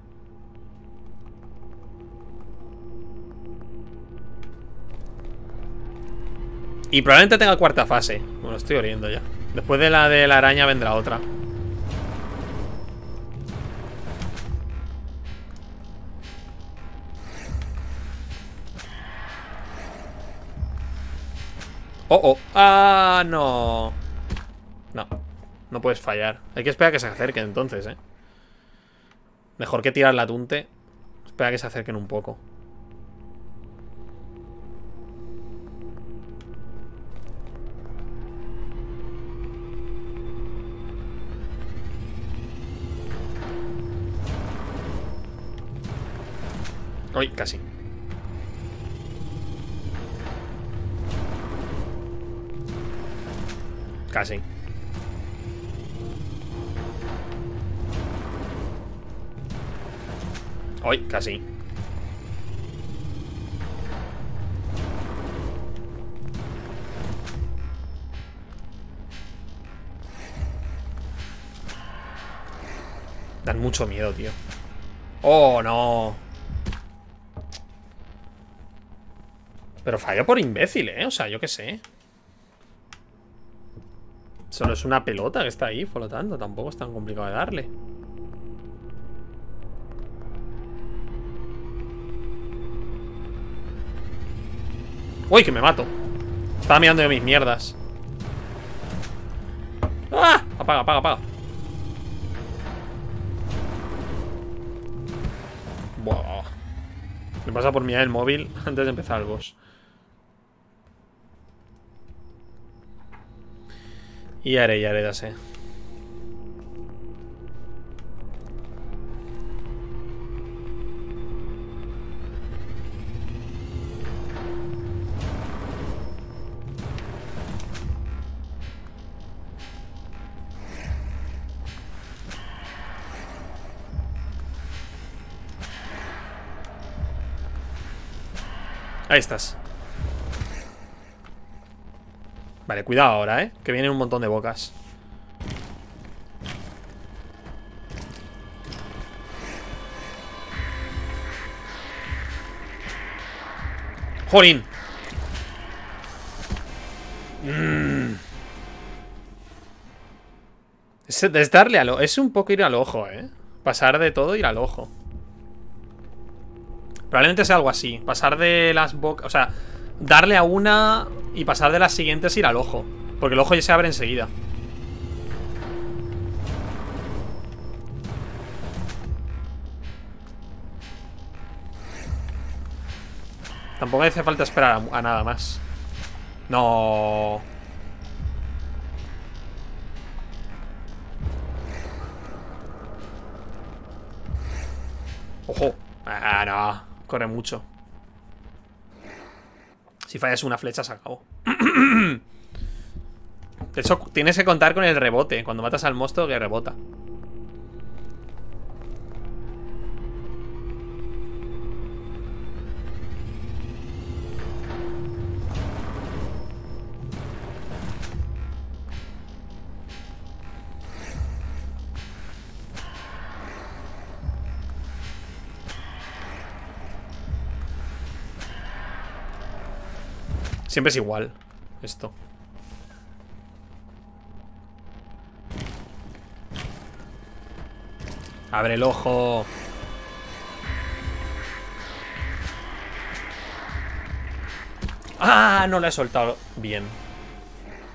Y probablemente tenga cuarta fase. Bueno, estoy oliendo ya. Después de la de la araña vendrá otra. Oh, oh. Ah, no. No. No puedes fallar. Hay que esperar a que se acerquen entonces, ¿eh? Mejor que tirar la tunte. Espera a que se acerquen un poco. Uy, casi. Casi. Hoy, casi. Dan mucho miedo, tío. Oh, no. Pero falló por imbécil, ¿eh? O sea, yo qué sé. Solo es una pelota que está ahí flotando. Tampoco es tan complicado de darle. Uy, que me mato. Estaba mirando yo mis mierdas. ¡Ah! Apaga, apaga, apaga. Buah. Me pasa por mirar el móvil antes de empezar el boss. Y haré, y haré, ya sé. Ahí estás. Vale, cuidado ahora, ¿eh? Que vienen un montón de bocas. ¡Jolín! Mm. Es, es darle al ojo. Es un poco ir al ojo, ¿eh? Pasar de todo, ir al ojo. Probablemente sea algo así. Pasar de las bocas... O sea, darle a una y pasar de las siguientes ir al ojo. Porque el ojo ya se abre enseguida. Tampoco hace falta esperar a, a nada más. No... Ojo. Ah, no. Corre mucho. Si fallas una flecha, se acabó. De hecho, tienes que contar con el rebote. Cuando matas al monstruo, que rebota. Siempre es igual esto. Abre el ojo. Ah, no la he soltado bien.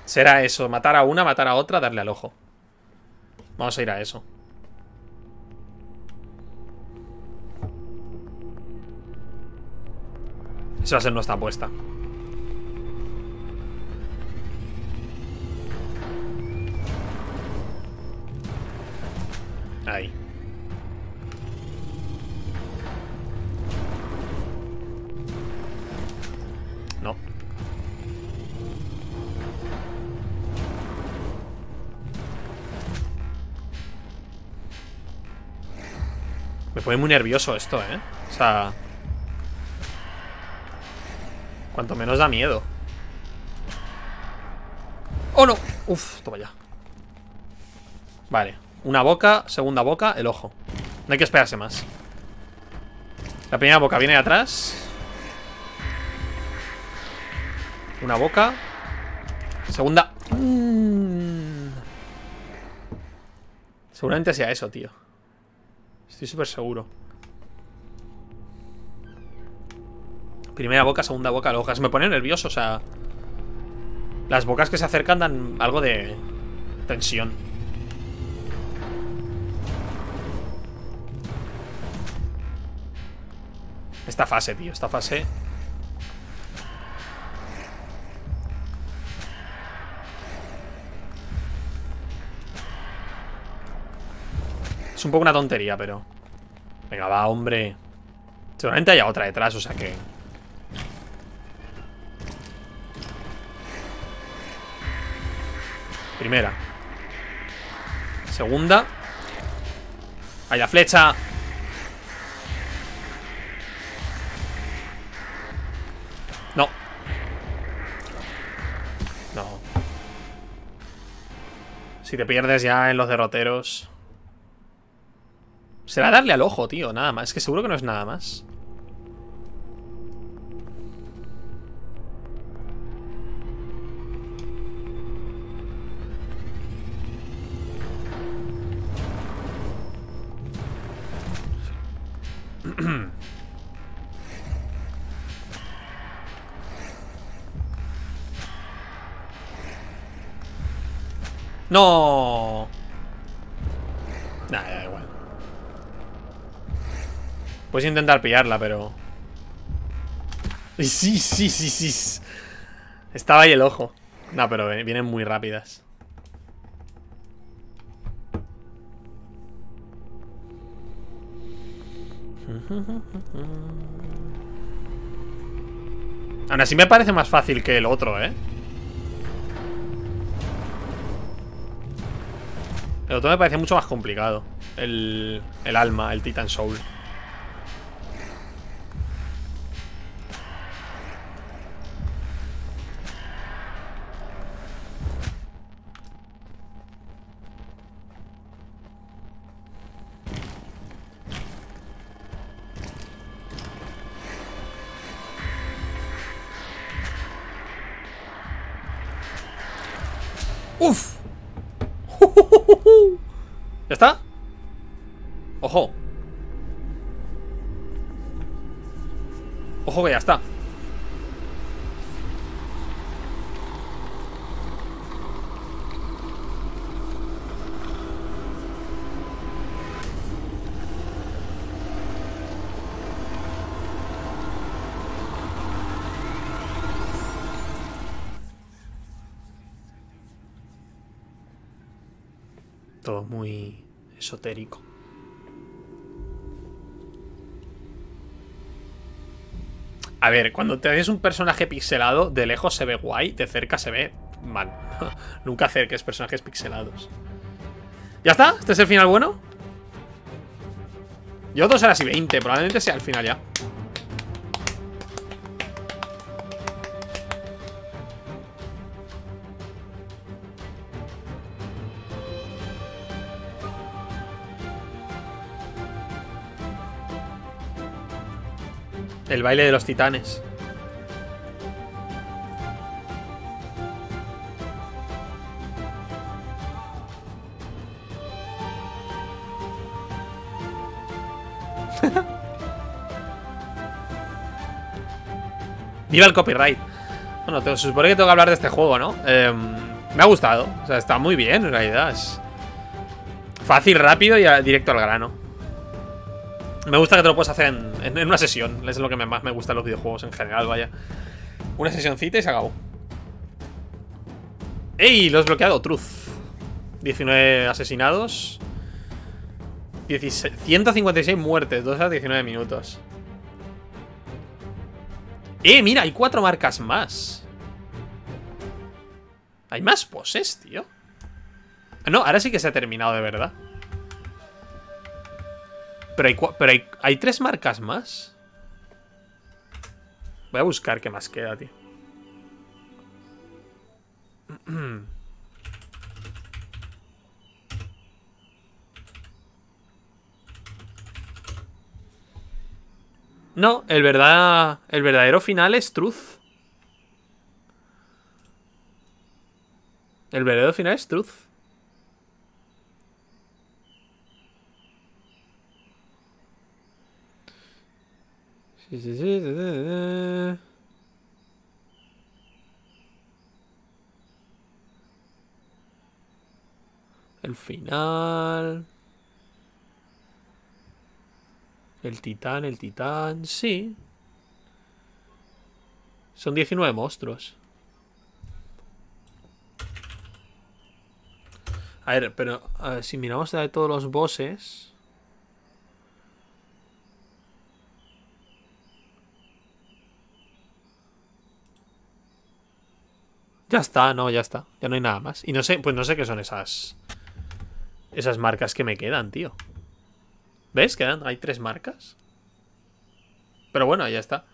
Será eso, matar a una, matar a otra, darle al ojo. Vamos a ir a eso. Esa va a ser nuestra apuesta. Ahí. No. Me pone muy nervioso esto, ¿eh? O sea... Cuanto menos da miedo. ¡Oh, no! Uf, toma ya. Vale. Una boca, segunda boca, el ojo. No hay que esperarse más. La primera boca viene de atrás. Una boca. Segunda. Mm. Seguramente sea eso, tío. Estoy súper seguro. Primera boca, segunda boca, el ojo. Se me pone nervioso, o sea. Las bocas que se acercan dan algo de tensión. Esta fase, tío, esta fase. Es un poco una tontería, pero... Venga, va, hombre. Seguramente haya otra detrás, o sea que... Primera. Segunda. ¡Hay la flecha! No. No. Si te pierdes ya en los derroteros. Será darle al ojo, tío, nada más. Es que seguro que no es nada más. No. Nada, da igual. Puedes intentar pillarla, pero... Sí, sí, sí, sí. Estaba ahí el ojo. No, pero vienen muy rápidas. Aún así me parece más fácil que el otro, ¿eh? El otro me parecía mucho más complicado. El, el alma, el Titan Soul. ¡Uf! ¿Ya está? Ojo. Ojo que ya está. Todo muy esotérico. A ver, cuando te ves un personaje pixelado, de lejos se ve guay, de cerca se ve mal. Nunca acerques personajes pixelados. ¿Ya está? ¿Este es el final bueno? Yo dos horas y veinte, probablemente sea el final ya. El baile de los titanes. Viva el copyright. Bueno, te supone que tengo que hablar de este juego, ¿no? Eh, me ha gustado. O sea, está muy bien, en realidad. Es fácil, rápido y directo al grano. Me gusta que te lo puedes hacer en, en, en una sesión. Es lo que más me gusta en los videojuegos en general, vaya. Una sesioncita y se acabó. ¡Ey! Lo he desbloqueado, Truth. diecinueve asesinados. ciento cincuenta y seis muertes, dos horas diecinueve minutos. ¡Eh! Mira, hay cuatro marcas más. Hay más poses, tío. No, ahora sí que se ha terminado de verdad. Pero, hay, pero hay, hay tres marcas más. Voy a buscar qué más queda, tío. No, el verdad, el verdadero final es Truth. El verdadero final es Truth. Sí, sí, sí, da, da, da. El final. El titán, el titán, sí. Son diecinueve monstruos. A ver, pero a ver, si miramos la de todos los bosses... Ya está, no, ya está. Ya no hay nada más. Y no sé, pues no sé qué son esas... Esas marcas que me quedan, tío. ¿Ves? Quedan, hay tres marcas. Pero bueno, ya está.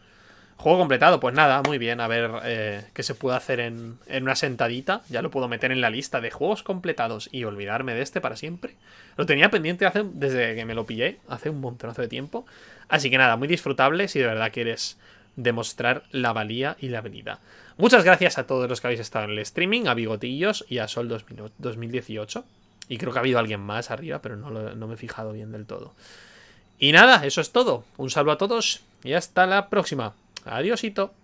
Juego completado, pues nada, muy bien. A ver eh, qué se puede hacer en, en una sentadita. Ya lo puedo meter en la lista de juegos completados y olvidarme de este para siempre. Lo tenía pendiente hace, desde que me lo pillé, hace un montonazo de tiempo. Así que nada, muy disfrutable si de verdad quieres... demostrar la valía y la habilidad. Muchas gracias a todos los que habéis estado en el streaming, a Bigotillos y a Sol dos mil dieciocho. Y creo que ha habido alguien más arriba, pero no, lo, no me he fijado bien del todo. Y nada, eso es todo. Un saludo a todos y hasta la próxima. Adiósito.